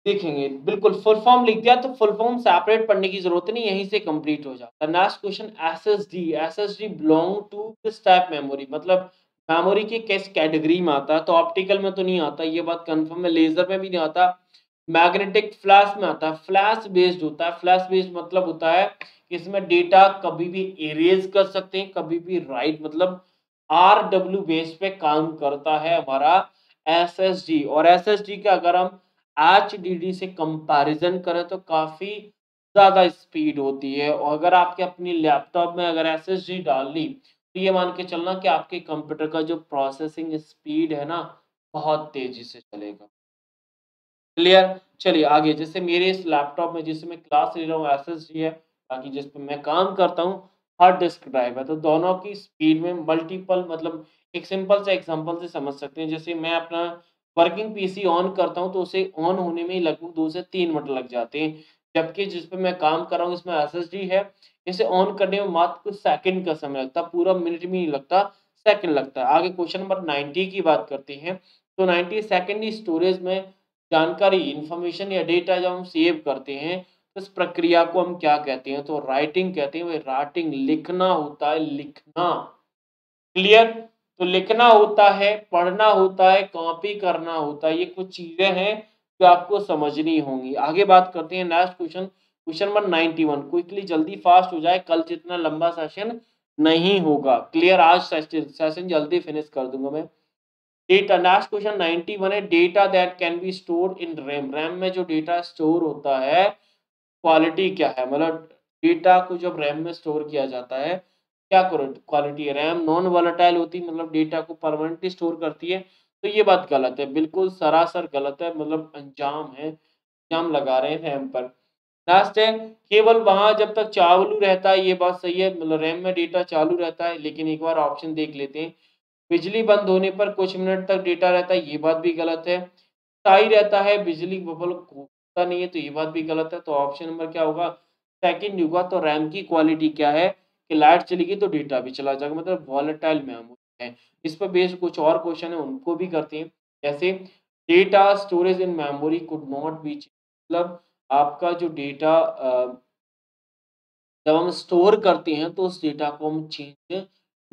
देखेंगे। बिल्कुल फुल फॉर्म लिख दिया तो फुल फॉर्म सेपरेट पढ़ने की जरूरत नहीं, यहीं से कंप्लीट हो जाता है। Next question S S D. S S D belong to किस टाइप मेमोरी, मतलब मेमोरी के किस कैटेगरी में आता है। तो ऑप्टिकल में तो नहीं आता, ये बात कंफर्म है, लेजर में भी नहीं आता, मैग्नेटिक फ्लैश में आता है। फ्लैश बेस्ड होता है, फ्लैश बेस्ड मतलब होता है इसमें डेटा कभी भी इरेज कर सकते हैं, कभी भी राइट, मतलब आर डब्ल्यू बेस पे काम करता है हमारा एस एस डी। और एस एस डी का अगर हम एच डी डी से कंपैरिजन करें तो काफी ज्यादा स्पीड होती है। और अगर आपके अपनी लैपटॉप में अगर एस एस डी डाल ली तो ये मान के चलना कि आपके कंप्यूटर का जो प्रोसेसिंग स्पीड है ना, बहुत तेजी से चलेगा। क्लियर। चलिए आगे, जैसे मेरे इस लैपटॉप में जिससे मैं क्लास ले रहा हूँ एस एस डी है, बाकी जिस पे मैं काम करता हूँ हार्ड डिस्क ड्राइव है। तो दोनों की स्पीड में मल्टीपल, मतलब एक सिंपल सा एग्जांपल से समझ सकते हैं। जैसे मैं अपना वर्किंग पीसी ऑन करता हूं तो उसे ऑन होने में लगभग दो से तीन मिनट लग जाते हैं, जबकि जिस पे मैं काम कर रहा हूँ इसमें एसएसडी है, इसे ऑन करने में मात्र कुछ सेकंड का समय लगता है, पूरा मिनट में नहीं लगता, सेकंड लगता है। आगे क्वेश्चन नंबर नाइन्टी की बात करते हैं। तो नाइन्टी सेकेंडरी स्टोरेज में जानकारी, इंफॉर्मेशन या डेटा जब हम सेव करते हैं, इस प्रक्रिया को हम क्या कहते हैं, तो राइटिंग कहते हैं। वह राइटिंग लिखना होता है, लिखना। क्लियर। तो लिखना होता है, पढ़ना होता है, कॉपी करना होता है। ये कुछ चीजें हैं जो आपको समझनी होंगी। आगे बात करते हैं next question, question number ninety one. Quickly, जल्दी, फास्ट हो जाए, कल जितना लंबा सेशन नहीं होगा। क्लियर। आज सेशन जल्दी फिनिश कर दूंगा मैं। Data, next question ninety one है data that can be stored in RAM. RAM में जो डेटा स्टोर होता है क्वालिटी क्या है, मतलब डेटा को जब रैम में स्टोर किया जाता है क्या क्वालिटी है। रैम नॉन वोलेटाइल होती है, मतलब डेटा को परमानेंटली स्टोर करती है। तो ये बात गलत है, बिल्कुल सरासर गलत है, मतलब अंजाम है, अंजाम लगा रहे हैं रैम पर। लास्ट है केवल वहाँ जब तक चालू रहता है, ये बात सही है, मतलब रैम में डेटा चालू रहता है। लेकिन एक बार ऑप्शन देख लेते हैं, बिजली बंद होने पर कुछ मिनट तक डेटा रहता है, ये बात भी गलत है। स्थायी रहता है, बिजली बबल नहीं है, तो ये बात भी गलत है। तो ऑप्शन नंबर क्या होगा, सेकंड होगा। तो रैम की क्वालिटी क्या है कि लाइट चली गई तो डेटा भी चला जाएगा, मतलब वॉलेटाइल मेमोरी है। इस पर बेस्ड कुछ और क्वेश्चन है, उनको भी करते हैं। जैसे data storage in memory could not be, मतलब आपका जो डेटा जब हम स्टोर करते हैं तो उस डेटा को हम चेंज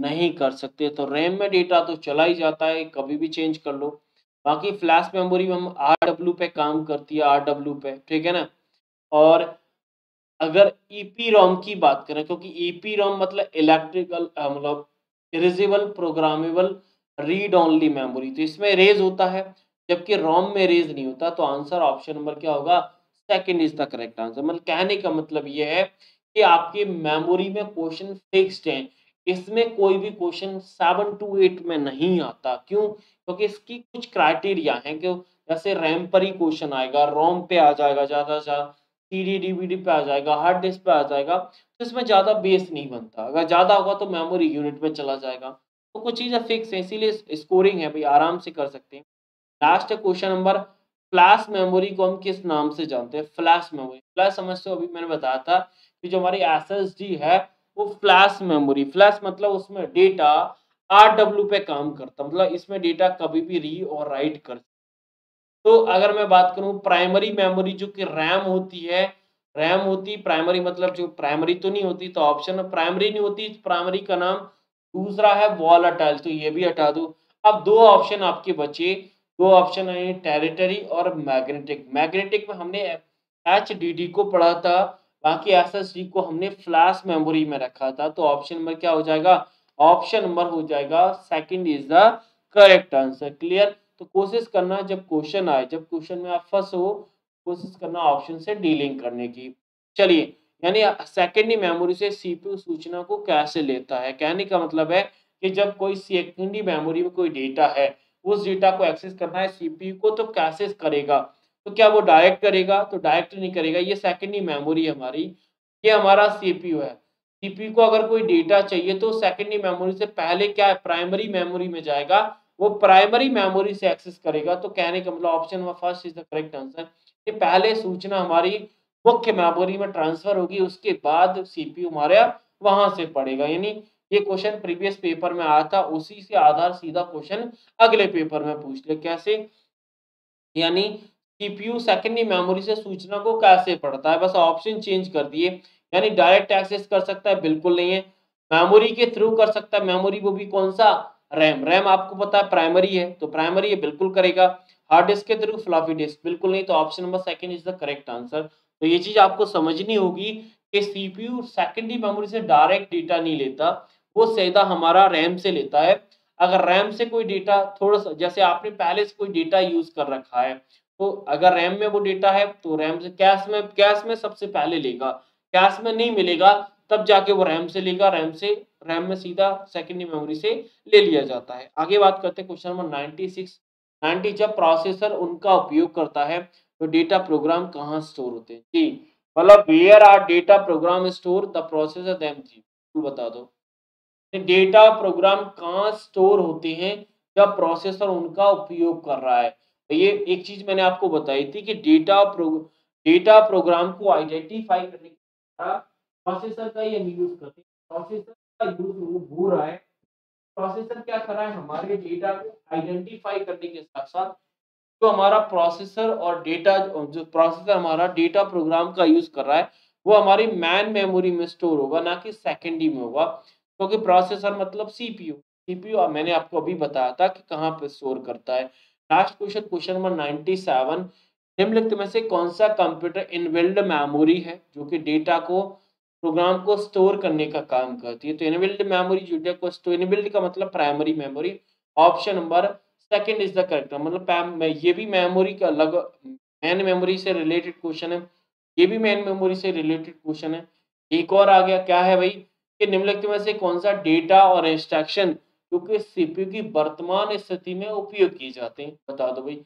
नहीं कर सकते। तो रैम में डेटा तो चला ही जाता है, कभी भी चेंज कर लो। बाकी फ्लैश मेमोरी में हम आर डब्ल्यू पे काम करती है, आर डब्ल्यू पे, ठीक है ना। और अगर ईपी रोम की बात करें, क्योंकि ईपी रोम मतलब इलेक्ट्रिकल, मतलब erasable programmable read only memory, तो इसमें इरेज होता है, जबकि रोम में इरेज नहीं होता। तो आंसर ऑप्शन नंबर क्या होगा, second is the correct answer. मतलब कहने का मतलब ये है कि आपकी मेमोरी में क्वेश्चन फिक्स्ड है, इसमें कोई भी क्वेश्चन सेवन टू एट में नहीं आता। क्यों, क्योंकि इसकी कुछ क्राइटेरिया हैं, कि जैसे रैम पर ही क्वेश्चन आएगा, रोम पे आ जाएगा ज़्यादा से ज़्यादा, सीडी डीवीडी पे आ जाएगा, हार्ड डिस्क पे आ जाएगा, तो इसमें ज़्यादा बेस नहीं बनता। अगर ज़्यादा होगा तो मेमोरी यूनिट में चला जाएगा। तो कुछ चीज़ें फिक्स हैं, इसीलिए स्कोरिंग है भाई, आराम से कर सकते हैं। लास्ट है क्वेश्चन नंबर, फ्लैश मेमोरी को हम किस नाम से जानते हैं? फ्लैश मेमोरी, फ्लैश समझते हो? अभी मैंने बताया था कि जो हमारी एस एस डी है वो फ्लैश मेमोरी, फ्लैश मतलब उसमें डेटा आर डब्ल्यू पे काम करता, मतलब इसमें डेटा कभी भी री और राइट कर। तो अगर मैं बात करूं प्राइमरी मेमोरी जो कि रैम होती है, रैम होती प्राइमरी मतलब जो प्राइमरी तो नहीं होती, तो ऑप्शन प्राइमरी नहीं होती, प्राइमरी का नाम दूसरा है वॉलेटाइल, तो ये भी हटा दो। अब दो ऑप्शन आपके बचे, दो ऑप्शन आए टेरिटरी और मैग्नेटिक। मैग्नेटिक में हमने एच डी डी को पढ़ा था, बाकी एस एस डी को हमने फ्लैश मेमोरी में रखा था। तो ऑप्शन नंबर क्या हो जाएगा? ऑप्शन नंबर हो जाएगा second is the correct answer. Clear? तो कोशिश करना जब क्वेश्चन आए, जब क्वेश्चन में आप फंस हो, कोशिश करना ऑप्शन से डीलिंग करने की। चलिए, यानी सेकेंडरी मेमोरी से सीपीयू सूचना को कैसे लेता है, कहने का मतलब है कि जब कोई सेकेंडरी मेमोरी में कोई डेटा है, उस डेटा को एक्सेस करना है सीपीयू को, तो कैसे करेगा? तो क्या वो डायरेक्ट करेगा? तो डायरेक्ट नहीं करेगा, ये सेकेंडरी मेमोरी है हमारी, ये हमारा सीपीयू है। सीपीयू को अगर कोई डेटा चाहिए तो सेकेंडरी मेमोरी से पहले क्या है, प्राइमरी मेमोरी में जाएगा, वो प्राइमरी मेमोरी से एक्सेस करेगा। तो कहने का मतलब option number first is the correct answer. ये पहले सूचना हमारी मुख्य मेमोरी में ट्रांसफर होगी, उसके बाद सीपीयू हमारा वहां से पढ़ेगा। यानी ये क्वेश्चन प्रीवियस पेपर में आया था, उसी से आधार सीधा क्वेश्चन अगले पेपर में पूछ ले। कैसे? यानी सीपीयू सेकेंडरी मेमोरी से सूचना को कैसे पढ़ता है, बस ऑप्शन चेंज कर दिए। यानी डायरेक्ट एक्सेस कर सकता है, बिल्कुल नहीं है, मेमोरी के थ्रू कर सकता है। मेमोरी वो भी कौन सा, रैम। रैम आपको पता है प्राइमरी है, तो प्राइमरी ये बिल्कुल करेगा। हार्ड डिस्क के थ्रू, फ्लॉपी डिस्क बिल्कुल नहीं। तो option number second is the correct answer. तो ये चीज आपको समझनी होगी कि सीपीयू सेकेंडरी मेमोरी से डायरेक्ट डेटा नहीं लेता, वो सीधा हमारा रैम से लेता है। अगर रैम से कोई डेटा थोड़ा सा, जैसे आपने पहले से कोई डेटा यूज कर रखा है, तो अगर रैम में वो डेटा है तो रैम से, कैश में, कैश में सबसे पहले लेगा, कैश में नहीं मिलेगा तब जाके वो रैम से लेगा। रैम से, रैम में सीधा सेकेंडरी मेमोरी से ले लिया जाता है। आगे बात करते हैं question number ninety six ninety. जब प्रोसेसर उनका उपयोग करता है तो डेटा प्रोग्राम कहाँ स्टोर होते हैं? जी मतलब where are data program store the processor them. जी बता दो, डेटा प्रोग्राम कहाँ स्टोर होते हैं जब प्रोसेसर उनका उपयोग कर रहा है। तो ये एक चीज मैंने आपको बताई थी कि डेटा प्रो डेटा प्रोग्राम को आइडेंटिफाई करने का प्रोसेसर का ये यूज करते हैं। प्रोसेसर का यूज हो रहा है, प्रोसेसर क्या कर रहा है, हमारे डेटा को आइडेंटिफाई करने के साथ साथ जो हमारा प्रोसेसर और डेटा, जो प्रोसेसर हमारा डेटा प्रोग्राम का यूज कर रहा है वो हमारी मैन मेमोरी में स्टोर होगा, ना कि सेकेंडरी में होगा। क्योंकि तो प्रोसेसर मतलब सीपीयू, सीपीयू मैंने आपको अभी बताया था कि कहाँ पर स्टोर करता है। Last question, question number ninety seven. निम्नलिखित में से कौन सा कंप्यूटर इनबिल्ट मेमोरी है जो कि डेटा को, प्रोग्राम को स्टोर करने का काम करती है? तो इनबिल्ट मेमोरी डेटा को स्टोर, इनबिल्ट का मतलब primary memory. Option number second is the correct, मतलब ये भी मेमोरी का अलग मैन मेमोरी से रिलेटेड क्वेश्चन है, ये भी मैन मेमोरी से रिलेटेड क्वेश्चन है। एक और आ गया, क्या है भाई कि निम्नलिखित में से कौन सा डेटा और इंस्ट्रक्शन जो कि सीपीयू की वर्तमान स्थिति में उपयोग किए जाते हैं? बता दो भाई,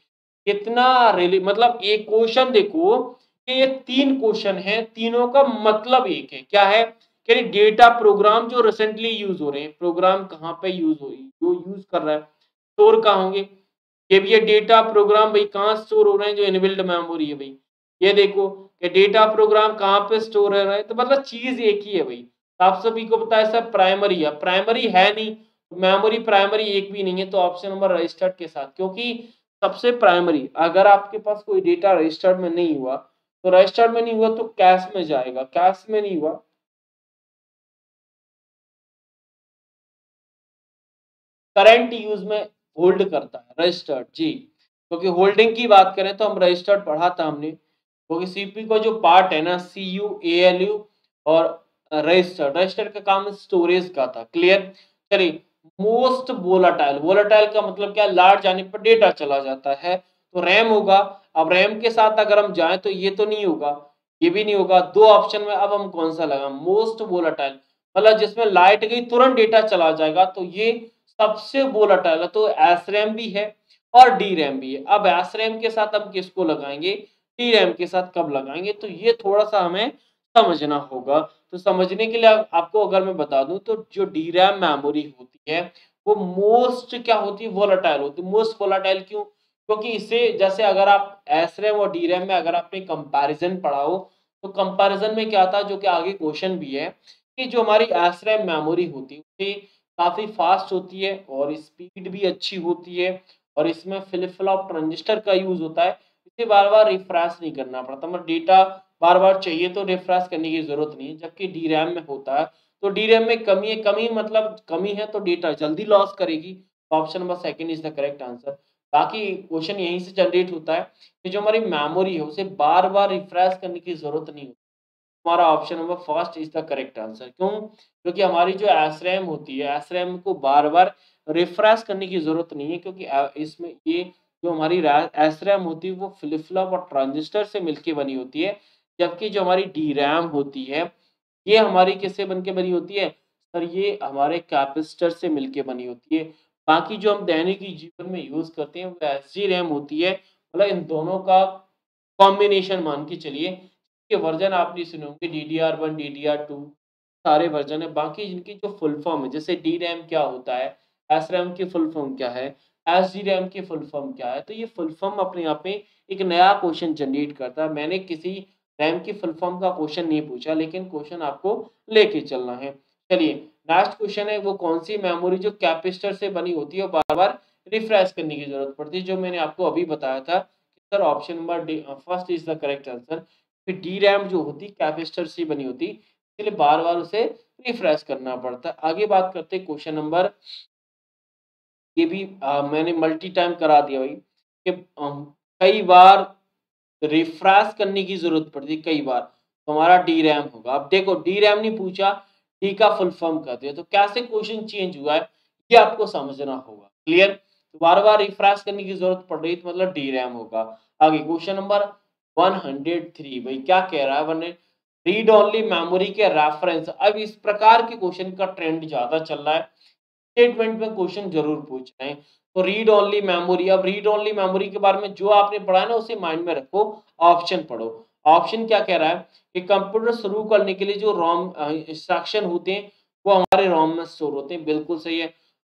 कितना रिले मतलब एक क्वेश्चन देखो कि ये तीन क्वेश्चन है, तीनों का मतलब एक है। क्या है कि डेटा प्रोग्राम जो रिसेंटली यूज हो रहे हैं, प्रोग्राम कहाँ पे यूज हो रही है, जो यूज कर रहा है, स्टोर कहाँ होंगे? ये भी ये डेटा प्रोग्राम भाई कहाँ स्टोर हो रहे हैं, जो इनबिल्ट मेमोरी है भाई। ये देखो कि डेटा प्रोग्राम कहाँ पे स्टोर हो रहा है, तो मतलब चीज एक ही है भाई। आप सभी को पता है सब प्राइमरी है, प्राइमरी है नहीं, मेमोरी प्राइमरी एक भी नहीं है। तो ऑप्शन नंबर रजिस्टर्ड के साथ, क्योंकि सबसे प्राइमरी, अगर आपके पास कोई डेटा रजिस्टर्ड में नहीं हुआ, तो रजिस्टर्ड में नहीं हुआ तो कैश में जाएगा, कैश में नहीं हुआ करंट यूज में होल्ड करता है रजिस्टर्ड। जी क्योंकि तो होल्डिंग की बात करें तो हम रजिस्टर्ड पढ़ा था हमने, क्योंकि तो सीपी का जो पार्ट है ना, C U A L U और रजिस्टर्ड, रजिस्टर्ड का काम स्टोरेज का था। क्लियर? चलिए, मोस्ट वोलेटाइल, वोलेटाइल का मतलब क्या, लार्ज जाने पर डेटा चला जाता है, तो रैम होगा। अब रैम के साथ अगर हम जाएं तो ये तो नहीं होगा, ये भी नहीं होगा। दो ऑप्शन में अब हम कौन सा लगा, मोस्ट वोलेटाइल मतलब जिसमें लाइट गई तुरंत डेटा चला जाएगा, तो ये सबसे वोलेटाइल है। तो एस रैम भी है और डी रैम भी है। अब एस रैम के साथ हम किसको लगाएंगे, डी रैम के साथ कब लगाएंगे, तो ये थोड़ा सा हमें समझना होगा। तो समझने के लिए आपको अगर मैं बता दूं तो जो डी रैम मेमोरी होती है वो मोस्ट क्या होती है, वोलाटाइल होती है। मोस्ट वोलाटाइल क्यों? क्योंकि इसे जैसे अगर आप एस रैम और डी रैम में अगर आपने कंपैरिजन पढ़ा हो तो कंपैरिजन में क्या था, जो कि आगे क्वेश्चन भी है, कि जो हमारी एस रैम मेमोरी होती है काफ़ी फास्ट होती है और स्पीड भी अच्छी होती है और इसमें फ्लिप फ्लॉप ट्रांजिस्टर का यूज होता है, इसे बार बार रिफ्रेश नहीं करना पड़ता, मतलब डेटा बार बार चाहिए तो रिफ्रेश करने की जरूरत नहीं है। जबकि डी रैम में होता है तो डी रैम में कमी है, कमी मतलब कमी है तो डेटा जल्दी लॉस करेगी। Option number second is the correct answer. बाकी क्वेश्चन यहीं से जनरेट होता है कि जो हमारी मेमोरी है उसे बार बार रिफ्रेश करने की जरूरत नहीं होती। हमारा option number first is the correct answer. क्यों? क्योंकि हमारी जो एस रैम होती है, एस रैम को बार बार रिफ्रेश करने की जरूरत नहीं है, क्योंकि इसमें ये जो हमारी एस रैम होती है वो फ्लिप फ्लॉप और ट्रांजिस्टर से मिलके बनी होती है। जबकि जो हमारी डी रैम होती है ये हमारी किससे बनके बनी होती है सर, ये हमारे कैपेसिटर से मिलके बनी होती है। बाकी जो हम दैनिक जीवन में यूज करते हैं वो एस जी रैम होती है, मतलब इन दोनों का कॉम्बिनेशन मान के चलिए। इसके वर्जन आपने सुने होंगे, D D R one D D R two सारे वर्जन है। बाकी जिनकी जो फुल फॉर्म है, जैसे डी रैम क्या होता है, एस रैम की फुल फॉर्म क्या है, एस जी रैम की फुल फॉर्म क्या है, तो ये फुल फॉर्म अपने आप में एक नया क्वेश्चन जनरेट करता है। मैंने किसी रैम की फुल फॉर्म का क्वेश्चन नहीं पूछा, लेकिन क्वेश्चन आपको लेके चलना है। चलिए लास्ट क्वेश्चन है, वो कौन सी मेमोरी जो कैपेसिटर से बनी होती है और बार बार रिफ्रेश करने की जरूरत पड़ती है, जो मैंने आपको अभी बताया था sir. Option number D first is the correct answer. फिर डी रैम जो होती है कैपेसिटर से बनी होती है, इसलिए बार बार उसे रिफ्रेश करना पड़ता है। आगे बात करते हैं क्वेश्चन नंबर, ये भी आ, मैंने मल्टी टाइम करा दिया भाई, कि कई बार रिफ्रेश करने की जरूरत पड़ती है। कई बार तो हमारा डी रैम होगा। अब देखो डी रैम नहीं पूछा, डी का फुल फॉर्म कर दिया, तो कैसे क्वेश्चन चेंज हुआ है ये आपको समझना होगा। क्लियर? तो बार बार रिफ्रेश करने की जरूरत पड़ रही तो मतलब डी रैम होगा। आगे क्वेश्चन नंबर एक सौ तीन भाई क्या कह रहा है, वन रीड ओनली मेमोरी के रेफरेंस। अब इस प्रकार के क्वेश्चन का ट्रेंड ज्यादा चल रहा है, स्टेटमेंट में क्वेश्चन जरूर पूछ रहे हैं। तो रीड ओनली मेमोरी, अब रीड ओनली मेमोरी के बारे में जो आपने पढ़ा है ना उसे माइंड में रखो, ऑप्शन पढ़ो। ऑप्शन क्या कह रहा है कि कंप्यूटर शुरू करने के लिए जो रोम इंस्ट्रक्शन होते हैं वो हमारे रोम में स्टोर होते हैं। बिल्कुल सही है।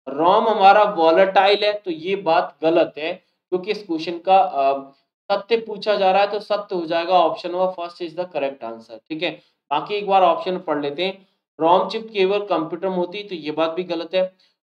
रोम हमारा वॉलेटाइल है, तो ये बात गलत है, क्योंकि इस क्वेश्चन का सत्य पूछा जा रहा है तो सत्य हो जाएगा option number first is the correct answer. ठीक है, बाकी एक बार ऑप्शन पढ़ लेते हैं। रोम चिप केवल कंप्यूटर में होती है, तो ये बात भी गलत है।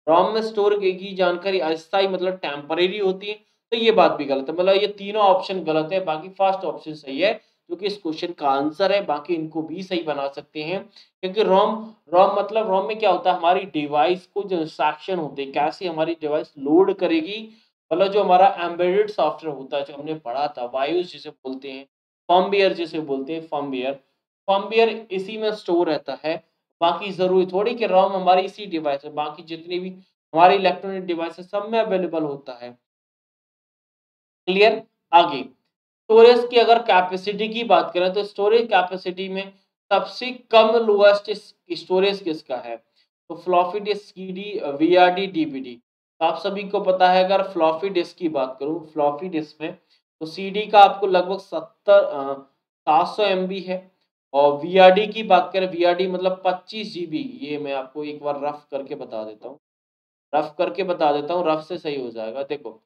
रोम में स्टोर की जानकारी अस्थायी मतलब टेम्परेरी होती है, तो ये बात भी गलत है। मतलब ये तीनों ऑप्शन गलत है, बाकी फर्स्ट ऑप्शन सही है जो कि इस क्वेश्चन का आंसर है। बाकी इनको भी सही बना सकते हैं, क्योंकि रोम रोम मतलब रोम में क्या होता है, हमारी डिवाइस को जो इंस्ट्रक्शन होते हैं, कैसे हमारी डिवाइस लोड करेगी, मतलब जो हमारा एम्बेडेड सॉफ्टवेयर होता है जो हमने पढ़ा था, वायरस जिसे बोलते हैं, फर्मवेयर जिसे बोलते हैं, फर्मवेयर फर्मवेयर इसी में स्टोर रहता है। बाकी जरूरी थोड़ी कि रोम हमारी इसी डिवाइस है, बाकी जितनी भी हमारी इलेक्ट्रॉनिक डिवाइस है सब में अवेलेबल होता है। क्लियर? आगे स्टोरेज की अगर कैपेसिटी की बात करें तो स्टोरेज कैपेसिटी में सबसे कम लोएस्ट स्टोरेज किसका है, तो floppy disk, CD, VRD, DVD. तो आप सभी को पता है अगर फ्लॉपी डिस्क की बात करूं, फ्लॉपी डिस्क में तो सीडी का आपको लगभग सत्तर सात सौ एम बी है, और वीआरडी की बात करें, वीआरडी मतलब पच्चीस जीबी। ये मैं आपको एक बार रफ करके बता देता हूँ रफ करके बता देता हूँ रफ से सही हो जाएगा। देखो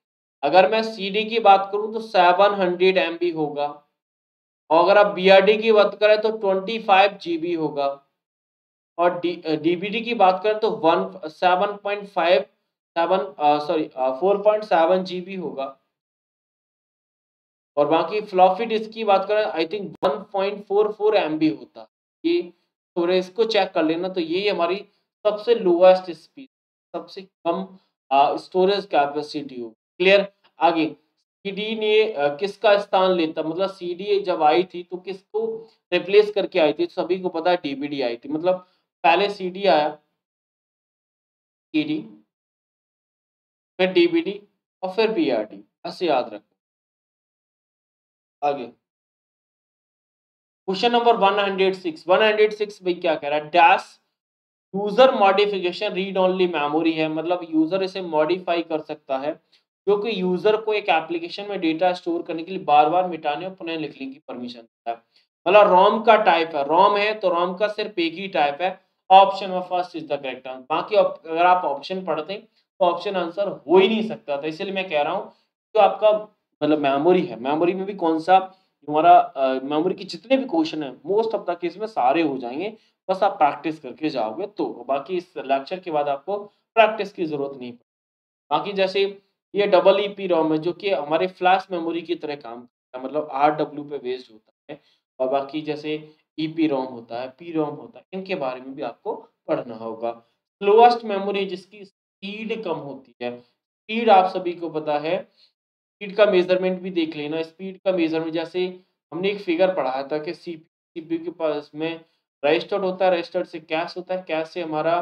अगर मैं सीडी की बात करूँ तो सात सौ एमबी होगा, और अगर आप वीआरडी की बात करें तो पच्चीस जीबी होगा, और डी डीवीडी की बात करें तो one seven point five seven sorry four point seven GB होगा, और बाकी फ्लॉपी डिस्क की बात करें I think one point four four MB होता। ये स्टोरेज को चेक कर लेना। तो ये हमारी सबसे लोएस्ट स्पीड, सबसे कम स्टोरेज कैपेसिटी हो। क्लियर? आगे सीडी ने आ, किसका स्थान लेता, मतलब सीडी जब आई थी तो किसको रिप्लेस करके आई थी, सभी को पता है डीवीडी आई थी। मतलब पहले सीडी आया, सीडी, फिर डीवीडी और फिर वीआरडी, ऐसे याद रखो। आगे क्वेश्चन नंबर एक सौ छह भाई क्या कह रहा है, dash user modification read only memory है, मतलब यूजर इसे मॉडिफाई कर सकता है क्योंकि यूजर को एक एप्लीकेशन में डेटा स्टोर करने के लिए बार बार मिटाने और पुनः लिखने की परमिशन देता है। मतलब रोम का टाइप है, रोम है तो रोम का सिर्फ एक ही टाइप है, ऑप्शन और first is the correct answer. बाकी अगर आप ऑप्शन पढ़ते हैं तो ऑप्शन आंसर हो ही नहीं सकता था। इसलिए मैं कह रहा हूँ जो आपका मतलब मेमोरी है, मेमोरी में भी कौन सा हमारा मेमोरी के जितने भी क्वेश्चन है मोस्ट ऑफ द केस में सारे हो जाएंगे, बस आप प्रैक्टिस करके जाओगे तो। बाकी इस लेक्चर के बाद आपको प्रैक्टिस की जरूरत नहीं पड़ेगी। बाकी जैसे ये डबल ई पी रोम है जो कि हमारे फ्लैश मेमोरी की तरह काम करता है, मतलब आर डब्ल्यू पे बेस्ड होता है। और बाकी जैसे ई पी रोम होता है, पी रोम होता है, इनके बारे में भी आपको पढ़ना होगा। स्लोएस्ट मेमोरी जिसकी स्पीड कम होती है, स्पीड आप सभी को पता है, स्पीड का मेजरमेंट भी देख लेना। स्पीड का मेजरमेंट जैसे हमने एक फिगर पढ़ाया था कि सी पी के पास में रजिस्टर्ड होता है, रजिस्टर्ड से कैश होता है, कैश से हमारा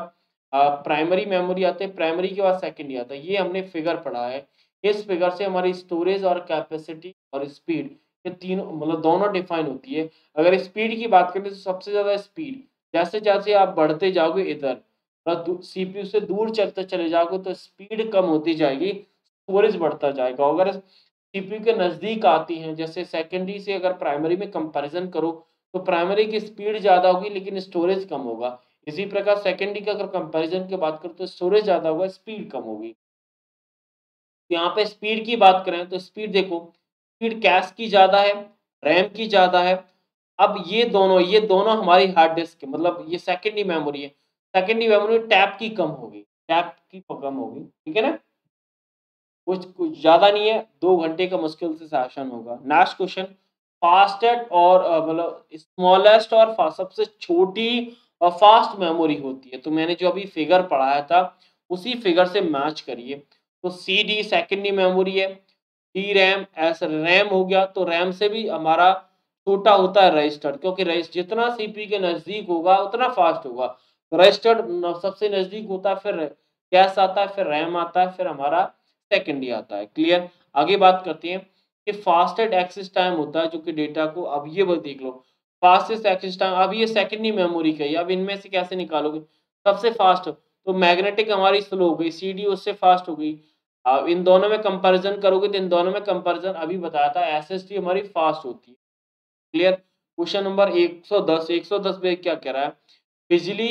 प्राइमरी मेमोरी आते हैं, प्राइमरी के बाद सेकेंडरी आता है। ये हमने फिगर पढ़ा है, इस फिगर से हमारी स्टोरेज और कैपेसिटी और स्पीड ये तीनों मतलब दोनों डिफाइन होती है। अगर स्पीड की बात करें तो सबसे ज़्यादा स्पीड जैसे जैसे आप बढ़ते जाओगे इधर मतलब सीपीयू से दूर चलते चले जाओगे तो स्पीड कम होती जाएगी, स्टोरेज बढ़ता जाएगा। अगर सीपीयू के नज़दीक आती हैं जैसे सेकेंडरी से अगर प्राइमरी में कंपेरिजन करो तो प्राइमरी की स्पीड ज़्यादा होगी लेकिन स्टोरेज कम होगा। इसी प्रकार सेकेंडरी का अगर कंपैरिजन की बात करें तो स्टोरेज ज़्यादा होगा, स्पीड कम होगी। यहाँ पे स्पीड की बात करें तो स्पीड देखो, स्पीड कैश की ज़्यादा है, रैम की ज़्यादा है। अब ये दोनों ये दोनों हमारी हार्ड डिस्क मतलब ये सेकेंडरी मेमोरी है, सेकेंडरी मेमोरी टैप की कम होगी, टैप की कम होगी, ठीक है ना, कुछ कुछ ज़्यादा नहीं है, दो घंटे का मुश्किल से सेशन होगा। लास्ट क्वेश्चन, फास्टेस्ट और मतलब स्मॉलेस्ट और सबसे छोटी और फास्ट मेमोरी होती है। तो मैंने जो अभी फिगर पढ़ाया था उसी फिगर से मैच करिए। तो सी डी सेकेंडरी मेमोरी है, डी रैम एस रैम हो गया, तो रैम से भी हमारा छोटा होता है रजिस्टर्ड, क्योंकि रजिस्टर जितना सीपी के नज़दीक होगा उतना फास्ट होगा। तो रजिस्टर्ड सबसे नज़दीक होता है, फिर कैश आता है, फिर रैम आता है, फिर हमारा सेकेंडरी आता है। क्लियर। आगे बात करते हैं कि फास्टेस्ट एक्सेस टाइम होता है जो कि डेटा को, अब ये बस देख लो फास्टेस्ट एक्सेस टाइम। अब ये सेकेंडरी मेमोरी का है, अब इनमें से कैसे निकालोगे सबसे फास्ट? तो मैग्नेटिक हमारी स्लो हो गई, सीडी उससे फास्ट हो गई। अब इन दोनों में कंपैरिजन करोगे तो इन दोनों में कंपैरिजन अभी बताया था एसएसडी हमारी फास्ट होती है। क्लियर। क्वेश्चन नंबर एक सौ दस, एक सौ दस पे क्या कह रहा है, बिजली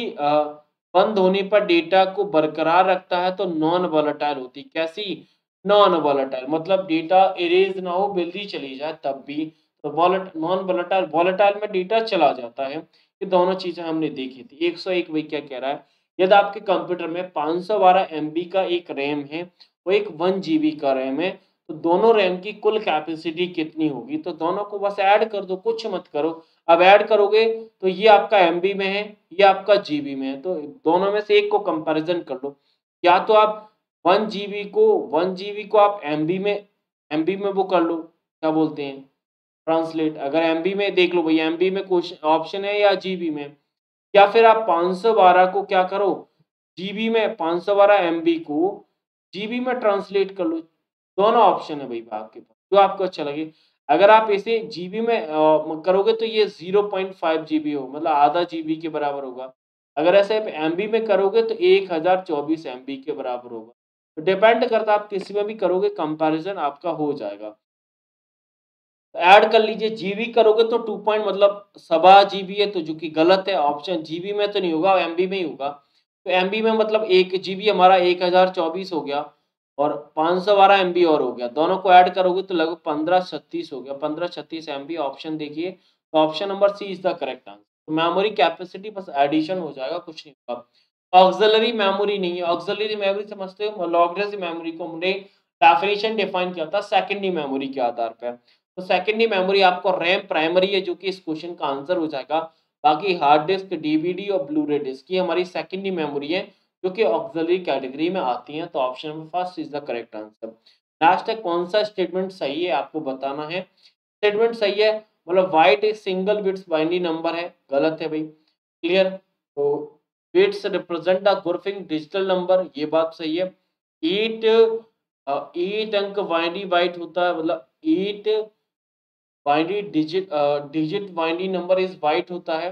बंद होने पर डेटा को बरकरार रखता है तो नॉन वोलेटाइल होती है। कैसी? नॉन वोलेटाइल, मतलब डेटा इरेज ना हो, बिजली चली जाए तब भी। तो नॉन वोलेटाइल, वोलेटाइल में डेटा चला जाता है। ये दोनों चीजें हमने देखी थी। एक सौ एक भाई क्या कह रहा है, यदि आपके कंप्यूटर में पाँच सौ बारह एमबी का एक रैम है वो एक वन जीबी का रैम है तो दोनों रैम की कुल कैपेसिटी कितनी होगी? तो दोनों को बस ऐड कर दो, कुछ मत करो। अब ऐड करोगे तो ये आपका एमबी में है, ये आपका जीबी में है, तो दोनों में से एक को कंपेरिजन कर लो। या तो आप वन जीबी को वन जीबी को आप एमबी में एमबी में वो कर लो, क्या बोलते हैं, ट्रांसलेट। अगर एमबी में देख लो भाई, एमबी में क्वेश्चन ऑप्शन है या जीबी में। या फिर आप पाँच सौ बारह को क्या करो, जीबी में पाँच सौ बारह एमबी को जीबी में ट्रांसलेट कर लो। दोनों ऑप्शन है भाई आपके पास, जो आपको अच्छा लगे। अगर आप इसे जीबी में करोगे तो ये ज़ीरो पॉइंट फाइव जीबी हो, मतलब आधा जीबी के बराबर होगा। अगर ऐसे आप एमबी में करोगे तो एक हज़ार चौबीस एमबी के बराबर होगा। तो डिपेंड करता आप किसी में भी करोगे, कंपैरिजन आपका हो जाएगा। ऐड कर लीजिए, जीबी करोगे तो टू पॉइंट मतलब सवा जीबी है, तो जो कि गलत है, ऑप्शन जीबी में तो नहीं होगा, एमबी में ही होगा। तो एमबी में मतलब एक जीबी हमारा एक हज़ार चौबीस हो गया और पाँच सौ बारह एमबी और हो गया। दोनों को ऐड करोगे तो लगभग पंद्रह छत्तीस हो गया, पंद्रह छत्तीस एमबी। ऑप्शन देखिए, तो option number C is the correct answer. तो मेमोरी कैपेसिटी बस एडिशन हो जाएगा, कुछ नहीं होगा। ऑक्सिलरी मेमोरी नहीं है, ऑक्सिलरी मेमोरी समझते हो, लॉगरिथमिक मेमोरी को हमने डेफिनेशन डिफाइन किया था सेकेंडरी मेमोरी के आधार पर। तो सेकेंडरी मेमोरी आपको रैम प्राइमरी है, जो कि इस क्वेश्चन का आंसर हो जाएगा। बाकी हार्ड डिस्क, डीवीडी और ब्लू रे डिस्क ये हमारी सेकेंडरी मेमोरी है जो कि ऑक्सिलरी कैटेगरी में आती है। तो option number first is the correct answer. Last है, कौन सा स्टेटमेंट सही है आपको बताना है। स्टेटमेंट सही है मतलब वाइट एक सिंगल बिट्स बाइनरी नंबर है, गलत है भाई। क्लियर। तो bits represent the grouping digital number, ये बात सही है। एट एट अंक बाइनरी वाइट होता है, मतलब eight binary digit digit binary number is byte होता है,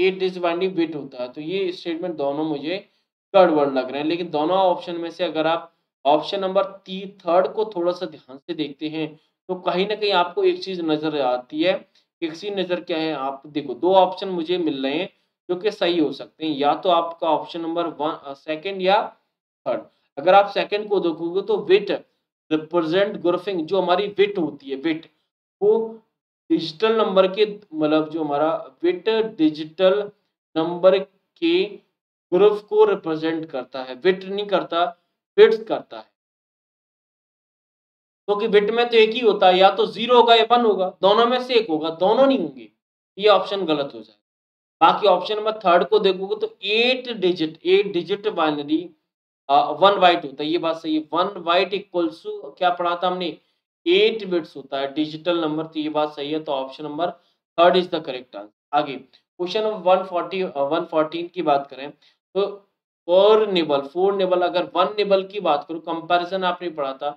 एट डिजिट बाइनरी बिट होता है। तो ये स्टेटमेंट दोनों मुझे गड़बड़ लग रहे हैं, लेकिन दोनों ऑप्शन में से अगर आप ऑप्शन नंबर ती थर्ड को थोड़ा सा ध्यान से देखते हैं तो कहीं ना कहीं आपको एक चीज नजर आती है। एक चीज नजर क्या है, आप देखो दो ऑप्शन मुझे मिल रहे हैं जो कि सही हो सकते हैं, या तो आपका ऑप्शन नंबर वन सेकंड या थर्ड। अगर आप सेकंड को देखोगे तो विट रिप्रेजेंट ग्रुपिंग, जो हमारी विट होती है, विट वो डिजिटल नंबर के मतलब जो हमारा विट डिजिटल नंबर के ग्रुप को रिप्रेजेंट करता है, विट नहीं करता विट्स करता है, क्योंकि तो विट में तो एक ही होता है, या तो जीरो होगा या वन होगा, दोनों में से एक होगा, दोनों नहीं होंगे, ये ऑप्शन गलत हो जाएगा। बाकी ऑप्शन नंबर थर्ड को देखोगे तो eight digit eight digit binary one byte होता है, ये बात सही है। वन बाइट इक्वल्स टू क्या पढ़ा था हमने, एट बिट्स होता है डिजिटल नंबर, तो ये बात सही है। तो option number third is the correct answer. आगे question number one forty one fourteen की बात करें तो फोर निबल फोर निबल अगर वन निबल की बात करूं, कंपैरिजन आपने पढ़ा था,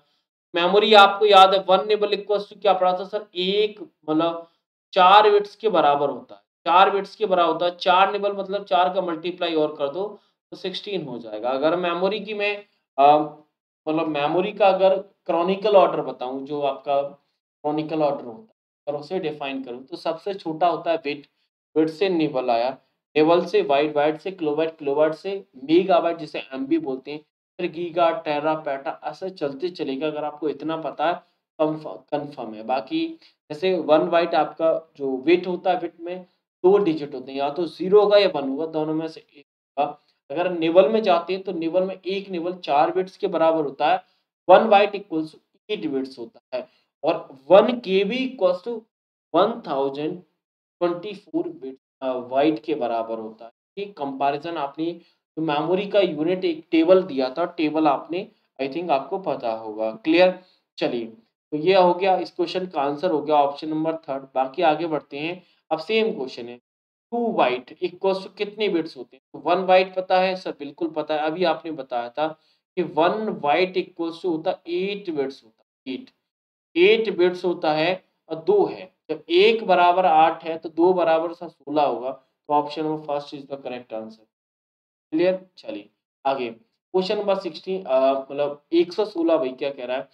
मेमोरी आपको याद है, वन निबल इक्वल्स टू क्या पढ़ा था सर, एक मतलब चार बिट्स के बराबर होता है, चार बिट्स के बराबर होता है, चार निबल मतलब चार का मल्टीप्लाई और कर दो तो सोलह हो जाएगा। अगर मेमोरी की मैं मतलब मेमोरी का अगर क्रॉनिकल ऑर्डर बताऊं, जो आपका क्रॉनिकल ऑर्डर होता है और उसे डिफाइन करूं तो सबसे छोटा होता है बिट, बिट से निबल आया, निबल से वाइट, वाइट से किलोबाइट, किलोबाइट से मेगाबाइट जिसे एमबी बोलते हैं, फिर गीगा, टेरा, पेटा, ऐसे चलते चलेगा। अगर आपको इतना पता है कन्फर्म है। बाकी जैसे वन बाइट आपका जो बिट होता है, बिट में दो डिजिट होते हैं, या तो जीरो होगा या वन होगा, दोनों में से एक होगा। अगर निबल में जाते हैं तो निबल में एक निबल चार बिट्स के बराबर होता है, one byte equals eight bits होता है, और one K B equals to one thousand twenty four bit byte के बराबर होता है। ये कंपैरिजन आपने तो मेमोरी का यूनिट एक टेबल दिया था, टेबल आपने आई थिंक आपको पता होगा। क्लियर। चलिए तो ये हो गया, इस क्वेश्चन का आंसर हो गया ऑप्शन नंबर थर्ड। बाकी आगे बढ़ते हैं। अब सेम क्वेश्चन है, टू बाइट इक्वल्स कितने बिट्स होते हैं, तो वन बाइट पता है सर, बिल्कुल पता है, अभी आपने बताया था कि वन बाइट इक्वल्स होता है एट बिट्स होता है, एट एट बिट्स होता है और दो है, जब एक बराबर आठ है तो दो बराबर सा सोलह होगा। तो option number first is the correct answer. Clear. चलिए आगे क्वेश्चन नंबर सिक्सटीन मतलब एक सौ सोलह भाई क्या कह रहा है,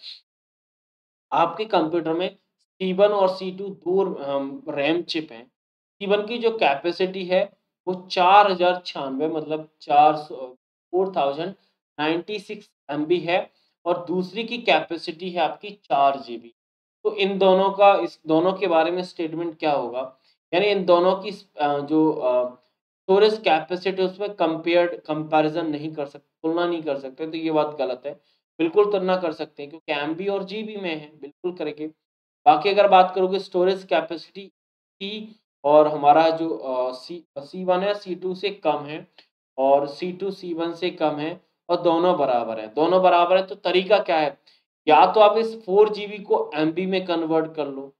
आपके कंप्यूटर में सी वन और सी टू दो रैम चिप हैं, सी वन की जो कैपेसिटी है वो चार हजार छियानवे मतलब चार सौ four thousand ninety six M B है, और दूसरी की कैपेसिटी है आपकी चार जी बी। तो इन दोनों का इस दोनों के बारे में स्टेटमेंट क्या होगा, यानी इन दोनों की जो स्टोरेज कैपेसिटी उसमें कंपेयर कंपैरिजन नहीं कर सकते, तुलना नहीं कर सकते, तो ये बात गलत है, बिल्कुल तुलना कर सकते हैं क्योंकि एम बी और जी बी में है, बिल्कुल करेंगे। बाकी अगर बात करोगे स्टोरेज कैपेसिटी सी और हमारा जो सी सी वन है सी टू से कम है, और सी टू सी वन से कम है, और दोनों बराबर हैं, दोनों बराबर है तो तरीका क्या है, या तो आप इस फोर जी बी को एम बी में कन्वर्ट कर लो,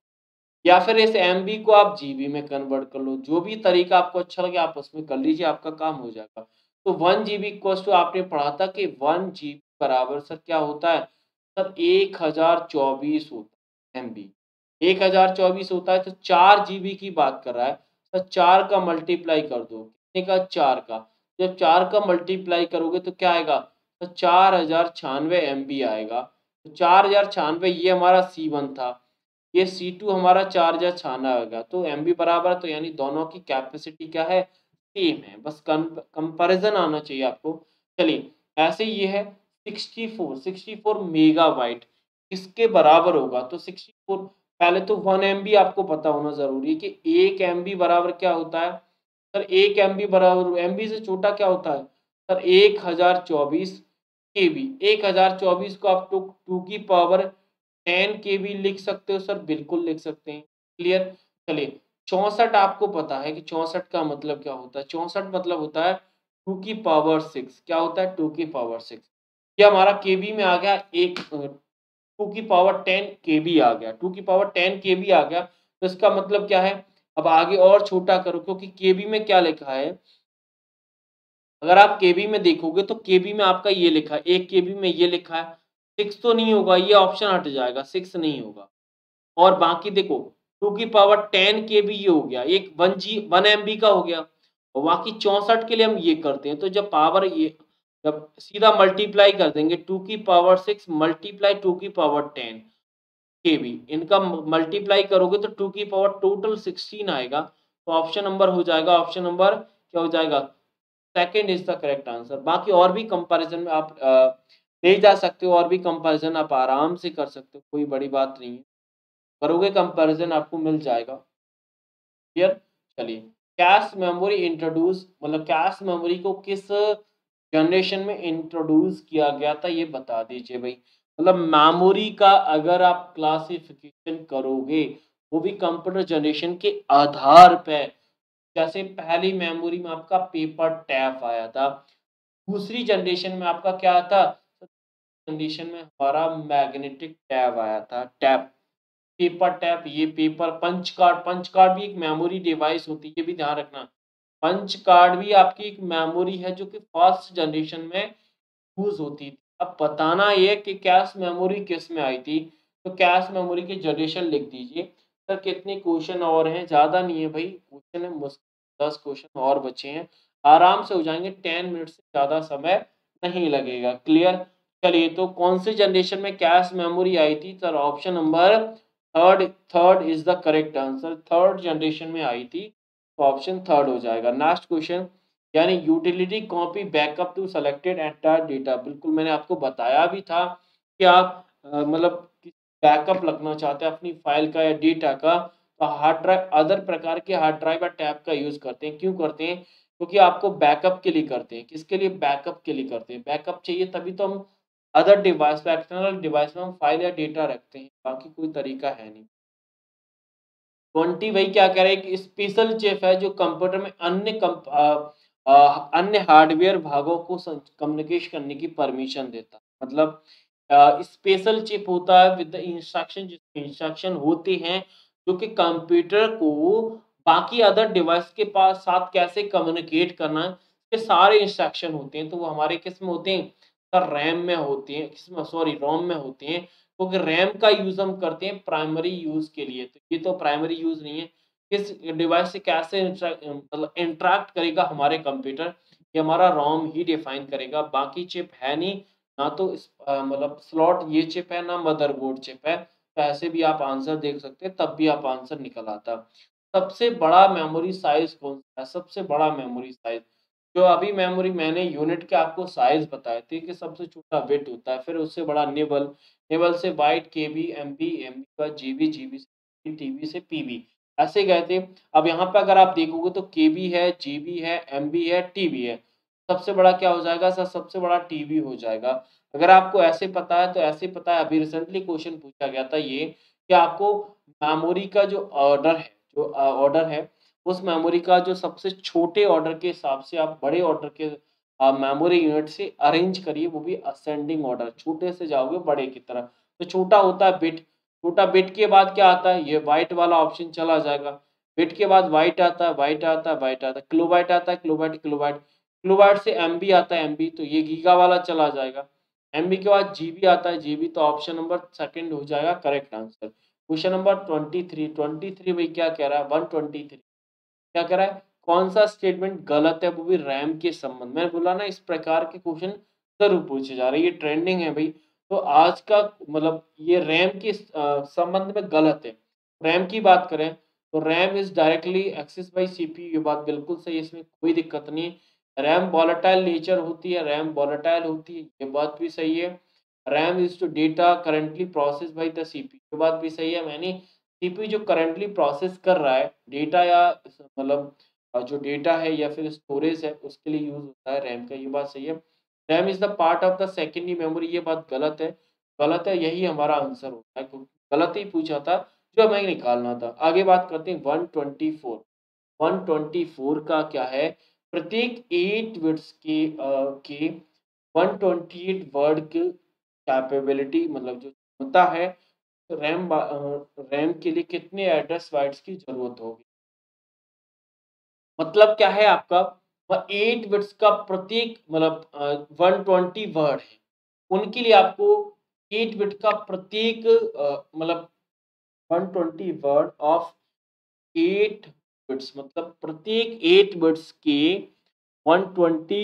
या फिर इस एम बी को आप जी बी में कन्वर्ट कर लो, जो भी तरीका आपको अच्छा लगे आप उसमें कर लीजिए, आपका काम हो जाएगा। तो वन जी बी इक्वल्स आपने पढ़ा था कि वन जी बी बराबर सर क्या होता है सर, एक हजार चौबीस होता है एम बी, एक हजार चौबीस होता है, तो चार जीबी की बात कर रहा है तो चार का मल्टीप्लाई कर दो, कितने का, चार का, जब चार का मल्टीप्लाई करोगे तो क्या आएगा, तो चार हजार छियानवे एम बी आएगा। तो चार हजार छियानवे ये हमारा सी वन था, ये सी टू हमारा चार हजार छियानवे आएगा, तो एम बी बराबर, तो यानी दोनों की कैपेसिटी क्या है, सेम है, बस कंपैरिजन आना चाहिए आपको। चलिए ऐसे ये है sixty four sixty four megabyte इसके बराबर होगा, तो सिक्सटी फोर पहले तो वन एम बी आपको पता होना जरूरी है कि एक एम बी बराबर क्या होता है सर, एक एम बी बराबर एम बी से छोटा क्या होता है सर, एक हजार चौबीस के बी, एक हजार चौबीस को आप टू टू की पावर टेन के बी लिख सकते हो सर, बिल्कुल लिख सकते हैं। क्लियर। चलिए चौंसठ आपको पता है कि चौंसठ का मतलब क्या होता है, चौंसठ मतलब होता है टू की पावर सिक्स, क्या होता है टू की पावर सिक्स, ये हमारा के बी में आ गया, एक टू की पावर टेन के बी आ गया, टू की पावर टेन के बी आ गया, तो इसका मतलब क्या है, अब आगे और छोटा करो क्योंकि के बी में क्या लिखा है, अगर आप के बी में देखोगे तो के बी में आपका ये लिखा है, एक के बी में ये लिखा है, सिक्स तो नहीं होगा, ये ऑप्शन हट जाएगा, सिक्स नहीं होगा। और बाकी देखो टू की पावर टेन के बी ये हो गया, एक one G one M B का हो गया, और बाकी चौंसठ के लिए हम ये करते हैं, तो जब पावर ये जब सीधा मल्टीप्लाई कर देंगे टू की पावर सिक्स मल्टीप्लाई टू की पावर टेन के बी, इनका मल्टीप्लाई करोगे तो टू की पावर टोटल सिक्सटीन आएगा। तो ऑप्शन नंबर हो जाएगा, ऑप्शन नंबर क्या हो जाएगा, second is the correct answer. बाकी और भी कंपेरिजन में आप आ, ले जा सकते हो, और भी कंपेरिजन आप आराम से कर सकते हो, कोई बड़ी बात नहीं है, करोगे कंपेरिजन आपको मिल जाएगा। क्लियर। चलिए, कैश मेमोरी इंट्रोड्यूस, मतलब कैश मेमोरी को किस जनरेशन में इंट्रोड्यूस किया गया था ये बता दीजिए भाई। मतलब मेमोरी का अगर आप क्लासिफिकेशन करोगे वो भी कंप्यूटर जनरेशन के आधार पर, जैसे पहली मेमोरी में आपका पेपर टैप आया था, दूसरी जनरेशन में आपका क्या था, जनरेशन में हमारा मैग्नेटिक टैप आया था, टैप पेपर टैप, ये paper punch card, punch card भी एक मेमोरी डिवाइस होती है, ये भी ध्यान रखना, पंच कार्ड भी आपकी एक मेमोरी है जो कि फर्स्ट जनरेशन में यूज होती थी। अब बताना ये कि कैश मेमोरी किस में आई थी, तो कैश मेमोरी की जनरेशन लिख दीजिए। सर कितने क्वेश्चन और हैं, ज़्यादा नहीं है भाई, क्वेश्चन है मुश्किल दस क्वेश्चन और बचे हैं, आराम से हो जाएंगे, टेन मिनट से ज़्यादा समय नहीं लगेगा। क्लियर। चलिए, तो कौन से जनरेशन में कैश मेमोरी आई थी, sir option number third, third is the correct answer, third generation में आई थी, तो ऑप्शन थर्ड हो जाएगा। नेक्स्ट क्वेश्चन, यानी utility copy backup to selected entire data, बिल्कुल मैंने आपको बताया भी था कि आप मतलब बैकअप लगना चाहते हैं अपनी फाइल का या डेटा का, तो हार्ड ड्राइव, अदर प्रकार के हार्ड ड्राइव या टैब का यूज़ करते हैं। क्यों करते हैं, क्योंकि आपको बैकअप के लिए करते हैं, किसके लिए, बैकअप के लिए करते हैं, बैकअप चाहिए तभी तो हम अदर डिवाइस पर, एक्सटर्नल डिवाइस में हम फाइल या डेटा रखते हैं, बाकी कोई तरीका है नहीं। ट्वेंटी भाई क्या कह रहे हैं कि स्पेशल चिप है जो कंप्यूटर में अन्य कम्प, आ, आ, अन्य हार्डवेयर भागों को कम्युनिकेट करने की परमिशन देता, मतलब आ, स्पेशल चिप होता है विद द इंस्ट्रक्शन, इंस्ट्रक्शन होते हैं जो कि कंप्यूटर को बाकी अदर डिवाइस के पास साथ कैसे कम्युनिकेट करना है, ये सारे इंस्ट्रक्शन होते हैं। तो वो हमारे किस में होते हैं, सर रैम में होती हैं, किसमें सॉरी रोम में होती हैं, क्योंकि रैम का यूज़ हम करते हैं प्राइमरी यूज़ के लिए, तो ये तो प्राइमरी यूज़ नहीं है, किस डिवाइस से कैसे मतलब इंट्रैक्ट करेगा हमारे कंप्यूटर, ये हमारा रोम ही डिफाइन करेगा, बाकी चिप है नहीं, ना तो मतलब स्लॉट ये चिप है, ना मदरबोर्ड चिप है। तो ऐसे भी आप आंसर देख सकते हैं, तब भी आप आंसर निकल आता। सबसे बड़ा मेमोरी साइज कौन सा है, सबसे बड़ा मेमोरी साइज, जो अभी मेमोरी मैंने यूनिट के आपको साइज बताए थे कि सबसे छोटा बिट होता है, फिर उससे बड़ा निबल, निबल से बाइट, केबी, एमबी, एमबी का जीबी, जीबी से टीबी, से पीबी, ऐसे गए थे। अब यहाँ पर अगर आप देखोगे तो केबी है, जीबी है, एमबी है, टीबी है, सबसे बड़ा क्या हो जाएगा सर, सबसे बड़ा टीबी हो जाएगा। अगर आपको ऐसे पता है तो ऐसे पता है। अभी रिसेंटली क्वेश्चन पूछा गया था ये कि आपको मेमोरी का जो ऑर्डर है, जो ऑर्डर है उस मेमोरी का जो सबसे छोटे ऑर्डर के हिसाब से आप बड़े ऑर्डर के मेमोरी यूनिट से अरेंज करिए, वो भी असेंडिंग ऑर्डर, छोटे से जाओगे बड़े की तरफ। तो छोटा होता है बिट, छोटा बिट के बाद क्या आता है, ये वाइट वाला ऑप्शन चला जाएगा, बिट के बाद वाइट आता है, वाइट आता है, वाइट आता है, किलोबाइट आता है, किलोबाइट, किलोबाइट, किलोबाइट से एम बी आता है, एम बी तो ये गीगा वाला चला जाएगा, एम बी के बाद जी बी आता है, जी बी तो ऑप्शन नंबर सेकेंड हो जाएगा correct answer. Question number twenty three, twenty three भाई क्या कह रहा है, वन ट्वेंटी थ्री क्या कह रहा है, कौन सा स्टेटमेंट गलत है, वो भी रैम के संबंध में। बोला ना इस प्रकार के क्वेश्चन जरूर पूछे जा रहे हैं, ये ट्रेंडिंग है भाई। तो आज का मतलब ये रैम के संबंध में गलत है। रैम की बात करें तो RAM is directly access by CPU, ये बात बिल्कुल सही है, इसमें कोई दिक्कत नहीं। रैम वॉलेटाइल नेचर होती है, रैम वॉलेटाइल होती है, ये बात भी सही है। RAM is to data currently process by the CPU, ये बात भी सही है। मैंने सीपीयू जो करंटली प्रोसेस कर रहा है डेटा या मतलब जो डेटा है या फिर स्टोरेज है उसके लिए यूज होता है रैम का, ये बात सही है। RAM is the part of the secondary memory, ये बात गलत है, गलत है, यही हमारा आंसर होता है, गलत ही पूछा था जो हमें निकालना था। आगे बात करते हैं one twenty four, one twenty four का क्या है, प्रत्येक एट वर्ड्स के के वन ट्वेंटी एट वर्ड की कैपेबिलिटी मतलब जो होता है, रैम रैम के लिए कितने एड्रेस बाइट्स की जरूरत होगी। मतलब क्या है आपका एट बिट्स का प्रत्येक मतलब वन ट्वेंटी वर्ड है, उनके लिए आपको एट बिट का प्रत्येक मतलब one twenty word of eight bits, मतलब प्रत्येक एट बिट्स के वन ट्वेंटी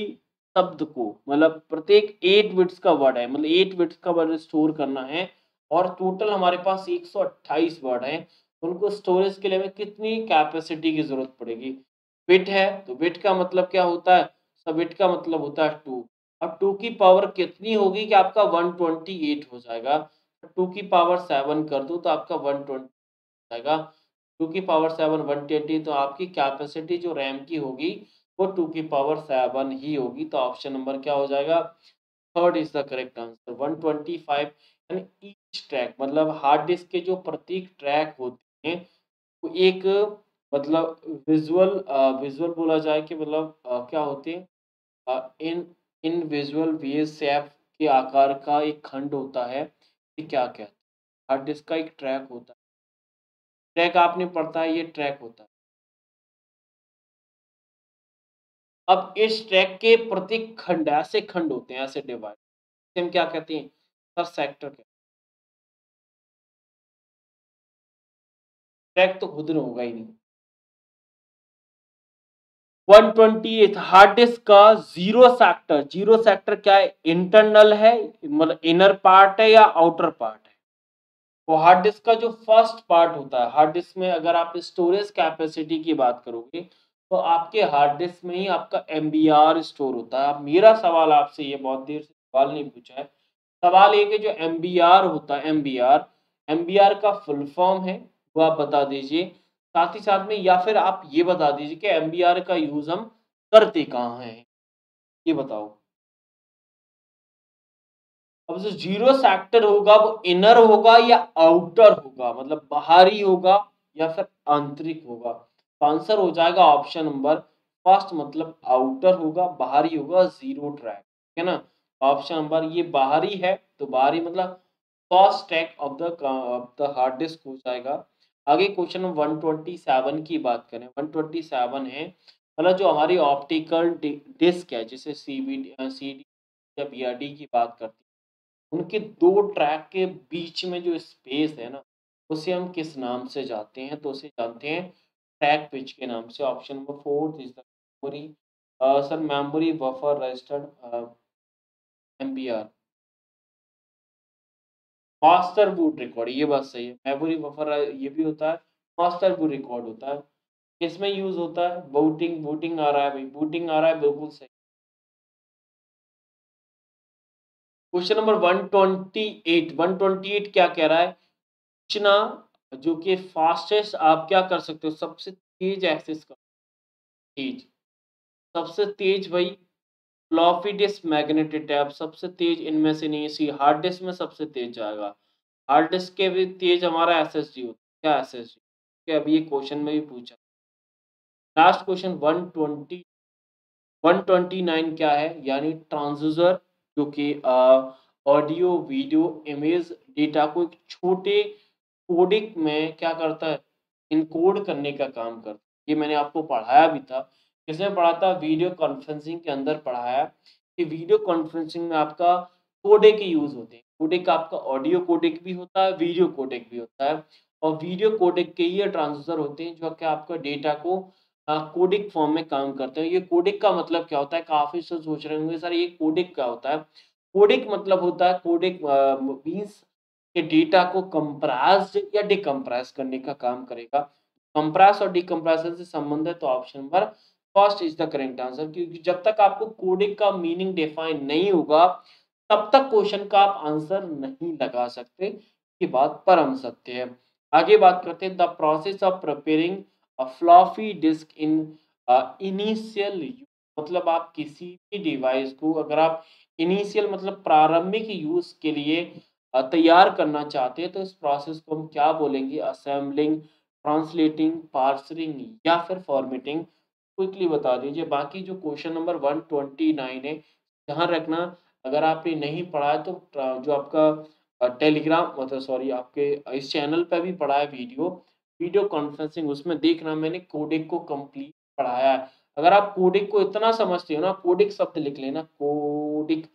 शब्द को, मतलब प्रत्येक एट बिट्स का वर्ड है, मतलब एट बिट्स का वर्ड स्टोर करना है और टोटल हमारे पास एक सौ अट्ठाईस वर्ड हैं। उनको स्टोरेज के लिए हमें कितनी कैपेसिटी की जरूरत पड़ेगी। बिट है तो बिट का मतलब क्या होता है, सब बिट का मतलब होता है टू। अब टू की पावर कितनी होगी कि आपका एक सौ अट्ठाईस हो जाएगा। टू की पावर सेवन कर दो तो आपका एक सौ बीस हो जाएगा। टू की पावर सेवन एक सौ बीस, तो आपकी कैपेसिटी जो रैम की होगी वो टू की पावर सेवन ही होगी। तो ऑप्शन नंबर क्या हो जाएगा, third is the correct answer. एक सौ पच्चीस यानी ईच ट्रैक, मतलब हार्ड डिस्क के जो प्रत्येक ट्रैक होते हैं वो तो एक मतलब विजुअल विजुअल बोला जाए कि मतलब क्या होते हैं, इन इन विजुअल वीएसएफ के आकार का एक खंड होता है, क्या कहते हैं हार्ड डिस्क का एक ट्रैक होता है। ट्रैक आपने पढ़ता है, ये ट्रैक होता है। अब इस ट्रैक के प्रत्येक खंड, ऐसे खंड होते हैं, ऐसे डिवाइड, हम क्या कहते हैं, सब सेक्टर कहते हैं। ट्रैक तो खुद होगा ही नहीं। एक सौ अट्ठाईस हार्ड डिस्क का जीरो सेक्टर, जीरो सेक्टर क्या है, इंटरनल है, मतलब इनर पार्ट है या आउटर पार्ट है। वो हार्ड डिस्क का जो फर्स्ट पार्ट होता है, हार्ड डिस्क में अगर आप स्टोरेज कैपेसिटी की बात करोगे तो आपके हार्ड डिस्क में ही आपका एम बी आर स्टोर होता है। मेरा सवाल आपसे, ये बहुत देर से सवाल नहीं पूछा है, सवाल ये कि जो एम बी आर होता है, M B R M B R का फुल फॉर्म है वो आप बता दीजिए, साथ ही साथ में या फिर आप ये बता दीजिए कि एम बी आर का यूज हम करते कहाँ हैं, ये बताओ। अब जो जीरो सेक्टर होगा वो इनर होगा या आउटर होगा, मतलब बाहरी होगा या फिर आंतरिक होगा। आंसर हो जाएगा ऑप्शन नंबर फर्स्ट, मतलब आउटर होगा, बाहरी होगा, जीरो ट्रैक, ठीक है ना। ऑप्शन नंबर ये बाहरी है तो बाहरी मतलब first track of the of the hard disk हो जाएगा। आगे क्वेश्चन नंबर एक सौ सत्ताईस की बात करें, एक सौ सत्ताईस है मतलब जो हमारी ऑप्टिकल डिस्क है, जिसे सीबीडी सीडी या बीआरडी की बात करते हैं, उनके दो ट्रैक के बीच में जो स्पेस है ना, उसे हम किस नाम से जानते हैं, तो उसे जानते हैं ट्रैक पिच के नाम से। Option number fourth is the memory, sir memory buffer registered MBR master boot record, ये बात सही है। मेमोरी बफर ये भी होता है, मास्टर बूट रिकॉर्ड होता है, किसमें यूज होता है, बूटिंग बूटिंग आ रहा है भाई, बूटिंग आ रहा है, बिल्कुल सही। क्वेश्चन नंबर एक सौ अट्ठाईस, एक सौ अट्ठाईस क्या कह रहा है, सूचना जो कि फास्टेस्ट आप क्या कर सकते हो, सबसे तेज एक्सेस कर, तेज सबसे तेज भाई, फ्लॉपी डिस्क, मैग्नेटिक टैप सबसे तेज इनमें से नहीं, सी हार्ड डिस्क में सबसे तेज जाएगा। हार्ड डिस्क के भी तेज हमारा एसएसडी होता है, क्या एसएसडी के अभी ये क्वेश्चन में भी पूछा। लास्ट क्वेश्चन एक सौ बीस, एक सौ उनतीस क्या है, यानी ट्रांसड्यूसर जो कि ऑडियो वीडियो इमेज डेटा को एक छोटे कोडिक में क्या करता है, इनकोड करने का काम करता है। ये मैंने आपको पढ़ाया भी था, किसने पढ़ा था, वीडियो कॉन्फ्रेंसिंग के अंदर पढ़ाया कि वीडियो कॉन्फ्रेंसिंग में आपका कोडेक यूज होते हैं। कोडेक आपका ऑडियो कोडेक भी होता है, वीडियो कोडेक भी होता है, और वीडियो कोडेक के ये ट्रांसड्यूसर होते हैं जो कि आपका डेटा को कोडेक फॉर्म में काम करते हैं। ये कोडेक का मतलब क्या होता है, काफी सोच रहे होंगे सर ये कोडेक क्या होता है। कोडेक मतलब होता है, कोडेक मीन्स के डेटा को कंप्रेस्ड या डिकम्प्रेस करने का काम करेगा। कंप्रेस और डिकम्प्रेशन से संबंध है, तो option number first is the correct answer, क्योंकि जब तक आपको कोडेक का मीनिंग डिफाइन नहीं होगा तब तक क्वेश्चन का आप आंसर नहीं लगा सकते, ये बात परम सत्य है। आगे बात करते हैं, the process of preparing a floppy disk in initial, मतलब आप किसी भी डिवाइस को अगर आप इनिशियल मतलब प्रारंभिक यूज के लिए तैयार करना चाहते हैं तो इस प्रोसेस को हम क्या बोलेंगे, असेंबलिंग, ट्रांसलेटिंग, पार्सिंग या फिर फॉर्मेटिंग, क्विकली बता दीजिए। बाकी जो क्वेश्चन नंबर एक सौ उनतीस है, ध्यान रखना अगर आपने नहीं पढ़ा है तो जो आपका टेलीग्राम मतलब सॉरी आपके इस चैनल पर भी पढ़ा है, वीडियो वीडियो कॉन्फ्रेंसिंग, उसमें देखना मैंने कोडेक को कंप्लीट पढ़ाया है। अगर आप कोडेक को इतना समझते हो ना, कोडेक शब्द लिख लेना, कोडेक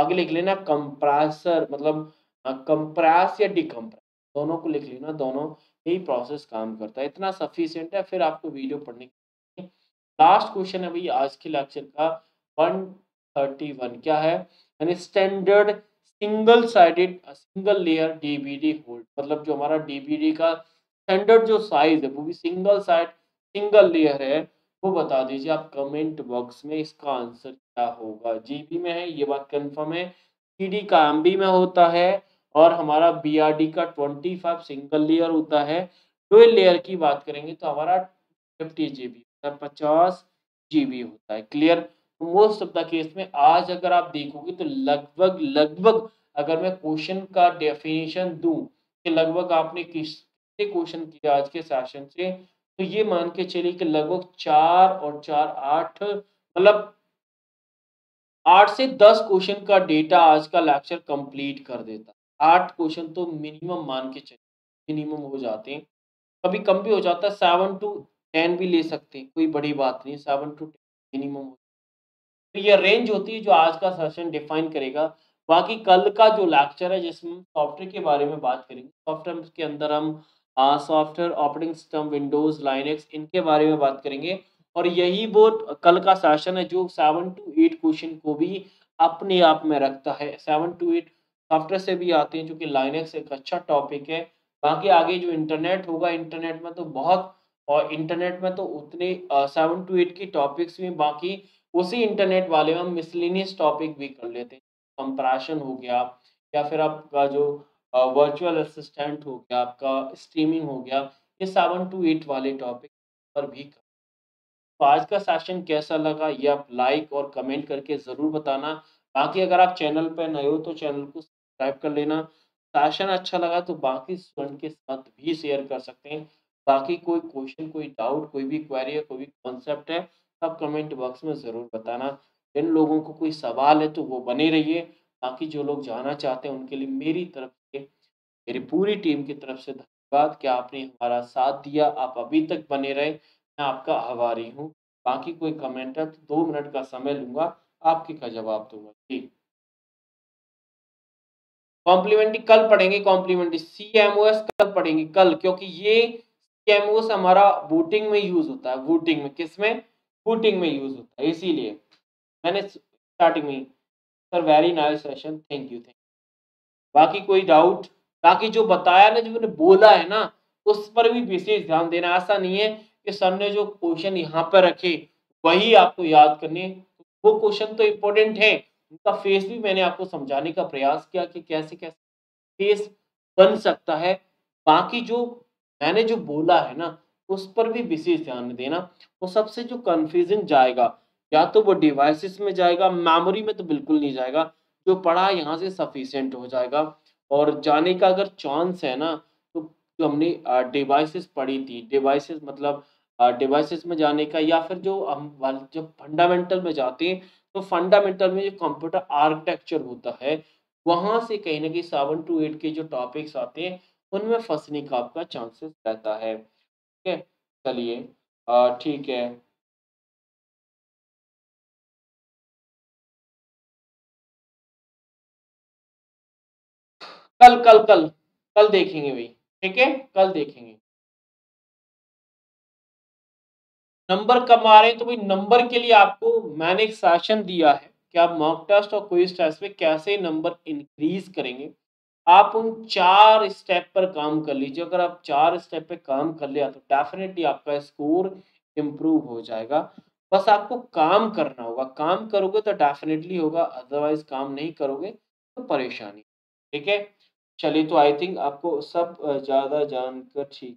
आगे लिख लेना, कंप्रेसर मतलब कंप्रेस या डिकम्प्रेस दोनों को लिख लेना, दोनों यही प्रोसेस काम करता है, इतना सफिशियंट है। फिर आपको वीडियो पढ़ने, लास्ट क्वेश्चन है भाई आज के लेक्चर का, वन थर्टी वन क्या है, यानी standard single sided single layer डीबीडी होल्ड, मतलब जो हमारा डीबीडी का स्टैंडर्ड जो साइज है वो भी सिंगल साइड सिंगल लेयर है, वो बता दीजिए आप कमेंट बॉक्स में। इसका आंसर क्या होगा, जीबी में है ये बात कंफर्म है, सीडी का एमबी में होता है और हमारा बीआरडी का पच्चीस सिंगल लेयर होता है। डुअल लेयर की बात करेंगे तो हमारा पचास जीबी पचास जीबी होता है। Clear, most of the case में आज अगर आप देखोगे तो लगभग लगभग अगर मैं क्वेश्चन का डेफिनेशन दूं कि लगभग आपने किसने क्वेश्चन किया आज के सेशन से, तो ये मान के चलिए कि लगभग चार और चार आठ, मतलब आठ से दस क्वेश्चन का डेटा आज का लेक्चर कंप्लीट कर देता। आठ क्वेश्चन तो मिनिमम मान के चलिए मिनिमम हो जाते हैं, कभी कम भी हो जाता है, सेवन टू टेन भी ले सकते हैं, कोई बड़ी बात नहीं, सेवन टू टेन मिनिमम। ये रेंज होती है जो आज का सेशन डिफाइन करेगा। बाकी कल का जो लेक्चर है जिसमें सॉफ्टवेयर के बारे में बात करेंगे, सॉफ्टवेयर के अंदर हम software operating system Windows Linux इनके बारे में बात करेंगे, और यही वो कल का सेशन है जो सेवन टू एट क्वेश्चन को भी अपने आप में रखता है। सेवन टू एट सॉफ्टवेयर से भी आते हैं, जो कि लाइनेक्स एक अच्छा टॉपिक है। बाकी आगे जो इंटरनेट होगा, इंटरनेट में तो बहुत, और इंटरनेट में तो उतने सेवन टू एट की टॉपिक्स में, बाकी उसी इंटरनेट वाले में हम मिसलिनियस टॉपिक भी कर लेते हैं, कंप्रेशन हो गया, या फिर आपका जो वर्चुअल असिस्टेंट हो गया, आपका स्ट्रीमिंग हो गया, ये सेवन टू एट वाले टॉपिक पर भी कर। तो आज का सेशन कैसा लगा ये आप लाइक और कमेंट करके ज़रूर बताना। बाकी अगर आप चैनल पर नए हो तो चैनल को सब्सक्राइब कर लेना। सेशन अच्छा लगा तो बाकी स्टूडेंट के साथ भी शेयर कर सकते हैं। बाकी कोई क्वेश्चन, कोई डाउट, कोई भी क्वेरी, कोई भी कॉन्सेप्ट है, आप कमेंट बॉक्स में ज़रूर बताना। जिन लोगों को कोई सवाल है तो वो बने रहिए, बाकी जो लोग जाना चाहते हैं उनके लिए मेरी तरफ से, मेरी पूरी टीम की तरफ से धन्यवाद कि आपने हमारा साथ दिया, आप अभी तक बने रहे, मैं आपका आभारी हूँ। बाकी कोई कमेंट है तो दो मिनट का समय लूँगा, आपके का जवाब दूंगा। ठीक, कॉम्प्लीमेंट्री कल पढ़ेंगे, complementary C M O S कल पढ़ेंगे कल, क्योंकि ये सी एम ओ एस हमारा वोटिंग में यूज होता है। वोटिंग में, किस में? वोटिंग में यूज होता है, इसीलिए मैंने स्टार्टिंग में। Sir very nice session, thank you thank you. बाकी कोई डाउट, बाकी जो बताया ना, जो मैंने बोला है ना, उस पर भी विशेष ध्यान देना। ऐसा नहीं है कि सर ने जो क्वेश्चन यहाँ पर रखे वही आपको याद करने, वो क्वेश्चन तो इम्पोर्टेंट है, उनका फेस भी मैंने आपको समझाने का प्रयास किया कि कैसे कैसे फेस बन सकता है। बाकी जो मैंने जो बोला है ना, उस पर भी विशेष ध्यान देना। वो सबसे जो कंफ्यूजन जाएगा, या तो वो डिवाइसेस में जाएगा, मेमोरी में तो बिल्कुल नहीं जाएगा, जो पढ़ा यहाँ से सफिशिएंट हो जाएगा। और जाने का अगर चांस है ना, तो जो हमने डिवाइसेस पढ़ी थी, डिवाइसेस मतलब डिवाइसेस में जाने का, या फिर जो हम जब फंडामेंटल में जाते हैं तो फंडामेंटल में जो कंप्यूटर आर्किटेक्चर होता है, वहाँ से कहीं ना कहीं सेवन टू एट के जो टॉपिक्स आते हैं उनमें फंसने का आपका चांसेस रहता है। चलिए ठीक है, कल कल कल कल देखेंगे भाई, ठीक है, कल देखेंगे। नंबर कम आ रहे हैं तो भाई नंबर के लिए आपको मैंने एक सेशन दिया है कि आप मॉक टेस्ट और क्विज टेस्ट में कैसे नंबर इंक्रीज करेंगे। आप उन चार स्टेप पर काम कर लीजिए। अगर आप चार स्टेप पे काम कर लिया तो डेफिनेटली आपका स्कोर इम्प्रूव हो जाएगा। बस आपको काम करना होगा, काम करोगे तो डेफिनेटली होगा, अदरवाइज काम नहीं करोगे तो परेशानी। ठीक है, चलिए, तो आई थिंक आपको सब ज़्यादा जानकर ठीक।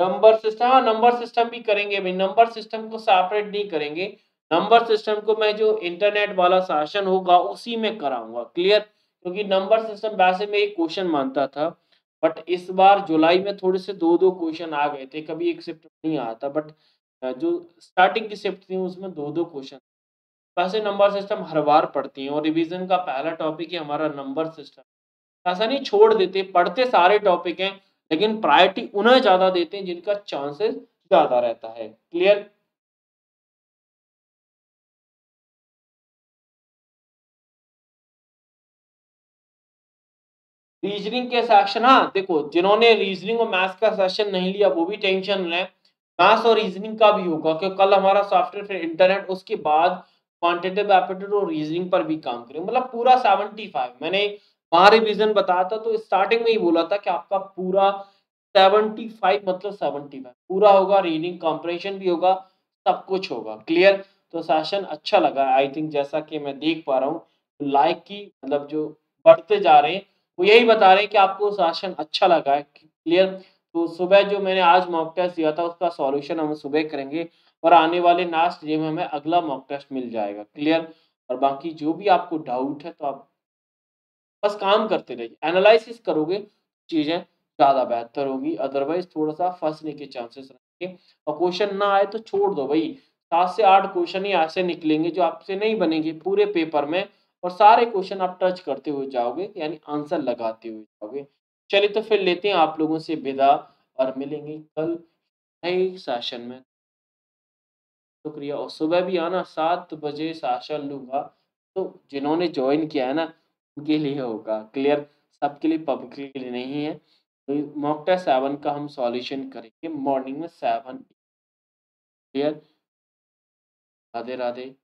नंबर सिस्टम, हाँ नंबर सिस्टम भी करेंगे भाई, नंबर सिस्टम को सेपरेट नहीं करेंगे। नंबर सिस्टम को मैं जो इंटरनेट वाला सेशन होगा उसी में कराऊंगा। क्लियर, क्योंकि नंबर सिस्टम वैसे मैं एक क्वेश्चन मानता था, बट इस बार जुलाई में थोड़े से दो दो क्वेश्चन आ गए थे, कभी एक शिफ्ट नहीं आता, बट जो स्टार्टिंग की शिफ्ट थी उसमें दो दो क्वेश्चन। वैसे नंबर सिस्टम हर बार पढ़ती हैं और रिविजन का पहला टॉपिक ही हमारा नंबर सिस्टम। ऐसा नहीं छोड़ देते, पढ़ते सारे टॉपिक हैं, लेकिन प्रायोरिटी उन्हें ज़्यादा देते हैं जिनका चांसेस ज़्यादा रहता है। क्लियर, रीजनिंग के सेक्शन, हाँ देखो जिन्होंने रीजनिंग और मैथ्स का सेशन नहीं लिया वो भी टेंशन लें, मैथ्स और रीजनिंग का भी होगा क्योंकि कल हमारा सॉफ्टवेयर फिर इंटरनेट उसके बाद क्वांटिटेटिव एप्टीट्यूड और रीजनिंग पर भी काम करेंगे। मतलब पूरा सेवेंटी फाइव, मैंने वहां रिविजन बताया था तो स्टार्टिंग में ही बोला था कि आपका पूरा सेवेंटी फाइव मतलब सेवेंटी फाइव पूरा होगा, रीडिंग कॉम्प्रेशन भी होगा, सब कुछ होगा। क्लियर? तो सेशन अच्छा लगा आई थिंक, जैसा कि मैं देख पा रहा हूँ लाइक की मतलब जो बढ़ते जा रहे हैं वो यही बता रहे हैं कि आपको सेशन अच्छा लगा है। क्लियर? तो सुबह जो मैंने आज मॉक टेस्ट दिया था उसका सॉल्यूशन हम सुबह करेंगे और आने वाले लास्ट डे में हमें अगला मॉक टेस्ट मिल जाएगा। क्लियर? और बाकी जो भी आपको डाउट है तो आप बस काम करते रहिए, एनालिसिस करोगे चीज़ें ज़्यादा बेहतर होगी, अदरवाइज थोड़ा सा फंसने के चांसेस रहेंगे। और क्वेश्चन ना आए तो छोड़ दो भाई, सात से आठ क्वेश्चन ही ऐसे निकलेंगे जो आपसे नहीं बनेंगे पूरे पेपर में, और सारे क्वेश्चन आप टच करते हुए जाओगे यानी आंसर लगाते हुए जाओगे। चलिए तो फिर लेते हैं आप लोगों से विदा और मिलेंगे कल नए सेशन में। शुक्रिया। और सुबह भी आना, सात बजे सेशन लूंगा तो जिन्होंने ज्वाइन किया है ना उनके लिए होगा। क्लियर? सबके लिए पब्लिक के लिए नहीं है। तो मॉक टेस्ट सेवन का हम सॉल्यूशन करेंगे मॉर्निंग में सेवन। क्लियर? राधे राधे।